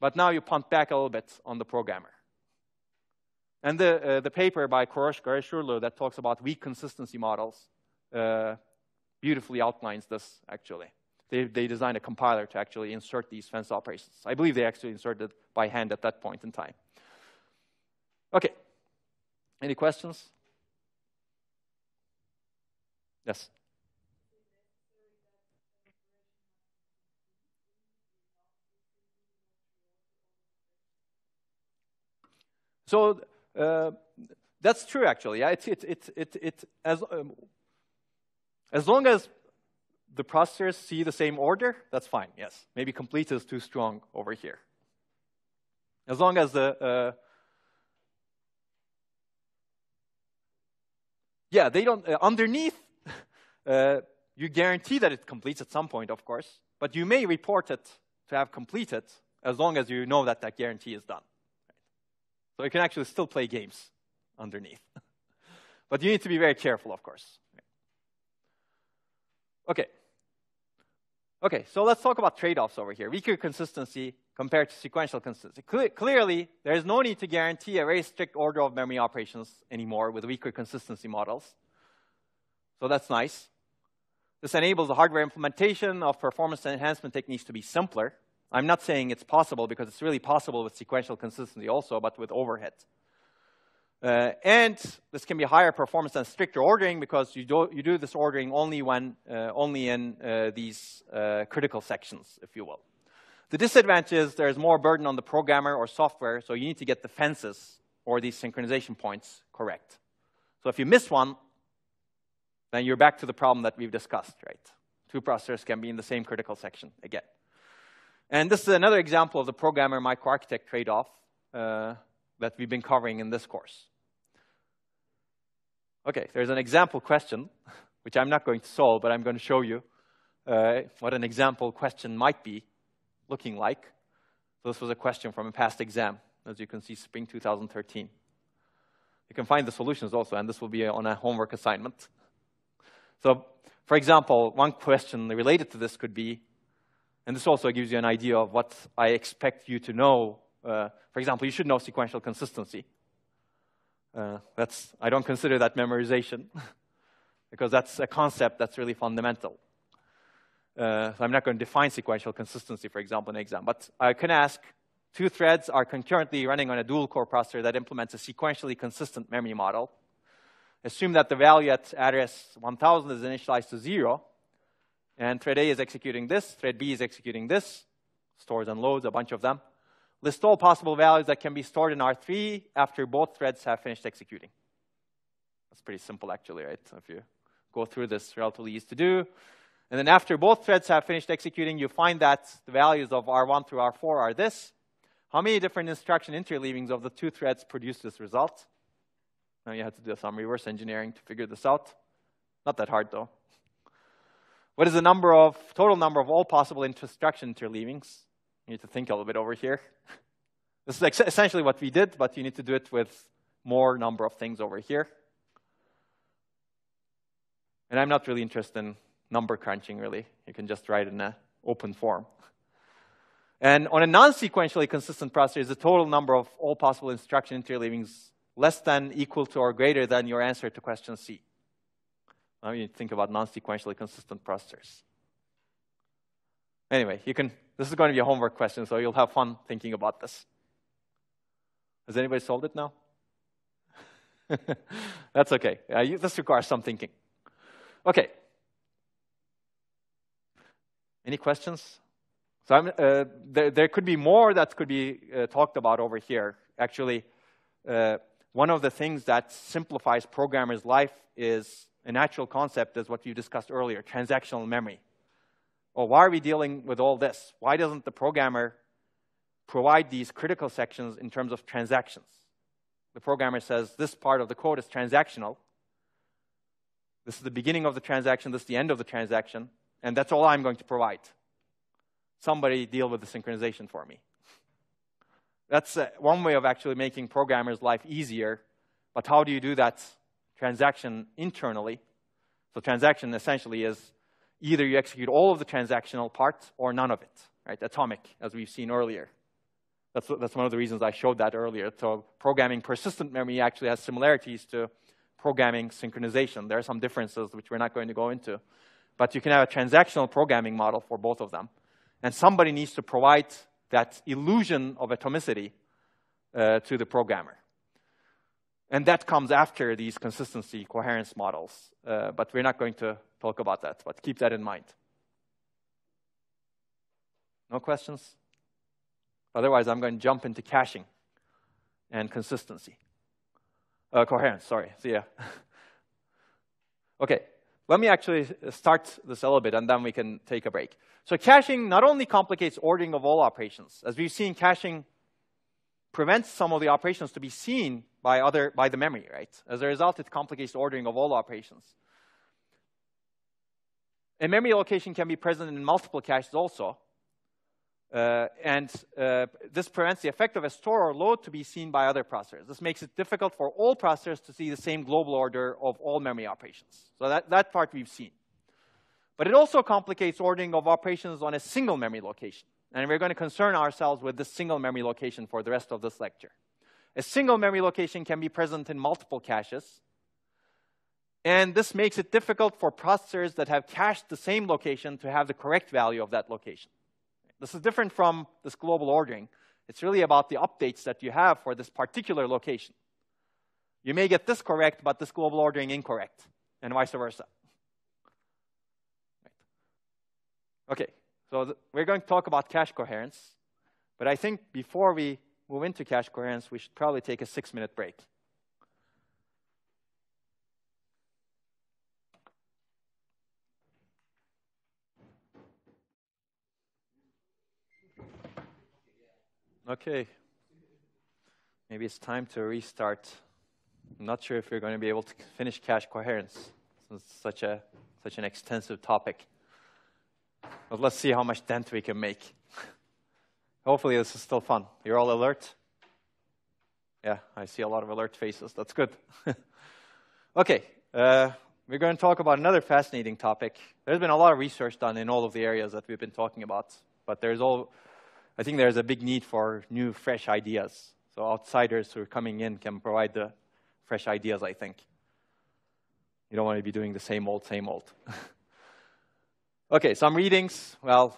but now you punt back a little bit on the programmer. And the, uh, the paper by Korosh Garashurlu that talks about weak consistency models uh, beautifully outlines this, actually. They, they designed a compiler to actually insert these fence operations. I believe they actually inserted by hand at that point in time. Okay. Any questions? Yes. So uh, that's true, actually. Yeah, it, it, it, it, it, as, um, as long as the processors see the same order, that's fine, yes. Maybe complete is too strong over here. As long as the... Uh, yeah, they don't... Uh, underneath, uh, you guarantee that it completes at some point, of course, but you may report it to have completed as long as you know that that guarantee is done. So you can actually still play games underneath. But you need to be very careful, of course. Okay. Okay, so let's talk about trade-offs over here. Weaker consistency compared to sequential consistency. Cle clearly, there is no need to guarantee a very strict order of memory operations anymore with weaker consistency models. So that's nice. This enables the hardware implementation of performance enhancement techniques to be simpler. I'm not saying it's possible, because it's really possible with sequential consistency also, but with overhead. Uh, and this can be higher performance than stricter ordering, because you do, you do this ordering only, when, uh, only in uh, these uh, critical sections, if you will. The disadvantage is there is more burden on the programmer or software, so you need to get the fences or these synchronization points correct. So if you miss one, then you're back to the problem that we've discussed, right? Two processors can be in the same critical section again. And this is another example of the programmer microarchitect trade-off uh, that we've been covering in this course. Okay, there's an example question, which I'm not going to solve, but I'm going to show you uh, what an example question might be looking like. So this was a question from a past exam, as you can see, spring two thousand thirteen. You can find the solutions also, and this will be on a homework assignment. So, for example, one question related to this could be, and this also gives you an idea of what I expect you to know. Uh, for example, you should know sequential consistency. Uh, that's, I don't consider that memorization, because that's a concept that's really fundamental. Uh, so I'm not going to define sequential consistency, for example, in an exam. But I can ask, two threads are concurrently running on a dual-core processor that implements a sequentially consistent memory model. Assume that the value at address one thousand is initialized to zero. And thread A is executing this, thread B is executing this, stores and loads, a bunch of them. List all possible values that can be stored in R three after both threads have finished executing. That's pretty simple, actually, right? If you go through this, relatively easy to do. And then after both threads have finished executing, you find that the values of R one through R four are this. How many different instruction interleavings of the two threads produce this result? Now you have to do some reverse engineering to figure this out. Not that hard, though. What is the number of, total number of all possible instruction interleavings? You need to think a little bit over here. This is essentially what we did, but you need to do it with more number of things over here. And I'm not really interested in number crunching, really. You can just write in an open form. And on a non-sequentially consistent processor, is the total number of all possible instruction interleavings less than, equal to, or greater than your answer to question C? Now you think about non-sequentially consistent processors. Anyway, you can, this is going to be a homework question, so you'll have fun thinking about this. Has anybody solved it now? That's okay. Uh, you, this requires some thinking. Okay. Any questions? So I'm, uh, there, there could be more that could be uh, talked about over here. Actually, uh, one of the things that simplifies programmers' life is a natural concept is what you discussed earlier, transactional memory. Well, why are we dealing with all this? Why doesn't the programmer provide these critical sections in terms of transactions? The programmer says, this part of the code is transactional. This is the beginning of the transaction, this is the end of the transaction, and that's all I'm going to provide. Somebody deal with the synchronization for me. That's uh, one way of actually making programmers' life easier, but how do you do that? Transaction internally. So transaction essentially is either you execute all of the transactional parts or none of it, right? Atomic, as we've seen earlier. That's, that's one of the reasons I showed that earlier. So programming persistent memory actually has similarities to programming synchronization. There are some differences which we're not going to go into. But you can have a transactional programming model for both of them. And somebody needs to provide that illusion of atomicity uh, to the programmer. And that comes after these consistency coherence models. Uh, but we're not going to talk about that, but keep that in mind. No questions? Otherwise, I'm going to jump into caching and consistency. Uh, coherence, sorry. So, yeah. OK, let me actually start this a little bit, and then we can take a break. So caching not only complicates ordering of all operations. As we've seen, caching prevents some of the operations to be seen by, other, by the memory, right? As a result, it complicates ordering of all operations. A memory allocation can be present in multiple caches also. Uh, and uh, this prevents the effect of a store or load to be seen by other processors. This makes it difficult for all processors to see the same global order of all memory operations. So that, that part we've seen. But it also complicates ordering of operations on a single memory location. And we're going to concern ourselves with this single memory location for the rest of this lecture. A single memory location can be present in multiple caches. And this makes it difficult for processors that have cached the same location to have the correct value of that location. This is different from this global ordering. It's really about the updates that you have for this particular location. You may get this correct, but this global ordering incorrect, and vice versa. Right. OK, so we're going to talk about cache coherence. But I think before we move into cache coherence, we should probably take a six-minute break. OK. Maybe it's time to restart. I'm not sure if you're going to be able to finish cache coherence. It's such, a, such an extensive topic. But let's see how much dent we can make. Hopefully, this is still fun. You're all alert? Yeah, I see a lot of alert faces. That's good. OK. Uh, we're going to talk about another fascinating topic. There's been a lot of research done in all of the areas that we've been talking about. But there's all... I think there's a big need for new, fresh ideas. So outsiders who are coming in can provide the fresh ideas, I think. You don't want to be doing the same old, same old. OK, some readings. Well,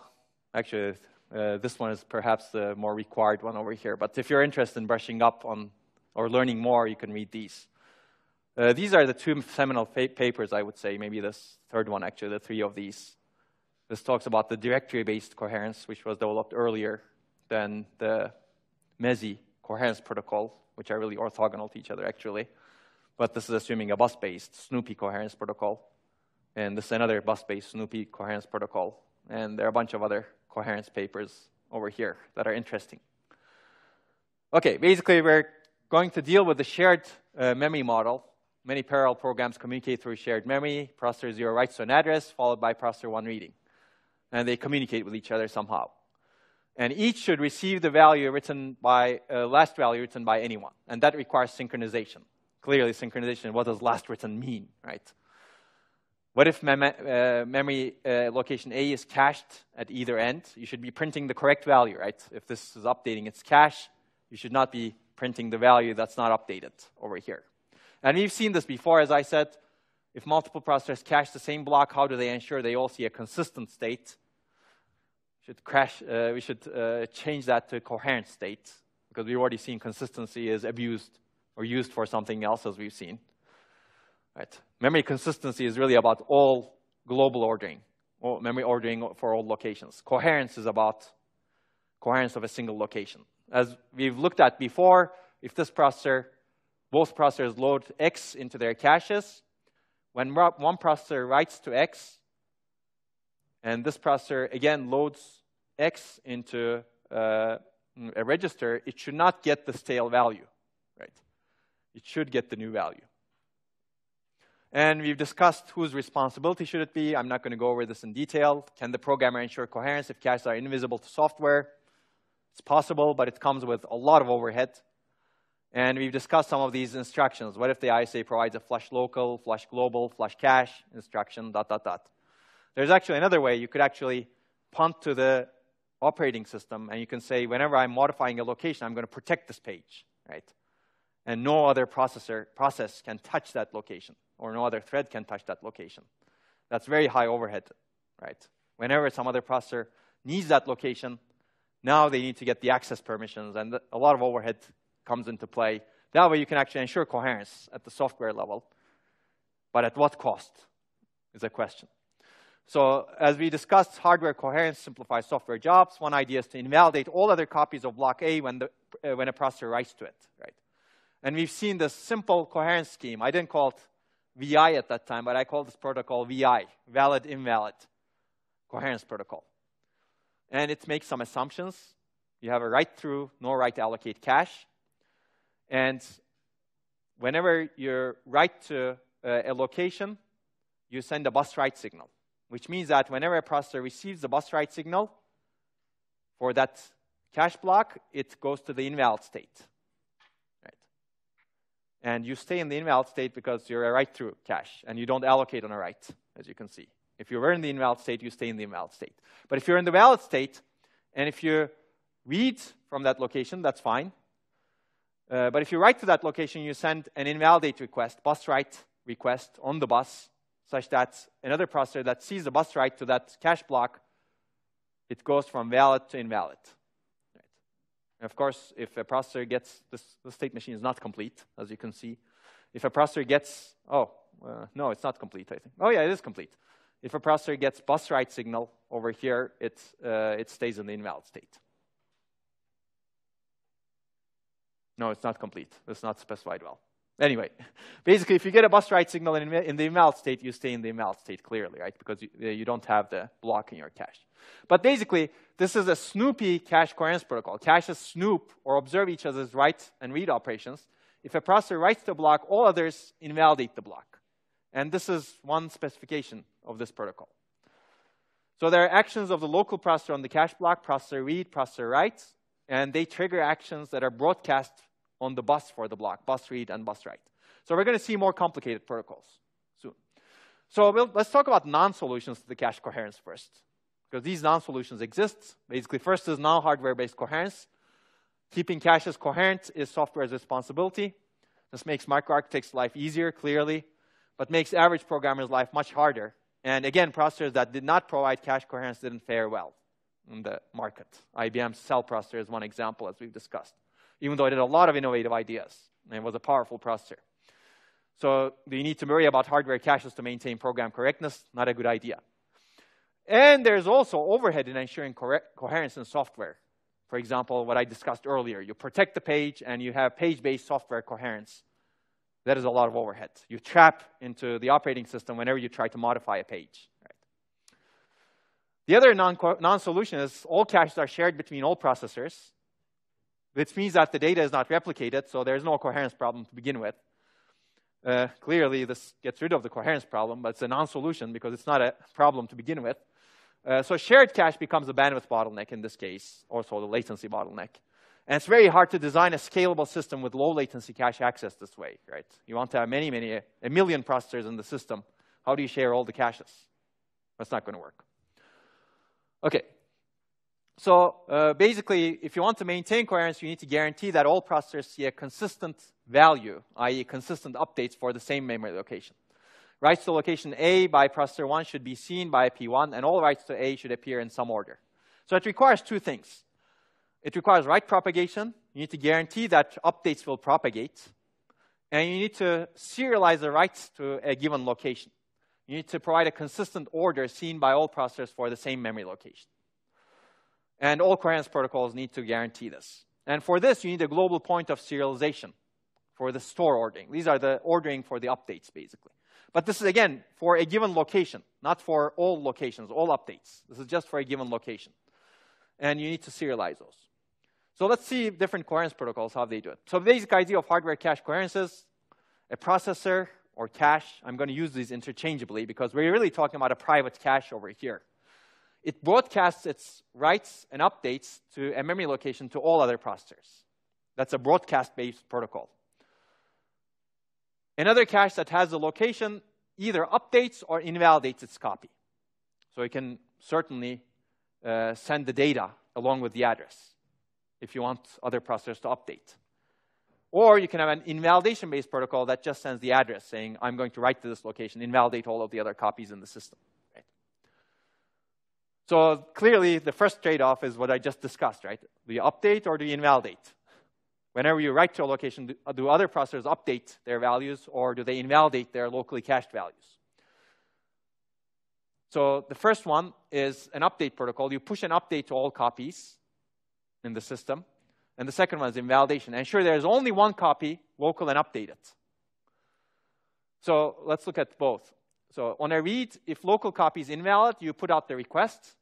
actually, uh, this one is perhaps the more required one over here. But if you're interested in brushing up on or learning more, you can read these. Uh, these are the two seminal papers, I would say. Maybe this third one, actually, the three of these. This talks about the directory-based coherence, which was developed earlier than the MESI coherence protocol, which are really orthogonal to each other, actually. But this is assuming a bus-based Snoopy coherence protocol. And this is another bus-based Snoopy coherence protocol. And there are a bunch of other coherence papers over here that are interesting. OK, basically, we're going to deal with the shared uh, memory model. Many parallel programs communicate through shared memory. Processor zero writes to an address, followed by processor one reading. And they communicate with each other somehow. And each should receive the value written by, uh, last value written by anyone. And that requires synchronization. Clearly, synchronization, what does last written mean, right? What if mem uh, memory uh, location A is cached at either end? You should be printing the correct value, right? If this is updating its cache, you should not be printing the value that's not updated over here. And we've seen this before, as I said. If multiple processors cache the same block, how do they ensure they all see a consistent state? We should, crash, uh, we should uh, change that to a coherent state, because we've already seen consistency is abused or used for something else, as we've seen. Right. Memory consistency is really about all global ordering, all memory ordering for all locations. Coherence is about coherence of a single location. As we've looked at before, if this processor, both processors load X into their caches, when one processor writes to X, and this processor, again, loads X into uh, a register, it should not get the stale value, right? It should get the new value. And we've discussed whose responsibility should it be. I'm not going to go over this in detail. Can the programmer ensure coherence if caches are invisible to software? It's possible, but it comes with a lot of overhead. And we've discussed some of these instructions. What if the I S A provides a flush local, flush global, flush cache instruction, dot, dot, dot. There's actually another way. You could actually punt to the operating system, and you can say, whenever I'm modifying a location, I'm going to protect this page, right? And no other processor, process can touch that location, or no other thread can touch that location. That's very high overhead, right? Whenever some other processor needs that location, now they need to get the access permissions, and a lot of overhead comes into play. That way you can actually ensure coherence at the software level. But at what cost is a question. So as we discussed, hardware coherence simplifies software jobs. One idea is to invalidate all other copies of block A when, the, uh, when a processor writes to it, right? And we've seen this simple coherence scheme. I didn't call it V I at that time, but I call this protocol V I, valid invalid coherence protocol. And it makes some assumptions. You have a write through, no write to allocate cache. And whenever you write to uh, a location, you send a bus write signal, which means that whenever a processor receives the bus write signal for that cache block, it goes to the invalid state. Right? And you stay in the invalid state because you're a write-through cache, and you don't allocate on a write, as you can see. If you were in the invalid state, you stay in the invalid state. But if you're in the valid state, and if you read from that location, that's fine. Uh, but if you write to that location, you send an invalidate request, bus write request on the bus, such that another processor that sees the bus write to that cache block, it goes from valid to invalid. Right. And of course, if a processor gets, this, the state machine is not complete, as you can see. If a processor gets, oh, uh, no, it's not complete, I think. Oh yeah, it is complete. If a processor gets bus write signal over here, it, uh, it stays in the invalid state. No, it's not complete. It's not specified well. Anyway, basically, if you get a bus write signal in, in the invalid state, you stay in the invalid state clearly, right? Because you, you don't have the block in your cache. But basically, this is a Snoopy cache coherence protocol. Caches snoop or observe each other's write and read operations. If a processor writes the block, all others invalidate the block. And this is one specification of this protocol. So there are actions of the local processor on the cache block, processor read, processor write, and they trigger actions that are broadcast on the bus for the block, bus read and bus write. So we're going to see more complicated protocols soon. So we'll, let's talk about non-solutions to the cache coherence first, because these non-solutions exist. Basically, first is non-hardware-based coherence. Keeping caches coherent is software's responsibility. This makes microarchitects' life easier, clearly, but makes average programmers' life much harder. And again, processors that did not provide cache coherence didn't fare well in the market. I B M's Cell processor is one example, as we've discussed, even though it had a lot of innovative ideas and was a powerful processor. So you need to worry about hardware caches to maintain program correctness. Not a good idea. And there's also overhead in ensuring coherence in software. For example, what I discussed earlier, you protect the page and you have page-based software coherence. That is a lot of overhead. You trap into the operating system whenever you try to modify a page. Right? The other non-solution is all caches are shared between all processors, which means that the data is not replicated, so there's no coherence problem to begin with. Uh, clearly, this gets rid of the coherence problem, but it's a non-solution because it's not a problem to begin with. Uh, so shared cache becomes a bandwidth bottleneck in this case, also the latency bottleneck. And it's very hard to design a scalable system with low latency cache access this way, right? You want to have many, many, a million processors in the system. How do you share all the caches? That's not going to work. Okay. So uh, basically, if you want to maintain coherence, you need to guarantee that all processors see a consistent value, i e consistent updates for the same memory location. Writes to location A by processor one should be seen by P one, and all writes to A should appear in some order. So it requires two things. It requires write propagation. You need to guarantee that updates will propagate. And you need to serialize the writes to a given location. You need to provide a consistent order seen by all processors for the same memory location. And all coherence protocols need to guarantee this. And for this, you need a global point of serialization for the store ordering. These are the ordering for the updates, basically. But this is, again, for a given location, not for all locations, all updates. This is just for a given location. And you need to serialize those. So let's see different coherence protocols, how they do it. So the basic idea of hardware cache coherence is a processor or cache. I'm going to use these interchangeably because we're really talking about a private cache over here. It broadcasts its writes and updates to a memory location to all other processors. That's a broadcast-based protocol. Another cache that has a location either updates or invalidates its copy. So it can certainly uh, send the data along with the address if you want other processors to update. Or you can have an invalidation-based protocol that just sends the address saying, I'm going to write to this location, invalidate all of the other copies in the system. Right? So clearly, the first trade-off is what I just discussed, right? Do you update or do you invalidate? Whenever you write to a location, do, do other processors update their values or do they invalidate their locally cached values? So the first one is an update protocol. You push an update to all copies in the system. And the second one is invalidation. Ensure there's only one copy, local and updated. So let's look at both. So on a read, if local copy is invalid, you put out the request.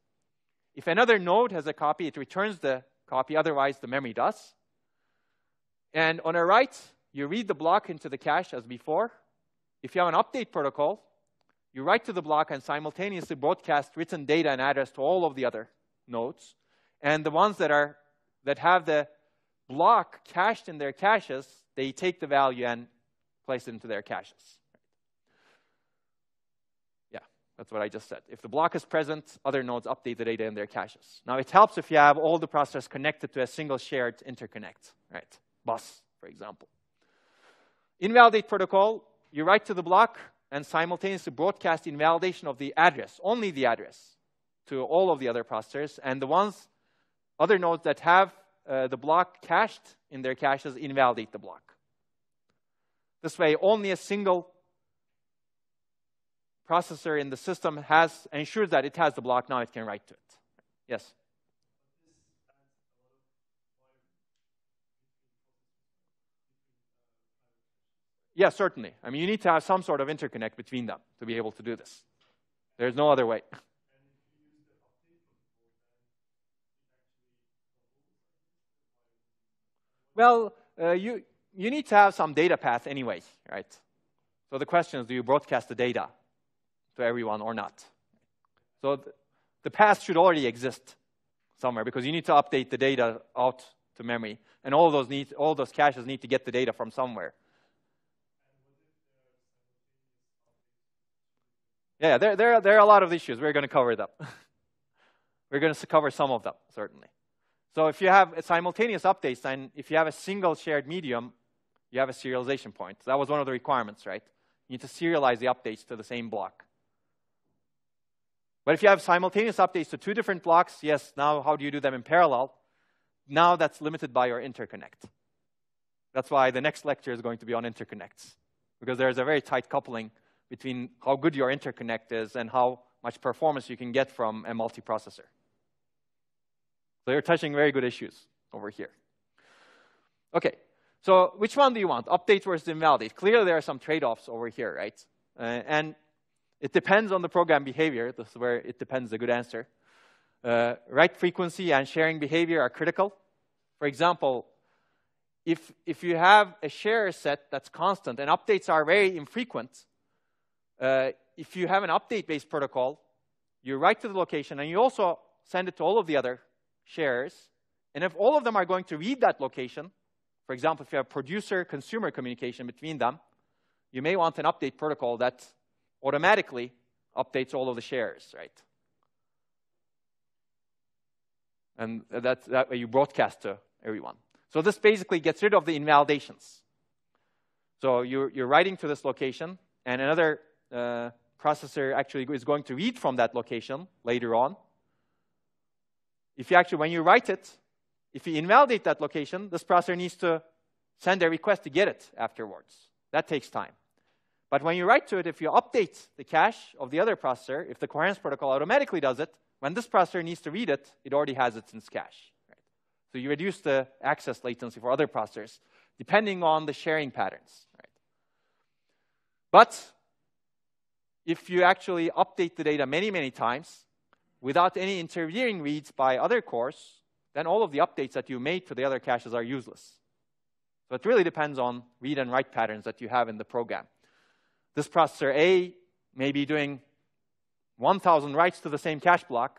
If another node has a copy, it returns the copy. Otherwise, the memory does. And on a write, you read the block into the cache as before. If you have an update protocol, you write to the block and simultaneously broadcast written data and address to all of the other nodes. And the ones that are that have the block cached in their caches, they take the value and place it into their caches. Yeah, that's what I just said. If the block is present, other nodes update the data in their caches. Now, it helps if you have all the processors connected to a single shared interconnect, right? Bus, for example. Invalidate protocol, you write to the block and simultaneously broadcast invalidation of the address, only the address, to all of the other processors. And the ones, other nodes that have Uh, the block cached in their caches invalidate the block. This way, only a single processor in the system has ensures that it has the block. Now it can write to it. Yes. Yeah, certainly. I mean, you need to have some sort of interconnect between them to be able to do this. There's no other way. Well, uh, you, you need to have some data path anyway, right? So the question is, do you broadcast the data to everyone or not? So th the path should already exist somewhere because you need to update the data out to memory. And all those, need, all those caches need to get the data from somewhere. Yeah, there, there, there are a lot of issues. We're going to cover them. We're going to cover some of them, certainly. So if you have simultaneous updates, and if you have a single shared medium, you have a serialization point. That was one of the requirements, right? You need to serialize the updates to the same block. But if you have simultaneous updates to two different blocks, yes, now how do you do them in parallel? Now that's limited by your interconnect. That's why the next lecture is going to be on interconnects, because there's a very tight coupling between how good your interconnect is and how much performance you can get from a multiprocessor. So you're touching very good issues over here. Okay, so which one do you want? Update versus invalidate. Clearly there are some trade-offs over here, right? Uh, and it depends on the program behavior. This is where it depends the good answer. Uh, write frequency and sharing behavior are critical. For example, if, if you have a share set that's constant and updates are very infrequent, uh, if you have an update-based protocol, you write to the location and you also send it to all of the other shares, and if all of them are going to read that location, for example, if you have producer-consumer communication between them, you may want an update protocol that automatically updates all of the shares, right? And that, that way you broadcast to everyone. So this basically gets rid of the invalidations. So you're, you're writing to this location, and another uh, processor actually is going to read from that location later on. If you actually, when you write it, if you invalidate that location, this processor needs to send a request to get it afterwards. That takes time. But when you write to it, if you update the cache of the other processor, if the coherence protocol automatically does it, when this processor needs to read it, it already has it in its cache. Right? So you reduce the access latency for other processors, depending on the sharing patterns. Right? But if you actually update the data many, many times, without any intervening reads by other cores, then all of the updates that you made to the other caches are useless. So it really depends on read and write patterns that you have in the program. This processor A may be doing one thousand writes to the same cache block.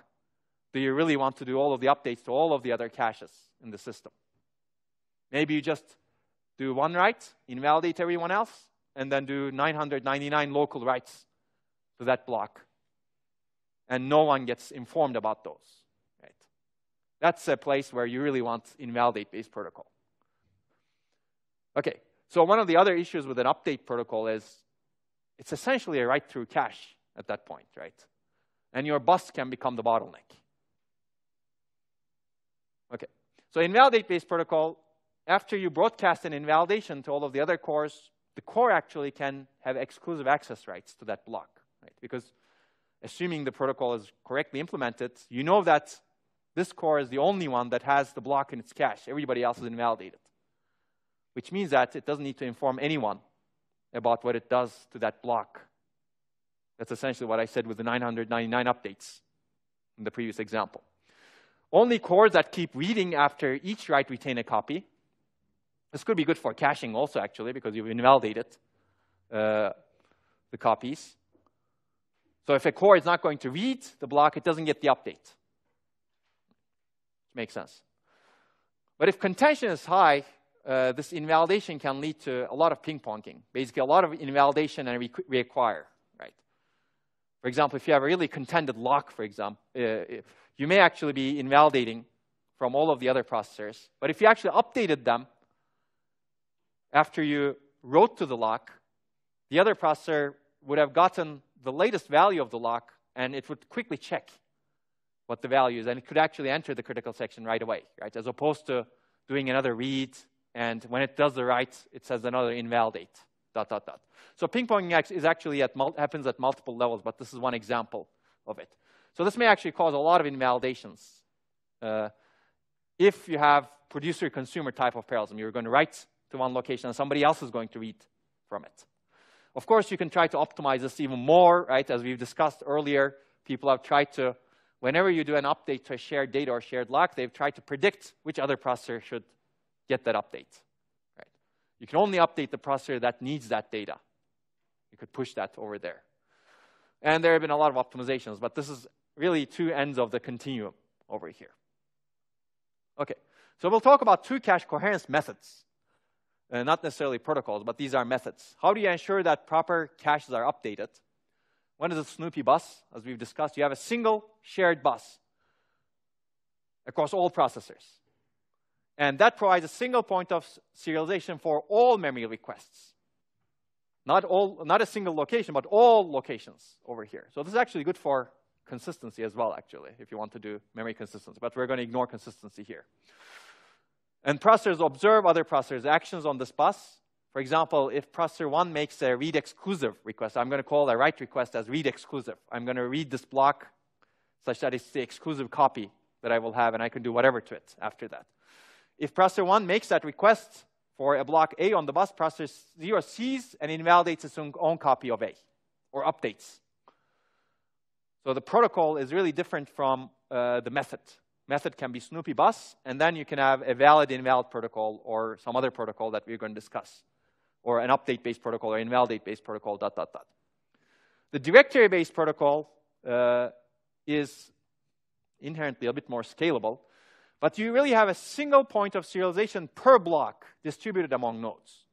Do you really want to do all of the updates to all of the other caches in the system? Maybe you just do one write, invalidate everyone else, and then do nine hundred ninety-nine local writes to that block. and no one gets informed about those. Right? That's a place where you really want invalidate-based protocol. Okay, so one of the other issues with an update protocol is it's essentially a write-through cache at that point, right? And your bus can become the bottleneck. Okay, so invalidate-based protocol, after you broadcast an invalidation to all of the other cores, the core actually can have exclusive access rights to that block, right? Because assuming the protocol is correctly implemented, you know that this core is the only one that has the block in its cache. Everybody else is invalidated, which means that it doesn't need to inform anyone about what it does to that block. That's essentially what I said with the nine hundred ninety-nine updates in the previous example. Only cores that keep reading after each write retain a copy. This could be good for caching also, actually, because you've invalidated uh, the copies. So if a core is not going to read the block, it doesn't get the update. Makes sense. But if contention is high, uh, this invalidation can lead to a lot of ping-ponging. Basically, a lot of invalidation and reacquire, right? For example, if you have a really contended lock, for example, uh, you may actually be invalidating from all of the other processors. But if you actually updated them after you wrote to the lock, the other processor would have gotten the latest value of the lock, and it would quickly check what the value is, and it could actually enter the critical section right away, right? As opposed to doing another read, and when it does the write, it says another invalidate, dot, dot, dot. So ping-ponging is actually at mul happens at multiple levels, but this is one example of it. So this may actually cause a lot of invalidations uh, if you have producer-consumer type of parallelism. You're going to write to one location, and somebody else is going to read from it. Of course, you can try to optimize this even more, right? As we've discussed earlier, people have tried to, whenever you do an update to a shared data or shared lock, they've tried to predict which other processor should get that update, right? You can only update the processor that needs that data. You could push that over there. And there have been a lot of optimizations, but this is really two ends of the continuum over here. Okay, so we'll talk about two cache coherence methods. Uh, not necessarily protocols, but these are methods. How do you ensure that proper caches are updated? One is a Snoopy bus, as we've discussed. You have a single shared bus across all processors. And that provides a single point of serialization for all memory requests. Not, all, not a single location, but all locations over here. So this is actually good for consistency as well, actually, if you want to do memory consistency. But we're going to ignore consistency here. And processors observe other processors' actions on this bus. For example, if processor one makes a read-exclusive request, I'm going to call a write request as read-exclusive. I'm going to read this block such that it's the exclusive copy that I will have, and I can do whatever to it after that. If processor one makes that request for a block A on the bus, processor zero sees and invalidates its own copy of A, or updates. So the protocol is really different from uh, the method. Method can be Snoopy bus, and then you can have a valid invalid protocol or some other protocol that we're going to discuss, or an update-based protocol or invalidate-based protocol, dot, dot, dot. The directory-based protocol uh, is inherently a bit more scalable, but you really have a single point of serialization per block distributed among nodes.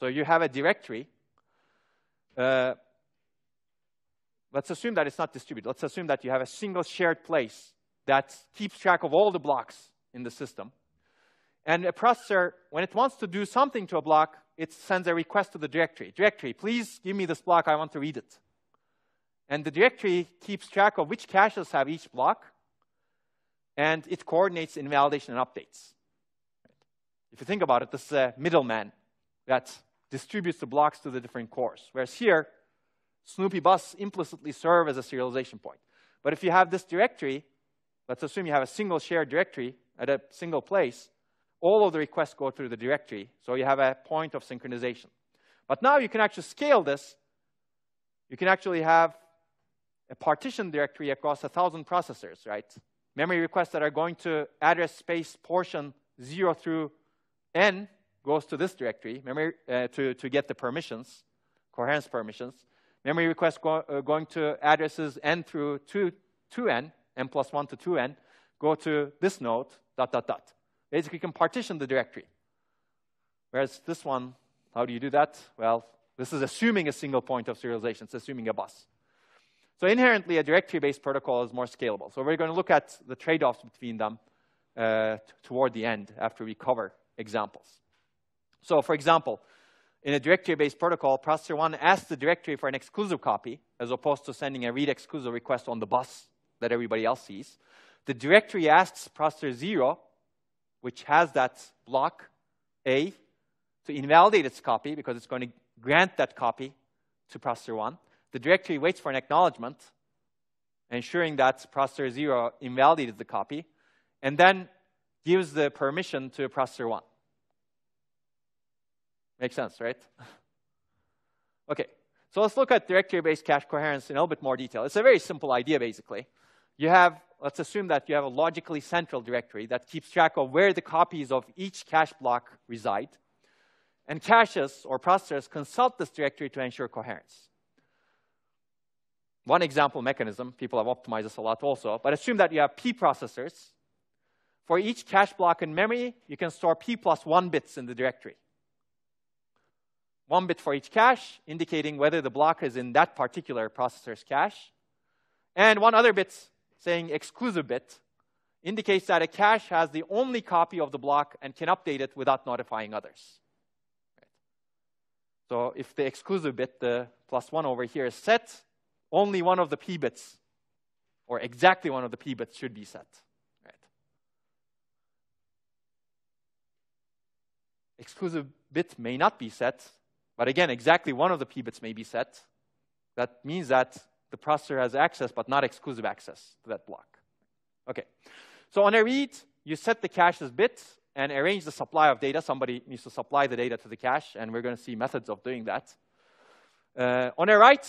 So you have a directory. Uh, let's assume that it's not distributed. Let's assume that you have a single shared place that keeps track of all the blocks in the system. And a processor, when it wants to do something to a block, it sends a request to the directory. Directory, please give me this block, I want to read it. And the directory keeps track of which caches have each block, and it coordinates invalidation and updates. If you think about it, this is a middleman that distributes the blocks to the different cores, whereas here, Snoopy bus implicitly serves as a serialization point. But if you have this directory, let's assume you have a single shared directory at a single place. All of the requests go through the directory, so you have a point of synchronization. But now you can actually scale this. You can actually have a partition directory across a thousand processors, right? Memory requests that are going to address space portion zero through n goes to this directory memory, uh, to, to get the permissions, coherence permissions. Memory requests go, uh, going to addresses n through two, two n, n plus one to two n, go to this node, dot, dot, dot. Basically, you can partition the directory. Whereas this one, how do you do that? Well, this is assuming a single point of serialization. It's assuming a bus. So inherently, a directory-based protocol is more scalable. So we're going to look at the trade-offs between them uh, toward the end after we cover examples. So for example, in a directory-based protocol, processor one asks the directory for an exclusive copy, as opposed to sending a read exclusive request on the bus that everybody else sees. The directory asks processor zero, which has that block A, to invalidate its copy because it's going to grant that copy to processor one. The directory waits for an acknowledgement, ensuring that processor zero invalidated the copy, and then gives the permission to processor one. Makes sense, right? Okay, so let's look at directory-based cache coherence in a little bit more detail. It's a very simple idea, basically. You have, let's assume that you have a logically central directory that keeps track of where the copies of each cache block reside. And caches or processors consult this directory to ensure coherence. One example mechanism, people have optimized this a lot also, but assume that you have P processors. For each cache block in memory, you can store P plus one bits in the directory. One bit for each cache, indicating whether the block is in that particular processor's cache. And one other bit, saying exclusive bit, indicates that a cache has the only copy of the block and can update it without notifying others. So if the exclusive bit, the plus one over here, is set, only one of the P bits, or exactly one of the P bits, should be set. Right. Exclusive bit may not be set, but again, exactly one of the P bits may be set. That means that the processor has access, but not exclusive access to that block. Okay, so on a read, you set the cache's bits and arrange the supply of data. Somebody needs to supply the data to the cache, and we're going to see methods of doing that. Uh, on a write,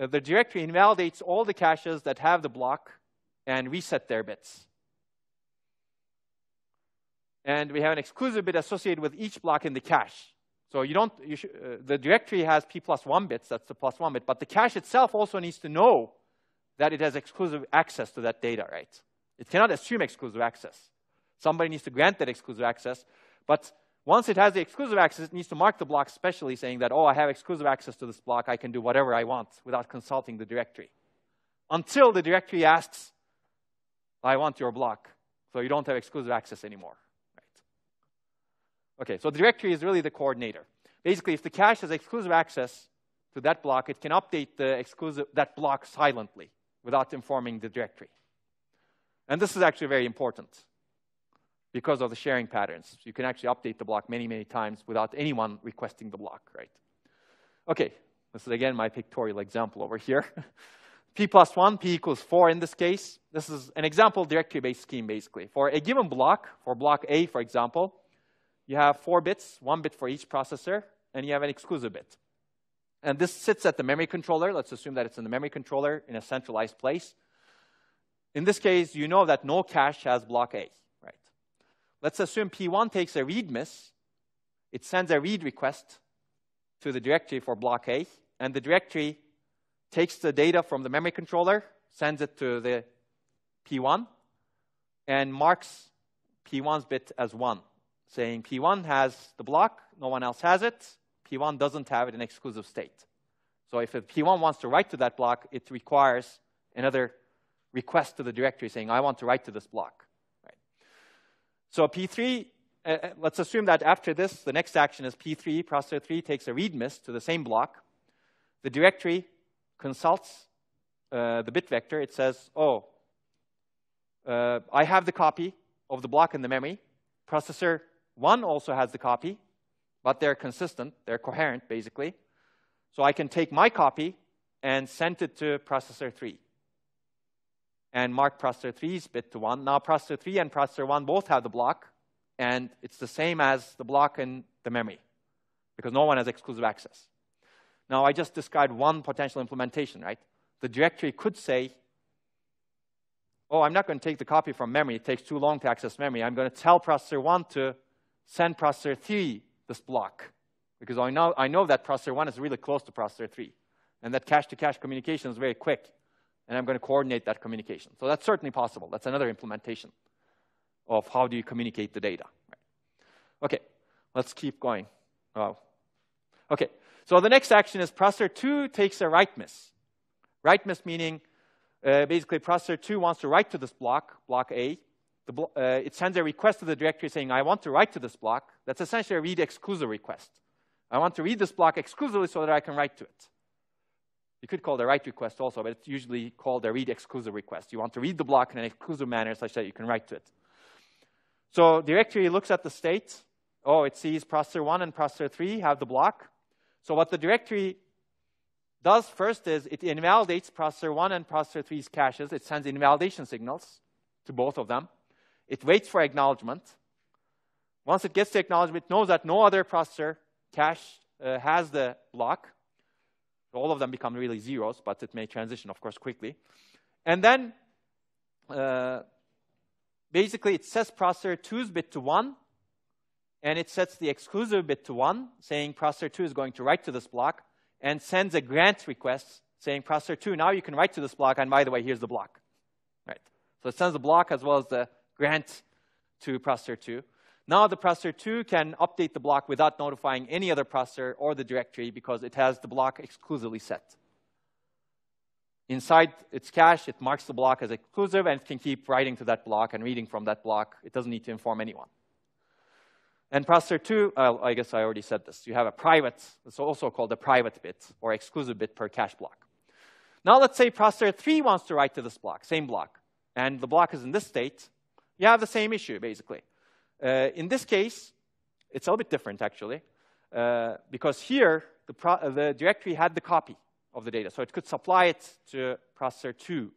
uh, the directory invalidates all the caches that have the block and reset their bits. And we have an exclusive bit associated with each block in the cache. So you don't, you uh, the directory has P plus one bits, that's the plus one bit, but the cache itself also needs to know that it has exclusive access to that data, right? It cannot assume exclusive access. Somebody needs to grant that exclusive access, but once it has the exclusive access, it needs to mark the block specially, saying that, oh, I have exclusive access to this block, I can do whatever I want without consulting the directory. Until the directory asks, I want your block, so you don't have exclusive access anymore. Okay, so the directory is really the coordinator. Basically, if the cache has exclusive access to that block, it can update the exclusive, that block silently without informing the directory. And this is actually very important because of the sharing patterns. You can actually update the block many, many times without anyone requesting the block, right? Okay, this is again my pictorial example over here. P plus one, P equals four in this case. This is an example directory-based scheme, basically. For a given block, for block A, for example, you have four bits, one bit for each processor, and you have an exclusive bit. And this sits at the memory controller. Let's assume that it's in the memory controller in a centralized place. In this case, you know that no cache has block A, right? Let's assume P one takes a read miss. It sends a read request to the directory for block A, and the directory takes the data from the memory controller, sends it to the P one, and marks P one's bit as one. Saying P one has the block, no one else has it, P one doesn't have it in exclusive state. So if P one wants to write to that block, it requires another request to the directory saying, I want to write to this block. Right. So P three, uh, let's assume that after this, the next action is P three, processor three takes a read miss to the same block. The directory consults uh, the bit vector. It says, oh, uh, I have the copy of the block in the memory. Processor one also has the copy, but they're consistent, they're coherent, basically. So I can take my copy and send it to processor three and mark processor three's bit to one. Now processor three and processor one both have the block, and it's the same as the block in the memory because no one has exclusive access. Now I just described one potential implementation, right? The directory could say, oh, I'm not going to take the copy from memory. It takes too long to access memory. I'm going to tell processor one to send processor three this block because I know, I know that processor one is really close to processor three, and that cache-to-cache communication is very quick, and I'm going to coordinate that communication. So that's certainly possible. That's another implementation of how do you communicate the data. Right. Okay, let's keep going. Oh. Okay, so the next action is processor two takes a write miss. Write miss meaning uh, basically processor two wants to write to this block, block A. The blo uh, it sends a request to the directory saying, I want to write to this block. That's essentially a read exclusive request. I want to read this block exclusively so that I can write to it. You could call the write request also, but it's usually called a read exclusive request. You want to read the block in an exclusive manner such that you can write to it. So directory looks at the state. Oh, it sees processor one and processor three have the block. So what the directory does first is it invalidates processor one and processor three's caches. It sends invalidation signals to both of them. It waits for acknowledgement. Once it gets the acknowledgement, it knows that no other processor cache uh, has the block. All of them become really zeros, but it may transition, of course, quickly. And then uh, basically it sets processor two's bit to one, and it sets the exclusive bit to one, saying processor two is going to write to this block, and sends a grant request saying processor two, now you can write to this block, and by the way, here's the block. Right? So it sends the block as well as the grant to processor two. Now the processor two can update the block without notifying any other processor or the directory because it has the block exclusively set. Inside its cache, it marks the block as exclusive and it can keep writing to that block and reading from that block. It doesn't need to inform anyone. And processor two, uh, I guess I already said this, you have a private, it's also called a private bit or exclusive bit per cache block. Now let's say processor three wants to write to this block, same block, and the block is in this state. You have the same issue basically. Uh, in this case, it's a little bit different actually, uh, because here the, pro the directory had the copy of the data, so it could supply it to processor two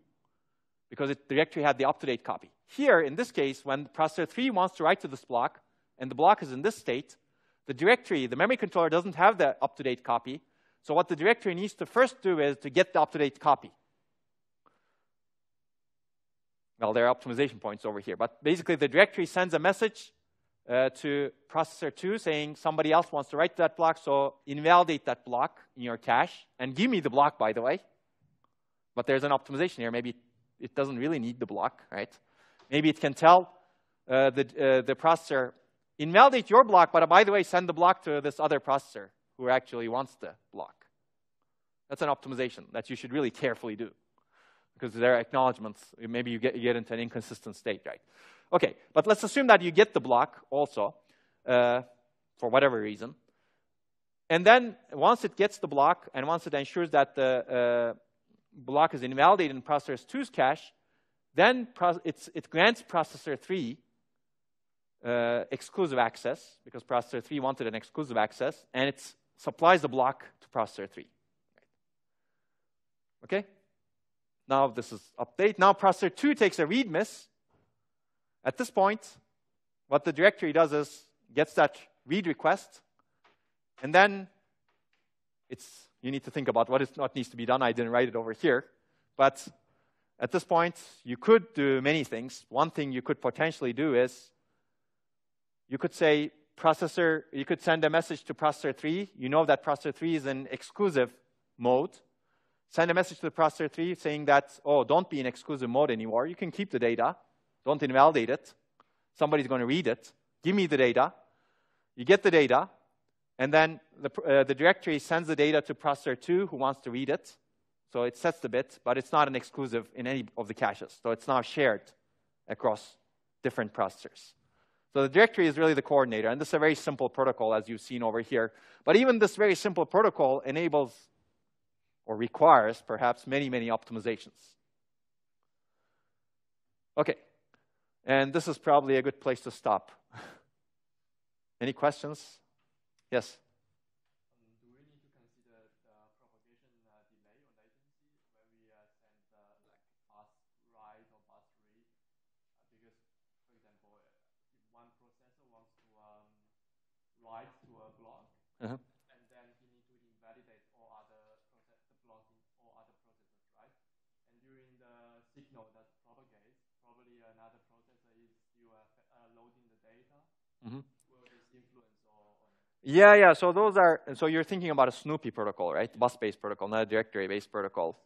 because it, the directory had the up-to-date copy. Here, in this case, when processor three wants to write to this block and the block is in this state, the directory, the memory controller doesn't have the up-to-date copy, so what the directory needs to first do is to get the up-to-date copy. Well, there are optimization points over here, but basically the directory sends a message uh, to processor two saying somebody else wants to write to that block, so invalidate that block in your cache and give me the block, by the way. But there's an optimization here. Maybe it doesn't really need the block, right? Maybe it can tell uh, the, uh, the processor, invalidate your block, but uh, by the way, send the block to this other processor who actually wants the block. That's an optimization that you should really carefully do, because there are acknowledgements. Maybe you get, you get into an inconsistent state, right? Okay, but let's assume that you get the block also, uh, for whatever reason. And then once it gets the block, and once it ensures that the uh, block is invalidated in processor two's cache, then pro it's, it grants processor three uh, exclusive access, because processor three wanted an exclusive access, and it supplies the block to processor three. Okay? Now this is update. Now processor two takes a read miss. At this point, what the directory does is gets that read request, and then it's, you need to think about what is what needs to be done. I didn't write it over here, but at this point, you could do many things. One thing you could potentially do is you could say processor, you could send a message to processor three. You know that processor three is in exclusive mode. Send a message to the processor three saying that, oh, don't be in exclusive mode anymore. You can keep the data. Don't invalidate it. Somebody's going to read it. Give me the data. You get the data, and then the, uh, the directory sends the data to processor two who wants to read it. So it sets the bit, but it's not an exclusive in any of the caches. So it's now shared across different processors. So the directory is really the coordinator, and this is a very simple protocol as you've seen over here. But even this very simple protocol enables or requires perhaps many, many optimizations. Okay, and this is probably a good place to stop. Any questions? Yes? Um, do we need to consider the propagation uh, delay or latency when we uh, send the uh, like fast write or fast read? Uh, because, for example, if one processor wants to um, write to a block, uh-huh. Mm-hmm. Yeah, yeah. So those are. So you're thinking about a Snoopy protocol, right? Bus-based protocol, not a directory-based protocol,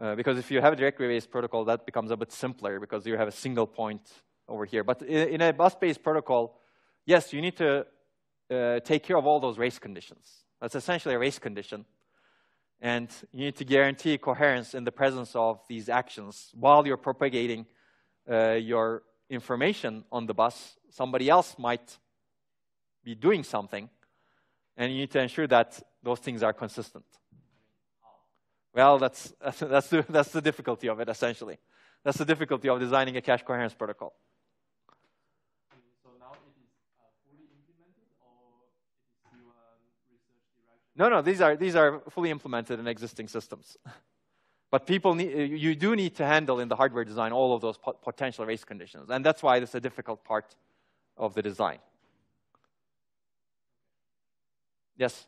uh, because if you have a directory-based protocol, that becomes a bit simpler because you have a single point over here. But in, in a bus-based protocol, yes, you need to uh, take care of all those race conditions. That's essentially a race condition, And you need to guarantee coherence in the presence of these actions. While you're propagating uh, your information on the bus, somebody else might be doing something, and you need to ensure that those things are consistent. Well, that's, that's, that's, the, that's the difficulty of it, essentially. That's the difficulty of designing a cache coherence protocol. So now it is uh, fully implemented, or it is still um, research direction? No, no, these are, these are fully implemented in existing systems. But people need, you do need to handle in the hardware design all of those po potential race conditions. And that's why it's a difficult part of the design. Yes?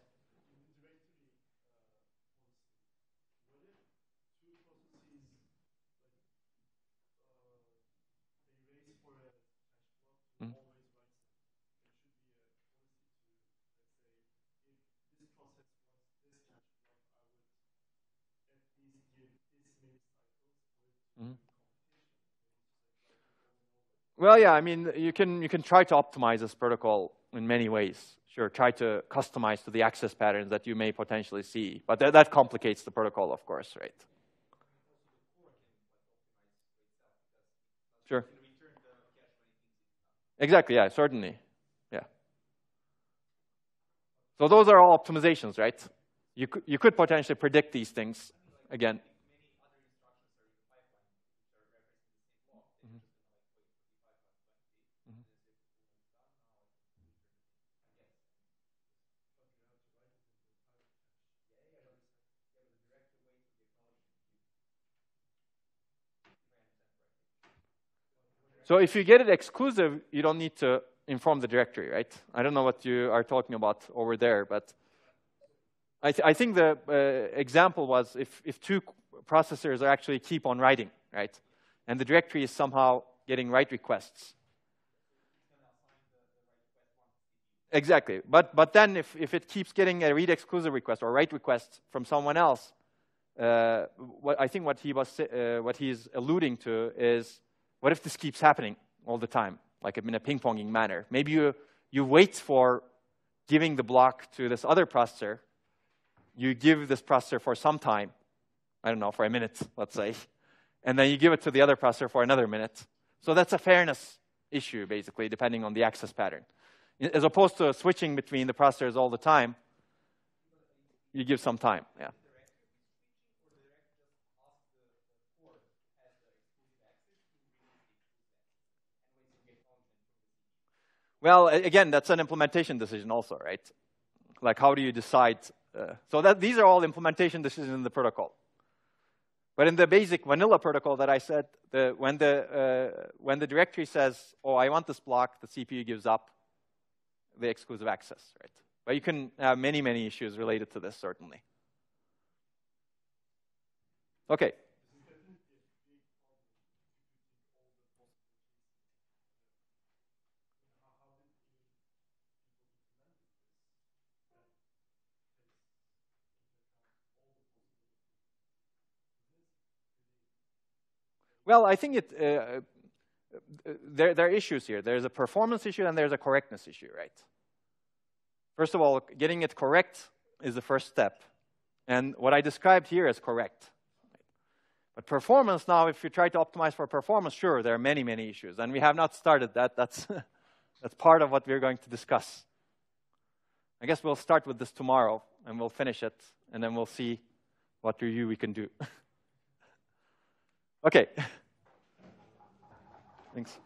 Well, yeah, I mean, you can, you can try to optimize this protocol in many ways. Sure, try to customize to the access patterns that you may potentially see. But th that complicates the protocol, of course, right? Sure. Exactly, yeah, certainly. Yeah. So those are all optimizations, right? You could, you could potentially predict these things again. So if you get it exclusive, you don't need to inform the directory, right? I don't know what you are talking about over there, but I, th I think the uh, example was if, if two processors are actually keep on writing, right? And the directory is somehow getting write requests. Exactly, but, but then if, if it keeps getting a read exclusive request or write request from someone else, uh, what, I think what he was, uh, what he's alluding to is, what if this keeps happening all the time, like in a ping-ponging manner? Maybe you, you wait for giving the block to this other processor. You give this processor for some time, I don't know, for a minute, let's say. And then you give it to the other processor for another minute. So that's a fairness issue, basically, depending on the access pattern. As opposed to switching between the processors all the time, you give some time, yeah. Well, again, that's an implementation decision also, right? Like, how do you decide? Uh, so that, these are all implementation decisions in the protocol. But in the basic vanilla protocol that I said, the, when, the, uh, when the directory says, oh, I want this block, the C P U gives up the exclusive access, right? But you can have many, many issues related to this, certainly. Okay. Well, I think it, uh, there, there are issues here. There's a performance issue and there's a correctness issue, right? First of all, getting it correct is the first step. And what I described here is correct. But performance now, if you try to optimize for performance, sure, there are many, many issues. And we have not started that. That's, that's part of what we're going to discuss. I guess we'll start with this tomorrow and we'll finish it. And then we'll see what review we can do. Okay. Thanks.